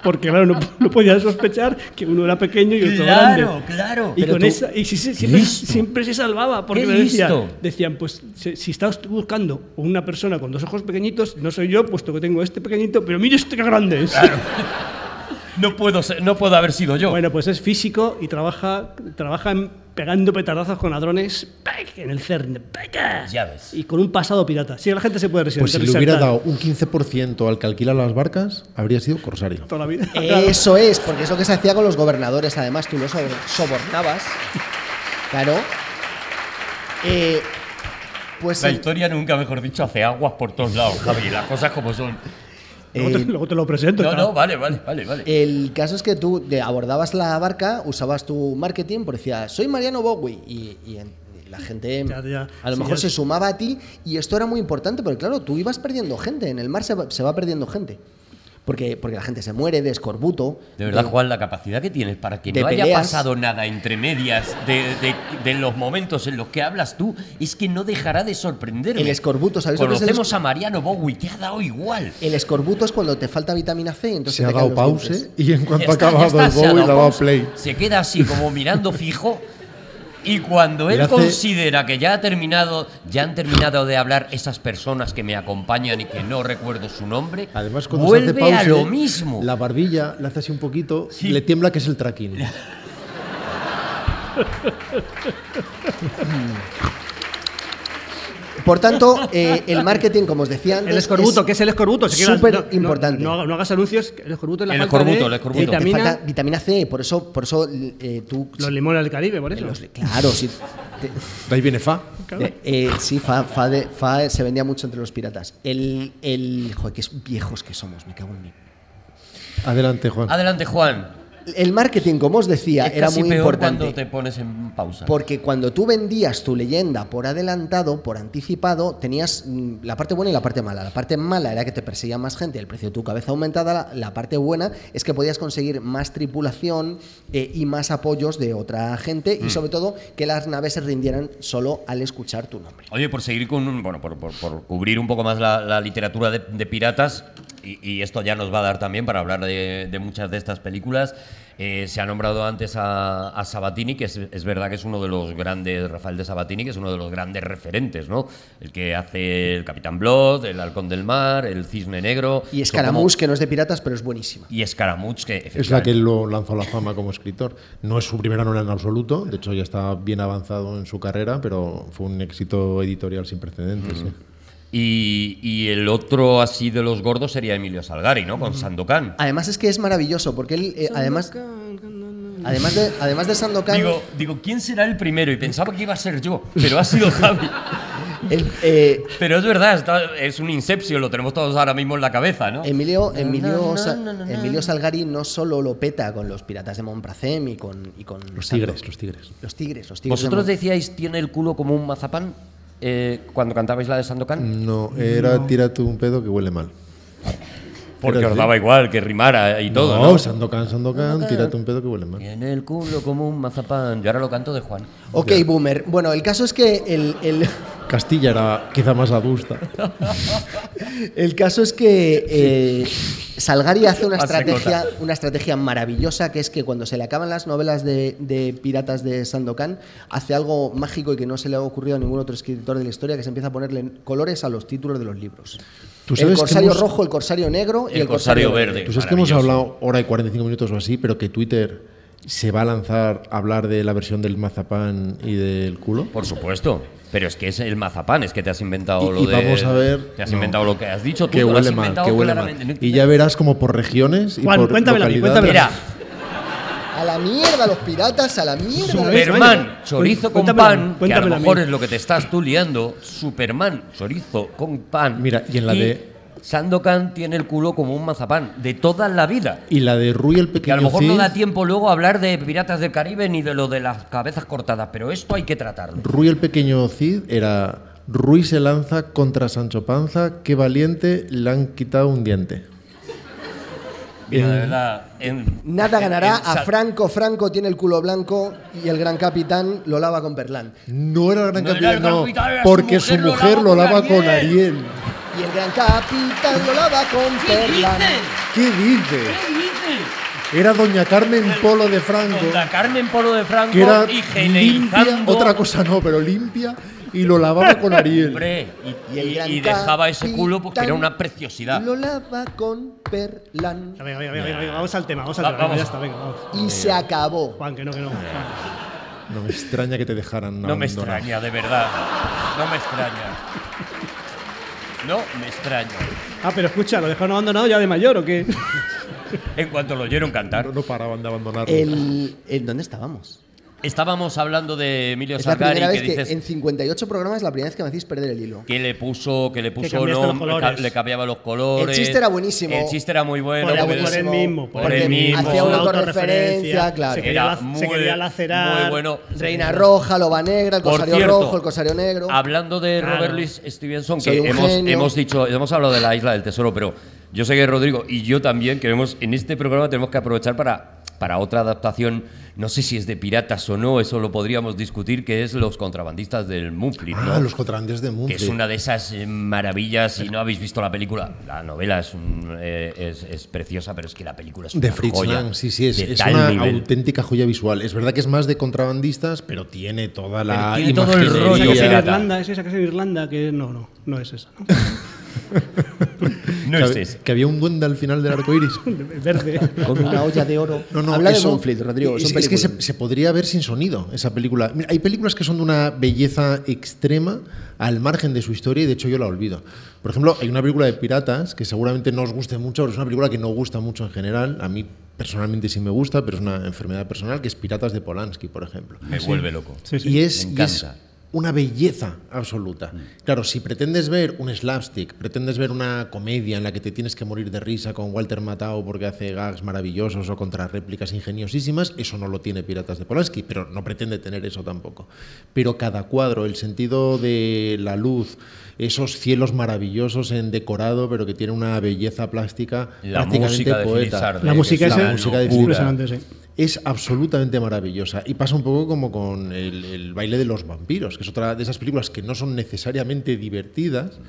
Porque, claro, no podían sospechar que uno era pequeño y otro grande. Claro. Y, siempre se salvaba, porque decían, pues, si estás buscando una persona con dos ojos pequeñitos, no soy yo, puesto que tengo este pequeñito, pero mire este que grande es. Claro. No puedo haber sido yo. Bueno, pues es físico y trabaja pegando petardazos con ladrones en el CERN. Ya ves. Y con un pasado pirata. Sí, la gente se puede resentar. Pues si le hubiera dado un 15% al que alquila las barcas, habría sido corsario. Toda la vida. Eso es, porque es lo que se hacía con los gobernadores. Además, tú los sobornabas. Claro. Pues la historia nunca, mejor dicho, hace aguas por todos lados, Javi. Las cosas como son. Luego te lo presento. No, vale. El caso es que tú abordabas la barca, usabas tu marketing, por decías, soy Mariano Bowie, y la gente a lo mejor se sumaba a ti, y esto era muy importante, porque claro, tú ibas perdiendo gente, en el mar se va perdiendo gente. Porque la gente se muere de escorbuto. De verdad, Juan, la capacidad que tienes para que no haya pasado nada entre medias de los momentos en los que hablas tú, es que no dejará de sorprenderme. El escorbuto, ¿sabes? Conocemos a Mariano Bowie, te ha dado igual. El escorbuto es cuando te falta vitamina C. Entonces se ha dado pause y en cuanto ha acabado el Bowie, le ha dado play. Se queda así como mirando fijo. Y cuando él considera que ya han terminado de hablar esas personas que me acompañan y que no recuerdo su nombre, además, vuelve pausa, a lo mismo. La barbilla le hace así un poquito, sí. Le tiembla, que es el tracking. Por tanto, el marketing, como os decía antes, el escorbuto, es ¿qué es el escorbuto? Súper importante. No hagas anuncios. El escorbuto es la falta de vitamina C. Por eso tú... Los limones del Caribe, por eso. Claro, sí. Ahí viene Fa. Claro. Sí, Fa se vendía mucho entre los piratas. Joder, qué viejos que somos, me cago en mí. Adelante, Juan. El marketing, como os decía, era muy importante. Cuando te pones en pausa. Porque cuando tú vendías tu leyenda por adelantado, por anticipado, tenías la parte buena y la parte mala. La parte mala era que te perseguía más gente, el precio de tu cabeza aumentada. La parte buena es que podías conseguir más tripulación y más apoyos de otra gente y, sobre todo, que las naves se rindieran solo al escuchar tu nombre. Oye, por seguir con... Bueno, por cubrir un poco más la literatura de piratas... Y esto ya nos va a dar también para hablar de muchas de estas películas. Se ha nombrado antes a Sabatini, que es verdad que es uno de los grandes, Rafael de Sabatini, que es uno de los grandes referentes, ¿no? El que hace el Capitán Blood, el Halcón del Mar, el Cisne Negro... Y Escaramouche, que no es de piratas, pero es buenísima. Y Escaramouche, que... Es la que lo lanzó a la fama como escritor. No es su primera novela en absoluto, de hecho ya está bien avanzado en su carrera, pero fue un éxito editorial sin precedentes, Y el otro así de los gordos sería Emilio Salgari, ¿no? Con Sandokan. Además es que es maravilloso, porque él, además de Sandokan... Digo, ¿quién será el primero? Y pensaba que iba a ser yo, pero ha sido Javi. Pero es verdad, es un Inception, lo tenemos todos ahora mismo en la cabeza, ¿no? Emilio Salgari no solo lo peta con los piratas de Montpracem y con los tigres. ¿Vosotros decíais tiene el culo como un mazapán? ¿Cuando cantabais la de Sandokan? No, era tírate un pedo que huele mal. Porque os daba igual que rimara y todo, ¿no? Sandokan, tírate un pedo que huele mal. Tiene el culo como un mazapán. Yo ahora lo canto de Juan. Ok, ya. Boomer. Bueno, el caso es que el... Castilla era quizá más adusta. El caso es que Salgari hace una estrategia maravillosa, que es que cuando se le acaban las novelas de piratas de Sandokan, hace algo mágico y que no se le ha ocurrido a ningún otro escritor de la historia, que se empieza a ponerle colores a los títulos de los libros. El corsario rojo, el corsario negro y el corsario verde. Tú sabes que hemos hablado hora y 45 minutos o así, pero que Twitter se va a lanzar a hablar de la versión del mazapán y del culo. Por supuesto. Pero es que es el mazapán, es que te has inventado lo de... Vamos a ver... Te has inventado lo que has dicho, tú lo has inventado claramente. Y ya verás como por regiones y por localidades. Juan, cuéntamela. A la mierda, los piratas, a la mierda. Superman, chorizo con pan, que a lo mejor es lo que te estás tú liando. Superman, chorizo con pan. Mira, y en la de... Sandokan tiene el culo como un mazapán, de toda la vida. Y la de Rui el Pequeño. Que a lo mejor Cid, no da tiempo luego a hablar de Piratas del Caribe ni de lo de las cabezas cortadas, pero esto hay que tratarlo. Rui el Pequeño Cid era: Rui se lanza contra Sancho Panza, qué valiente, le han quitado un diente. Mira, de verdad, nada ganará a Franco. Franco tiene el culo blanco y el gran capitán lo lava con Perlán. No era el gran capitán, no, porque su mujer lo lava con Ariel. Y el gran capitán lo lava con Perlán. ¿Qué dices? Era doña Carmen Polo de Franco. Doña Carmen Polo de Franco, que era limpia, otra cosa no, pero limpia, y lo lavaba con Ariel. Hombre, y dejaba ese culo porque era una preciosidad. Lo lava con Perlán. Venga, venga, venga, venga, vamos al tema, vamos al tema. Vamos. Ya está, venga, vamos. Y se acabó. Juan, que no, que no. No me extraña que te dejaran abandonar. No me extraña, de verdad. No me extraña. No me extraño. Ah, pero escucha, ¿lo dejaron abandonado ya de mayor o qué? En cuanto lo oyeron cantar. No paraban de abandonarlo. ¿Dónde estábamos? Estábamos hablando de Emilio Salgari. Es la primera vez que dices, en 58 programas es la primera vez que me hacéis perder el hilo. Que le puso nombre, le cambiaba los colores. El chiste era buenísimo. El chiste era muy bueno. Por, el mismo. Por el mismo. Hacía una autorreferencia, claro. Se quería lacerar. Muy bueno. Reina Roja, Loba Negra, el Cosario Rojo, el Cosario Negro. Hablando de Robert Louis Stevenson, que hemos hablado de la Isla del Tesoro, pero yo sé que Rodrigo y yo también queremos, en este programa tenemos que aprovechar para otra adaptación, no sé si es de piratas o no, eso lo podríamos discutir, que es Los Contrabandistas del Moonfleet, ¿no? Ah, Los Contrabandistas del Moonfleet. Que es una de esas maravillas, si no habéis visto la película, la novela es preciosa, pero es que la película es una joya. Lang, sí, sí, es una auténtica joya visual. Es verdad que es más de contrabandistas, pero tiene toda la imaginería. ¿Es esa que es en Irlanda? Que no es esa, ¿no? Que había un duende al final del arco iris verde con una olla de oro. Habla de Moonfleet, Rodrigo. Es que se podría ver sin sonido esa película. Mira, hay películas que son de una belleza extrema al margen de su historia, y de hecho yo la olvido. Por ejemplo, hay una película de piratas que seguramente no os guste mucho, pero es una película que no gusta mucho en general. A mí personalmente sí me gusta, pero es una enfermedad personal, que es Piratas de Polanski, por ejemplo. Me vuelve loco. Sí, sí. Me encanta. Una belleza absoluta. Claro, si pretendes ver un slapstick, pretendes ver una comedia en la que te tienes que morir de risa con Walter Matthau porque hace gags maravillosos o contrarréplicas ingeniosísimas, eso no lo tiene Piratas de Polanski, pero no pretende tener eso tampoco. Pero cada cuadro, el sentido de la luz, esos cielos maravillosos en decorado, pero que tiene una belleza plástica prácticamente poeta. La música es impresionante, sí. Es absolutamente maravillosa, y pasa un poco como con el Baile de los Vampiros, que es otra de esas películas que no son necesariamente divertidas,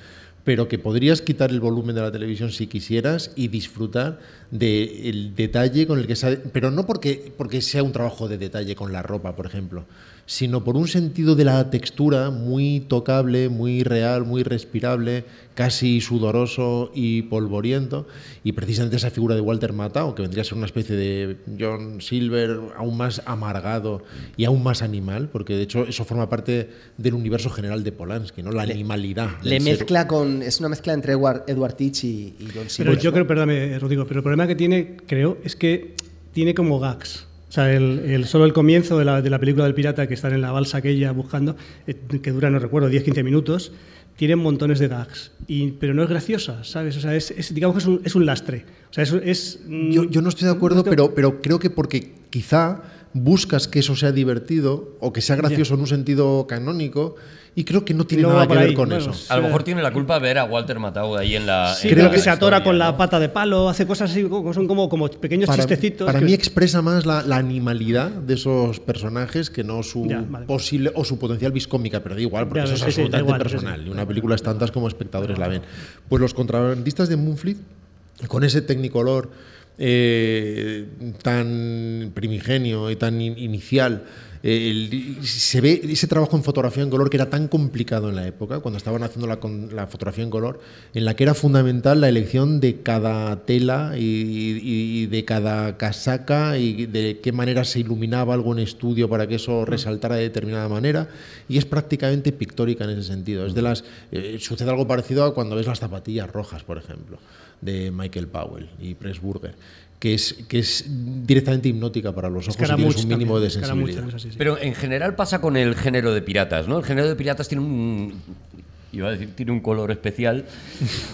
pero que podrías quitar el volumen de la televisión si quisieras y disfrutar del detalle con el que sale, pero no porque sea un trabajo de detalle con la ropa, por ejemplo, sino por un sentido de la textura muy tocable, muy real, muy respirable, casi sudoroso y polvoriento. Y precisamente esa figura de Walter Matthau, que vendría a ser una especie de John Silver aún más amargado y aún más animal, porque de hecho eso forma parte del universo general de Polanski, ¿no? La animalidad. Le mezcla con... Es una mezcla entre Edward Teach y John Silver. Pero yo creo, perdóname, Rodrigo, pero el problema que tiene, creo, es que tiene como gags. O sea, solo el comienzo de la película del pirata, que están en la balsa aquella buscando, que dura, no recuerdo, 10-15 minutos, tienen montones de gags, pero no es graciosa, ¿sabes? O sea, digamos que es un lastre. O sea, yo no estoy de acuerdo, pero creo que porque quizá buscas que eso sea divertido o que sea gracioso en un sentido canónico, y creo que no tiene nada que ver con eso. A lo mejor tiene la culpa ver a Walter Matthau ahí en la... Sí, creo que se atora con la pata de palo, hace cosas así, son como pequeños chistecitos. Para mí expresa más la animalidad de esos personajes que no su posible o su potencial viscómica, pero da igual, porque eso es absolutamente personal. Y una película es tantas como espectadores la ven. Pues Los Contrabandistas de Moonfleet, con ese tecnicolor tan primigenio y tan inicial, se ve ese trabajo en fotografía en color que era tan complicado en la época, cuando estaban haciendo la fotografía en color, en la que era fundamental la elección de cada tela y de cada casaca, y de qué manera se iluminaba algo en estudio para que eso resaltara de determinada manera, y es prácticamente pictórica en ese sentido. Es de las sucede algo parecido a cuando ves Las Zapatillas Rojas, por ejemplo, de Michael Powell y Pressburger, que es directamente hipnótica para los ojos, y tienes un mínimo de sensibilidad. Pero en general pasa con el género de piratas, ¿no? El género de piratas tiene un iba a decir, tiene un color especial,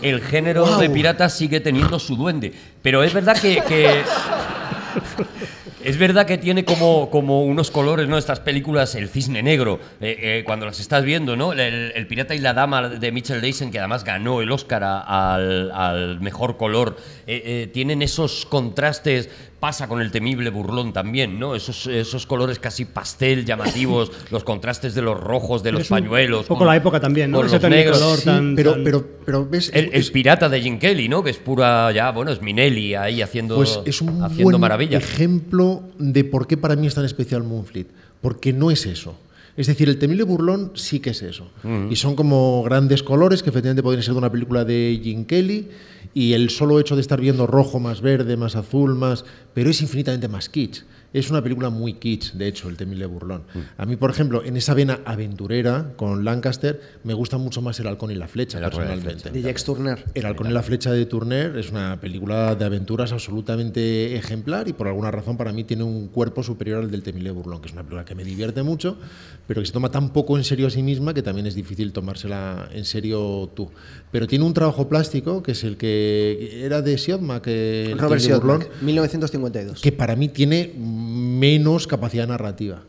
el género wow. de piratas sigue teniendo su duende. Pero es verdad que es verdad que tiene como unos colores, ¿no? Estas películas, el cisne negro, cuando las estás viendo, ¿no? El pirata y la dama de Mitchell Dyson, que además ganó el Oscar al mejor color, tienen esos contrastes. Pasa con el temible burlón también, ¿no? Esos colores casi pastel llamativos, los contrastes de los rojos, de los pañuelos. Un poco con, la época también, ¿no? Ese los negros. Color, sí, tan, pero ves, el pirata de Jim Kelly, ¿no? Que es pura, ya, bueno, es Minelli ahí haciendo maravillas. Pues es un buen ejemplo de por qué para mí es tan especial Moonfleet. Porque no es eso. Es decir, el temible burlón sí que es eso. Y son como grandes colores que efectivamente podrían ser de una película de Jim Kelly. Y el solo hecho de estar viendo rojo, más verde, más azul, más... Pero es infinitamente más kitsch. Es una película muy kitsch, de hecho, el temible burlón. A mí, por ejemplo, en esa vena aventurera con Lancaster, me gusta mucho más El halcón y la flecha, personalmente. De Jacques Tourneur. El halcón y la flecha de Tourneur es una película de aventuras absolutamente ejemplar y por alguna razón para mí tiene un cuerpo superior al del temible burlón, que es una película que me divierte mucho, pero que se toma tan poco en serio a sí misma que también es difícil tomársela en serio tú. Pero tiene un trabajo plástico, que es el que era de Siodmak, Robert Siodmak, 1952. Que para mí tiene menos capacidad narrativa.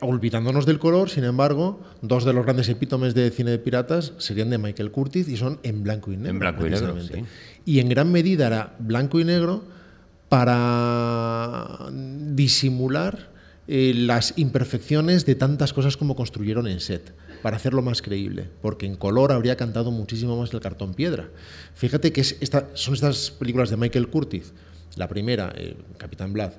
Olvidándonos del color, sin embargo, dos de los grandes epítomes de cine de piratas serían de Michael Curtiz y son En blanco y negro. En blanco y negro, sí. Y en gran medida era blanco y negro para disimular las imperfecciones de tantas cosas como construyeron en set, para hacerlo más creíble, porque en color habría cantado muchísimo más el cartón piedra. Fíjate que son estas películas de Michael Curtiz, la primera, Capitán Blad,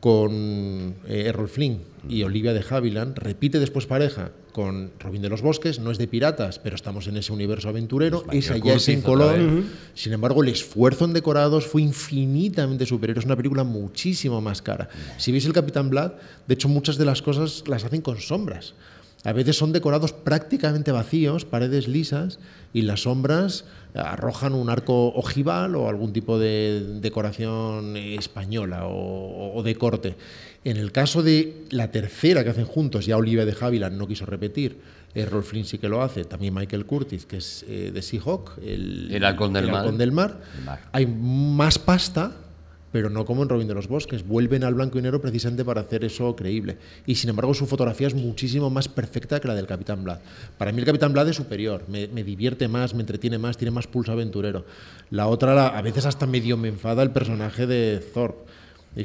con Errol Flynn y Olivia de Havilland, repite después pareja con Robin de los Bosques, no es de piratas, pero estamos en ese universo aventurero, esa ya es en color, sin embargo el esfuerzo en decorados fue infinitamente superior, es una película muchísimo más cara. Si veis el Capitán Blad, de hecho muchas de las cosas las hacen con sombras. A veces son decorados prácticamente vacíos, paredes lisas, y las sombras arrojan un arco ojival o algún tipo de decoración española o de corte. En el caso de la tercera que hacen juntos, ya Olivia de Havilland no quiso repetir, Errol Flynn sí que lo hace, también Michael Curtiz, que es de Seahawk, el halcón del mar, hay más pasta, pero no como en Robin de los Bosques. Vuelven al blanco y negro precisamente para hacer eso creíble. Y sin embargo su fotografía es muchísimo más perfecta que la del Capitán Blad. Para mí el Capitán Blad es superior, me divierte más, me entretiene más, tiene más pulso aventurero. La otra, a veces hasta medio me enfada el personaje de Thorpe.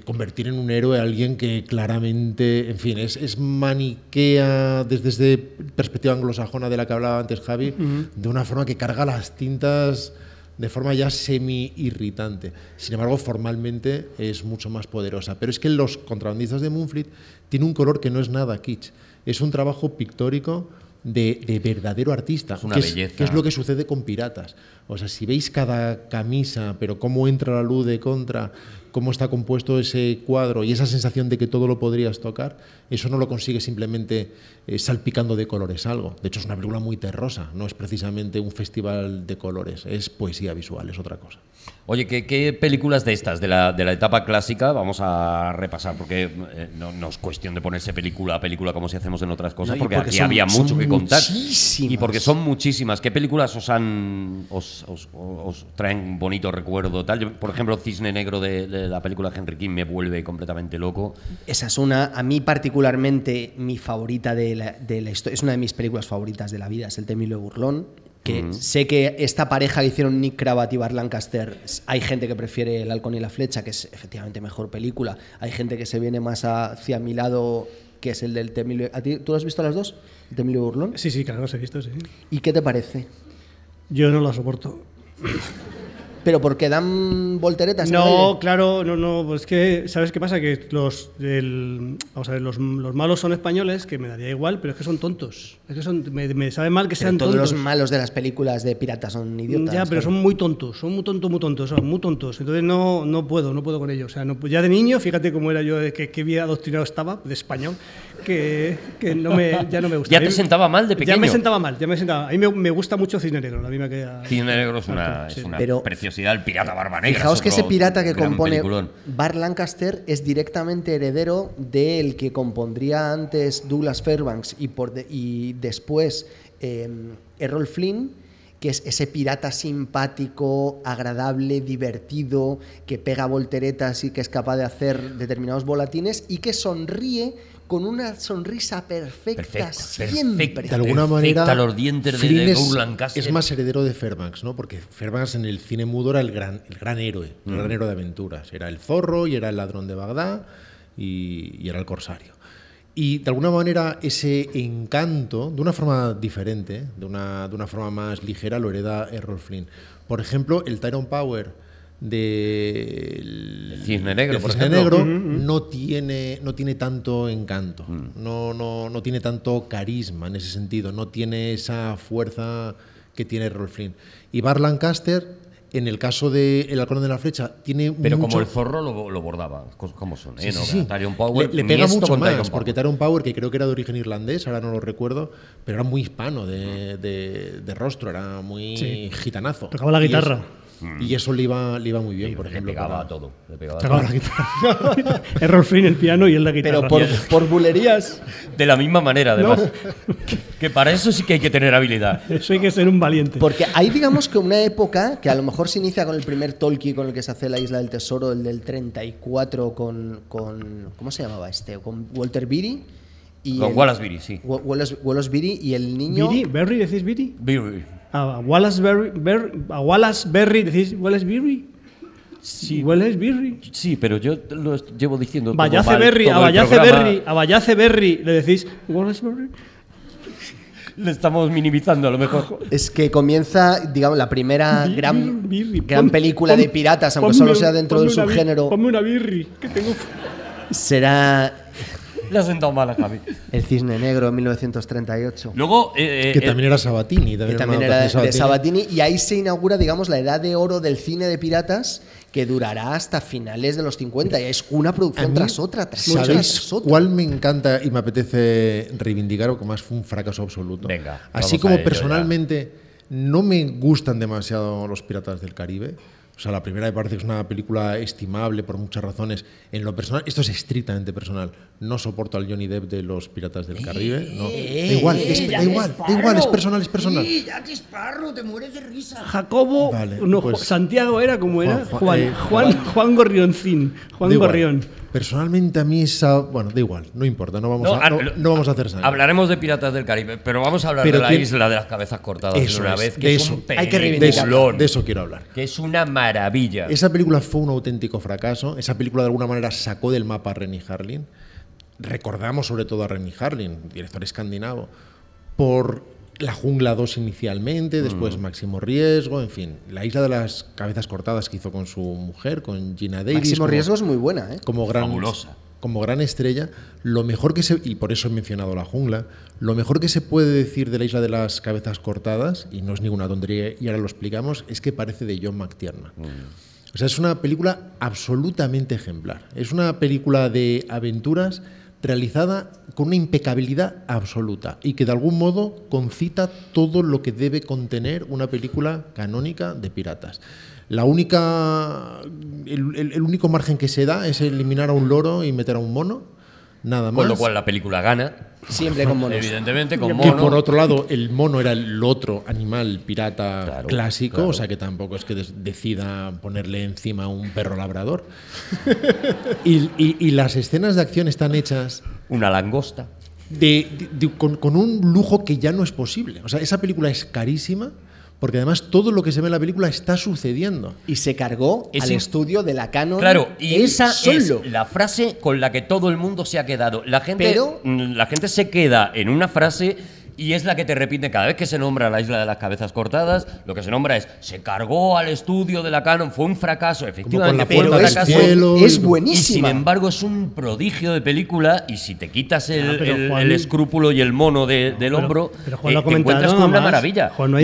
Convertir en un héroe a alguien que claramente, en fin, es maniquea desde perspectiva anglosajona de la que hablaba antes Javi, de una forma que carga las tintas de forma ya semi-irritante. Sin embargo, formalmente es mucho más poderosa. Pero es que Los contrabandistas de Moonfleet tiene un color que no es nada kitsch. Es un trabajo pictórico de verdadero artista. Es una belleza. Que es lo que sucede con piratas. O sea, si veis cada camisa, pero cómo entra la luz de contra, cómo está compuesto ese cuadro y esa sensación de que todo lo podrías tocar, eso no lo consigues simplemente salpicando de colores algo. De hecho, es una película muy terrosa, no es precisamente un festival de colores, es poesía visual, es otra cosa. Oye, ¿qué películas de estas, de la etapa clásica, vamos a repasar? Porque no es cuestión de ponerse película a película como si hacemos en otras cosas, porque aquí había mucho que contar. Muchísimas. Y porque son muchísimas. ¿Qué películas os traen un bonito recuerdo? Tal? Yo, por ejemplo, Cisne Negro de la película Henry King me vuelve completamente loco. Esa es una, a mí particularmente, mi favorita de la historia. Es una de mis películas favoritas de la vida, es El temible burlón. Que sé que esta pareja que hicieron Nick Cravett y Burt Lancaster, hay gente que prefiere El halcón y la flecha, que es efectivamente mejor película, hay gente que se viene más hacia mi lado, que es el del temible... ¿A ti, tú lo has visto a las dos? ¿El temible burlón? Sí, sí, claro, los he visto, sí. ¿Y qué te parece? Yo no la soporto. ¿Pero porque dan volteretas? No, claro, no, pues que, ¿sabes qué pasa? Que los malos son españoles, que me daría igual, pero es que son tontos. Es que me sabe mal que sean tontos. Todos los malos de las películas de piratas son idiotas. Ya, pero son muy tontos, son muy tontos. Entonces no puedo con ellos. O sea, ya de niño, fíjate cómo era yo, qué bien adoctrinado estaba, de español, que ya no me gusta. ¿Ya te sentaba mal de pequeño? Ya me sentaba mal. A mí me gusta mucho Cisne Negro. La misma que Cisne Negro es una preciosa. El pirata Barba Negra. Fijaos que ese pirata que compone Burt Lancaster es directamente heredero del que compondría antes Douglas Fairbanks y después Errol Flynn, que es ese pirata simpático, agradable, divertido, que pega volteretas y que es capaz de hacer determinados volatines y que sonríe con una sonrisa perfecta siempre. Perfecta, de alguna manera, los dientes de Burt Lancaster. Es más heredero de Fairbanks, ¿no? Porque Fairbanks en el cine mudo era el gran héroe, el gran héroe de aventuras. Era el zorro y era el ladrón de Bagdad y era el corsario. Y de alguna manera ese encanto, de una forma diferente, de una forma más ligera, lo hereda Errol Flynn. Por ejemplo, el Tyrone Power del Cisne Negro, no tiene tanto encanto, no tiene tanto carisma en ese sentido, no tiene esa fuerza que tiene Errol Flynn. Y Burt Lancaster, en el caso de El Halcón de la Flecha, tiene pero mucho... como el zorro lo bordaba, como son, ¿eh? Sí, sí, sí. Tyrone Power le pega mucho más, porque Tyrone Power, que creo que era de origen irlandés, ahora no lo recuerdo, pero era muy hispano de rostro, era muy gitanazo. Tocaba la guitarra. Y eso le iba muy bien, por ejemplo. Le pegaba todo. Le pegaba todo. La guitarra. Errol Flynn el piano y él la guitarra. Pero por bulerías, de la misma manera, además. No. Que para eso sí que hay que tener habilidad. Eso hay que ser un valiente. Porque hay, digamos, que una época que a lo mejor se inicia con el primer Tolkien con el que se hace La Isla del Tesoro, el del 34, con ¿cómo se llamaba este? Con Walter Beery. Con Wallace Beery, sí. Wallace Beery y el niño... ¿Beery? ¿Berry decís Beery? Beery. A Wallace Beery, ¿decís Wallace Beery? Sí. Wallace Beery. Sí, pero yo lo llevo diciendo... A Wallace Beery le decís Wallace Beery. Le estamos minimizando a lo mejor. Es que comienza, digamos, la primera gran película de piratas, aunque solo sea dentro del subgénero. Ponme una Beery, que tengo... Será... Le ha sentado mal a Javi. El Cisne Negro, 1938. Luego, que también era Sabatini. También era de Sabatini. Y ahí se inaugura, digamos, la edad de oro del cine de piratas, que durará hasta finales de los 50. Y es una producción tras otra. ¿Cuál me encanta y me apetece reivindicar o que más fue un fracaso absoluto? Venga, así como personalmente no me gustan demasiado los Piratas del Caribe. O sea, la primera me parece que es una película estimable por muchas razones. En lo personal, esto es estrictamente personal. No soporto al Johnny Depp de los Piratas del Caribe. No. Da igual, es personal, es personal. Sí, ya te esparro, te mueres de risa. Jacobo, vale, no, pues, Santiago era como era. Juan Gorrioncín. Juan Gorrión. Personalmente a mí esa... Bueno, da igual, no importa, no vamos a hacer sangre. Hablaremos de Piratas del Caribe, pero vamos a hablar de la Isla de las Cabezas Cortadas de eso quiero hablar. Que es una maravilla. Esa película fue un auténtico fracaso. Esa película de alguna manera sacó del mapa a Renny Harlin. Recordamos sobre todo a Renny Harlin, director escandinavo, por La Jungla 2 inicialmente, después Máximo Riesgo, en fin. La Isla de las Cabezas Cortadas que hizo con su mujer, con Gina Davis. Máximo Riesgo es muy buena, ¿eh? Como gran estrella. Lo mejor que se... Y por eso he mencionado La Jungla. Lo mejor que se puede decir de La Isla de las Cabezas Cortadas, y no es ninguna tontería y ahora lo explicamos, es que parece de John McTiernan. O sea, es una película absolutamente ejemplar. Es una película de aventuras realizada con una impecabilidad absoluta y que de algún modo concita todo lo que debe contener una película canónica de piratas. La única, el único margen que se da es eliminar a un loro y meter a un mono, nada más. Con lo cual la película gana. Siempre con monos. Evidentemente con monos. Que por otro lado el mono era el otro animal pirata clásico, o sea que tampoco es que decida ponerle encima un perro labrador. y las escenas de acción están hechas... Una langosta. Con un lujo que ya no es posible. O sea, esa película es carísima. Porque además todo lo que se ve en la película está sucediendo. Y se cargó al estudio de la Canon. Claro, y esa es la frase con la que todo el mundo se ha quedado. La gente se queda en una frase y es la que te repiten cada vez que se nombra La Isla de las Cabezas Cortadas. Lo que se nombra es, se cargó al estudio de la Canon, fue un fracaso. Efectivamente, pero es buenísima. Y sin embargo es un prodigio de película y si te quitas el escrúpulo y el mono del hombro, te encuentras con una maravilla. Juan no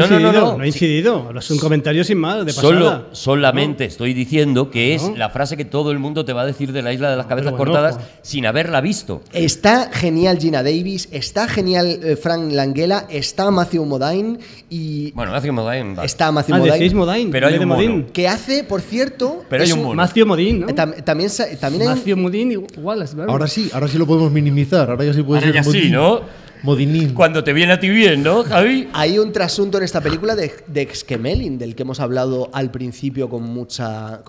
ha incidido, es un comentario sin más de pasada. Solamente estoy diciendo que es la frase que todo el mundo te va a decir de La Isla de las Cabezas Cortadas sin haberla visto. Está genial Gina Davis, está genial Frank Langella, está Matthew Modine y... Bueno, Matthew Modine... Está Matthew Modine. Pero hay un mono. Que hace, por cierto... Pero hay un mono. Matthew Modine, ¿no? También hay... Matthew Modine y Wallace Beery. Ahora sí lo podemos minimizar. Ahora ya sí puede ser... Ahora ya sí, ¿no? Modine. Cuando te viene a ti bien, ¿no, Javi? Hay un trasunto en esta película de Exquemelin, del que hemos hablado al principio con mucha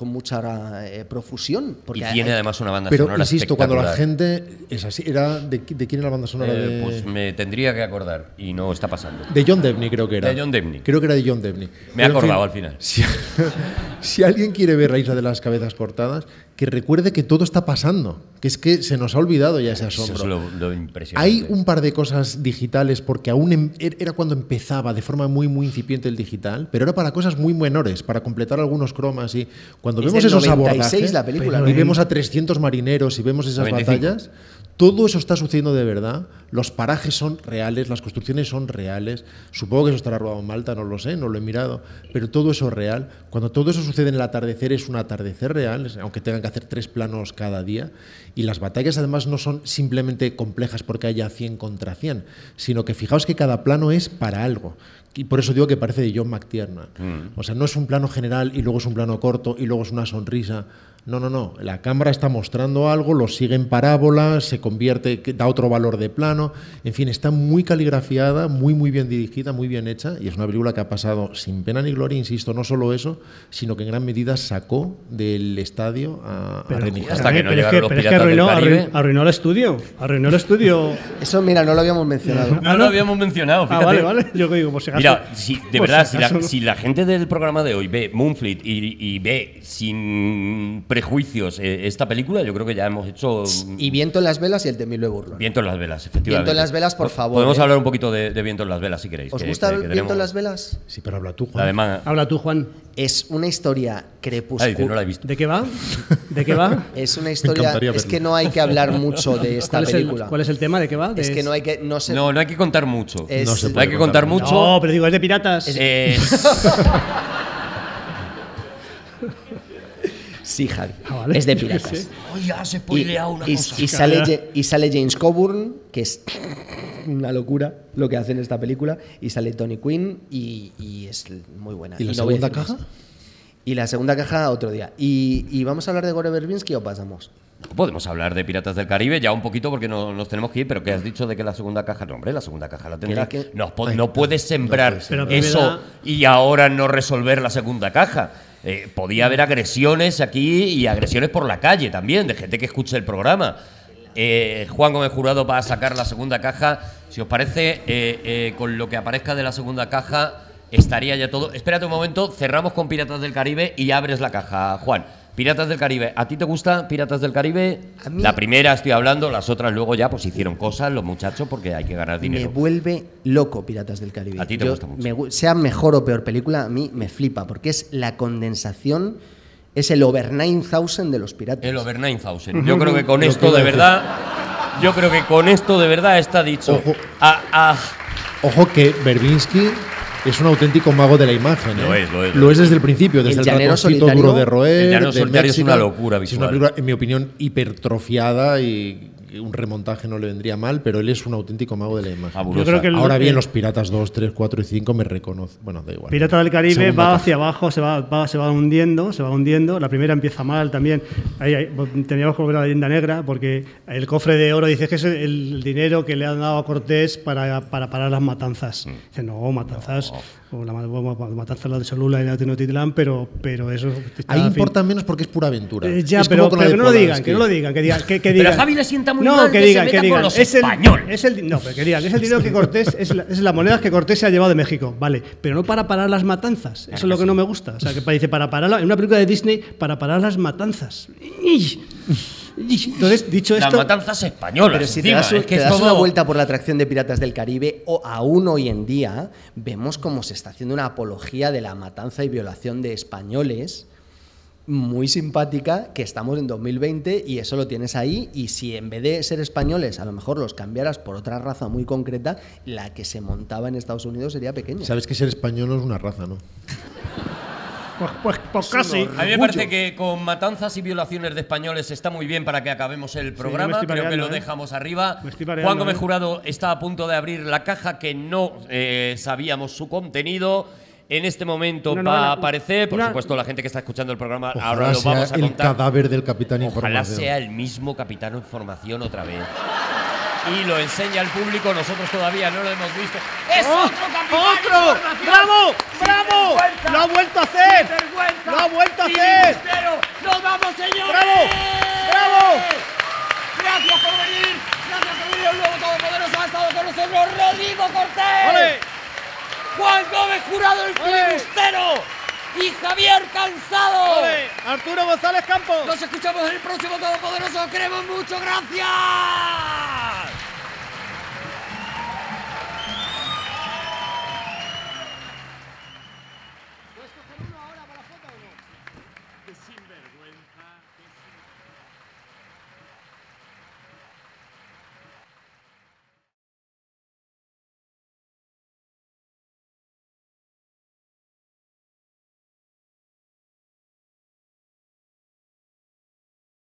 profusión. Porque y tiene además una banda sonora espectacular. Pero insisto, cuando la gente es así, era ¿de quién era la banda sonora? Pues me tendría que acordar y no está pasando. De John Debney creo que era. De John Debney. Creo que era de John Debney. Me he acordado al final. Si alguien quiere ver La Isla de las Cabezas Cortadas, que recuerde que todo está pasando, que es que se nos ha olvidado ya ese asombro. Eso es lo impresionante. Hay un par de cosas digitales, porque aún era cuando empezaba de forma muy, muy incipiente el digital, pero era para cosas muy menores, para completar algunos cromas. Y cuando vemos esos abordajes la película, y vemos a 300 marineros y vemos esas 95. Batallas, todo eso está sucediendo de verdad, los parajes son reales, las construcciones son reales, supongo que eso estará rodado en Malta, no lo sé, no lo he mirado, pero todo eso es real. Cuando todo eso sucede en el atardecer, es un atardecer real, aunque tengan que hacer 3 planos cada día, y las batallas además no son simplemente complejas porque haya 100 contra 100, sino que fijaos que cada plano es para algo. Y por eso digo que parece de John McTiernan. O sea, no es un plano general y luego es un plano corto y luego es una sonrisa. No, no, no. La cámara está mostrando algo, lo sigue en parábola, se convierte, da otro valor de plano. En fin, está muy caligrafiada, muy, muy bien dirigida, muy bien hecha. Y es una película que ha pasado sin pena ni gloria, insisto, no solo eso, sino que en gran medida sacó del estadio a Renijal. Hasta que no llegaron los piratas del Caribe. Arruinó el estudio. Arruinó el estudio. Eso, mira, no lo habíamos mencionado. No lo habíamos mencionado, fíjate. Vale, vale. Yo digo, pues, mira, si la gente del programa de hoy ve Moonfleet y ve sin prejuicios esta película, yo creo que ya hemos hecho... Y Viento en las Velas y el de Emilio Burlón. Viento en las Velas, efectivamente. Viento en las Velas, por favor. Podemos hablar un poquito de Viento en las Velas, si queréis. ¿Os gusta Viento en las Velas? Sí, pero habla tú, Juan. Además, habla tú, Juan. Es una historia crepuscular. No la he visto. ¿De qué va? ¿De qué va? Es una historia... Es que no hay que hablar mucho de esta película. ¿Cuál es el tema? ¿De qué va? Es que no hay que... No hay que contar mucho. No hay que contar mucho. No, pero digo, es de piratas. Sí, Javi. Ah, vale. Es de piratas. Oye, has spoileado una cosa. Y sale James Coburn, que es una locura lo que hace en esta película. Y sale Tony Quinn y es muy buena. ¿Y la segunda caja? Más. Y la segunda caja otro día. ¿Y vamos a hablar de Gore Verbinski o pasamos? Podemos hablar de Piratas del Caribe ya un poquito porque nos tenemos que ir, pero ¿qué has dicho de que la segunda caja? No, hombre, la segunda caja la tendrás. No puedes sembrar eso y ahora no resolver la segunda caja. Podía haber agresiones aquí y agresiones por la calle también, de gente que escuche el programa. Juan Gómez Jurado va a sacar la segunda caja. Si os parece, con lo que aparezca de la segunda caja estaría ya todo. Espérate un momento, cerramos con Piratas del Caribe y abres la caja, Juan. Piratas del Caribe, ¿a ti te gusta Piratas del Caribe? A mí, la primera estoy hablando, las otras luego ya pues hicieron cosas los muchachos porque hay que ganar dinero. Me vuelve loco Piratas del Caribe. A ti te gusta mucho. Sea mejor o peor película, a mí me flipa porque es la condensación, es el over 9000 de los piratas. El over 9000. Yo creo que con esto de verdad, está dicho. Ojo, ojo que Verbinski... Es un auténtico mago de la imagen. Lo es desde el principio, desde el ratoncito duro de roer. El Llanero Solitario es una locura visual. Es una película, en mi opinión, hipertrofiada y un remontaje no le vendría mal, pero él es un auténtico mago de la imagen. Yo creo que ahora bien, los Piratas 2, 3, 4 y 5 me reconocen. Bueno, da igual. Pirata del Caribe va hacia abajo, se va hundiendo. La primera empieza mal también. Ahí, teníamos que volver a la leyenda negra porque el cofre de oro dice que es el dinero que le han dado a Cortés para parar las matanzas. Dice, no, matanzas... O matarse la de Cholula y la de Tenochtitlán, pero eso... Ahí importa menos porque es pura aventura. Ya, pero que no lo digan, que digan. Pero Javi le sienta muy mal que se meta con los españoles. No, pero que digan, es el dinero que Cortés... Es la moneda que Cortés se ha llevado de México, vale. Pero no para parar las matanzas. Eso es lo que no me gusta. O sea, que dice, en una película de Disney, para parar las matanzas. Entonces, dicho esto, las matanzas españolas. Pero si te das una vuelta por la atracción de Piratas del Caribe, o aún hoy en día vemos cómo se está haciendo una apología de la matanza y violación de españoles muy simpática, que estamos en 2020 y eso lo tienes ahí, y si en vez de ser españoles a lo mejor los cambiaras por otra raza muy concreta, la que se montaba en Estados Unidos sería pequeña. Sabes que ser español no es una raza, ¿no? Pues casi. A mí me parece que con matanzas y violaciones de españoles está muy bien para que acabemos el programa. Sí, creo que lo dejamos arriba. Juan Gómez Jurado está a punto de abrir la caja que no sabíamos su contenido. En este momento va a aparecer, por supuesto, la gente que está escuchando el programa ahora lo vamos a contar. El cadáver del Capitán Información. Ojalá sea el mismo Capitán Información otra vez. y lo enseña al público. Nosotros todavía no lo hemos visto. ¡Es otro capitán! ¡Otro! ¡Bravo! ¡Bravo! ¡Lo ha vuelto a hacer! ¡Lo ha vuelto a hacer! ¡Nos vamos, señores! ¡Bravo! ¡Bravo! ¡Gracias por venir! ¡Gracias por venir! ¡Un nuevo todopoderoso ha estado con nosotros! ¡Rodrigo Cortés! ¡Ole! ¡Juan Gómez Jurado, el filibustero! Y Javier Cansado. ¡Ole! Arturo González Campos. Nos escuchamos en el próximo Todopoderoso. Queremos mucho. Gracias.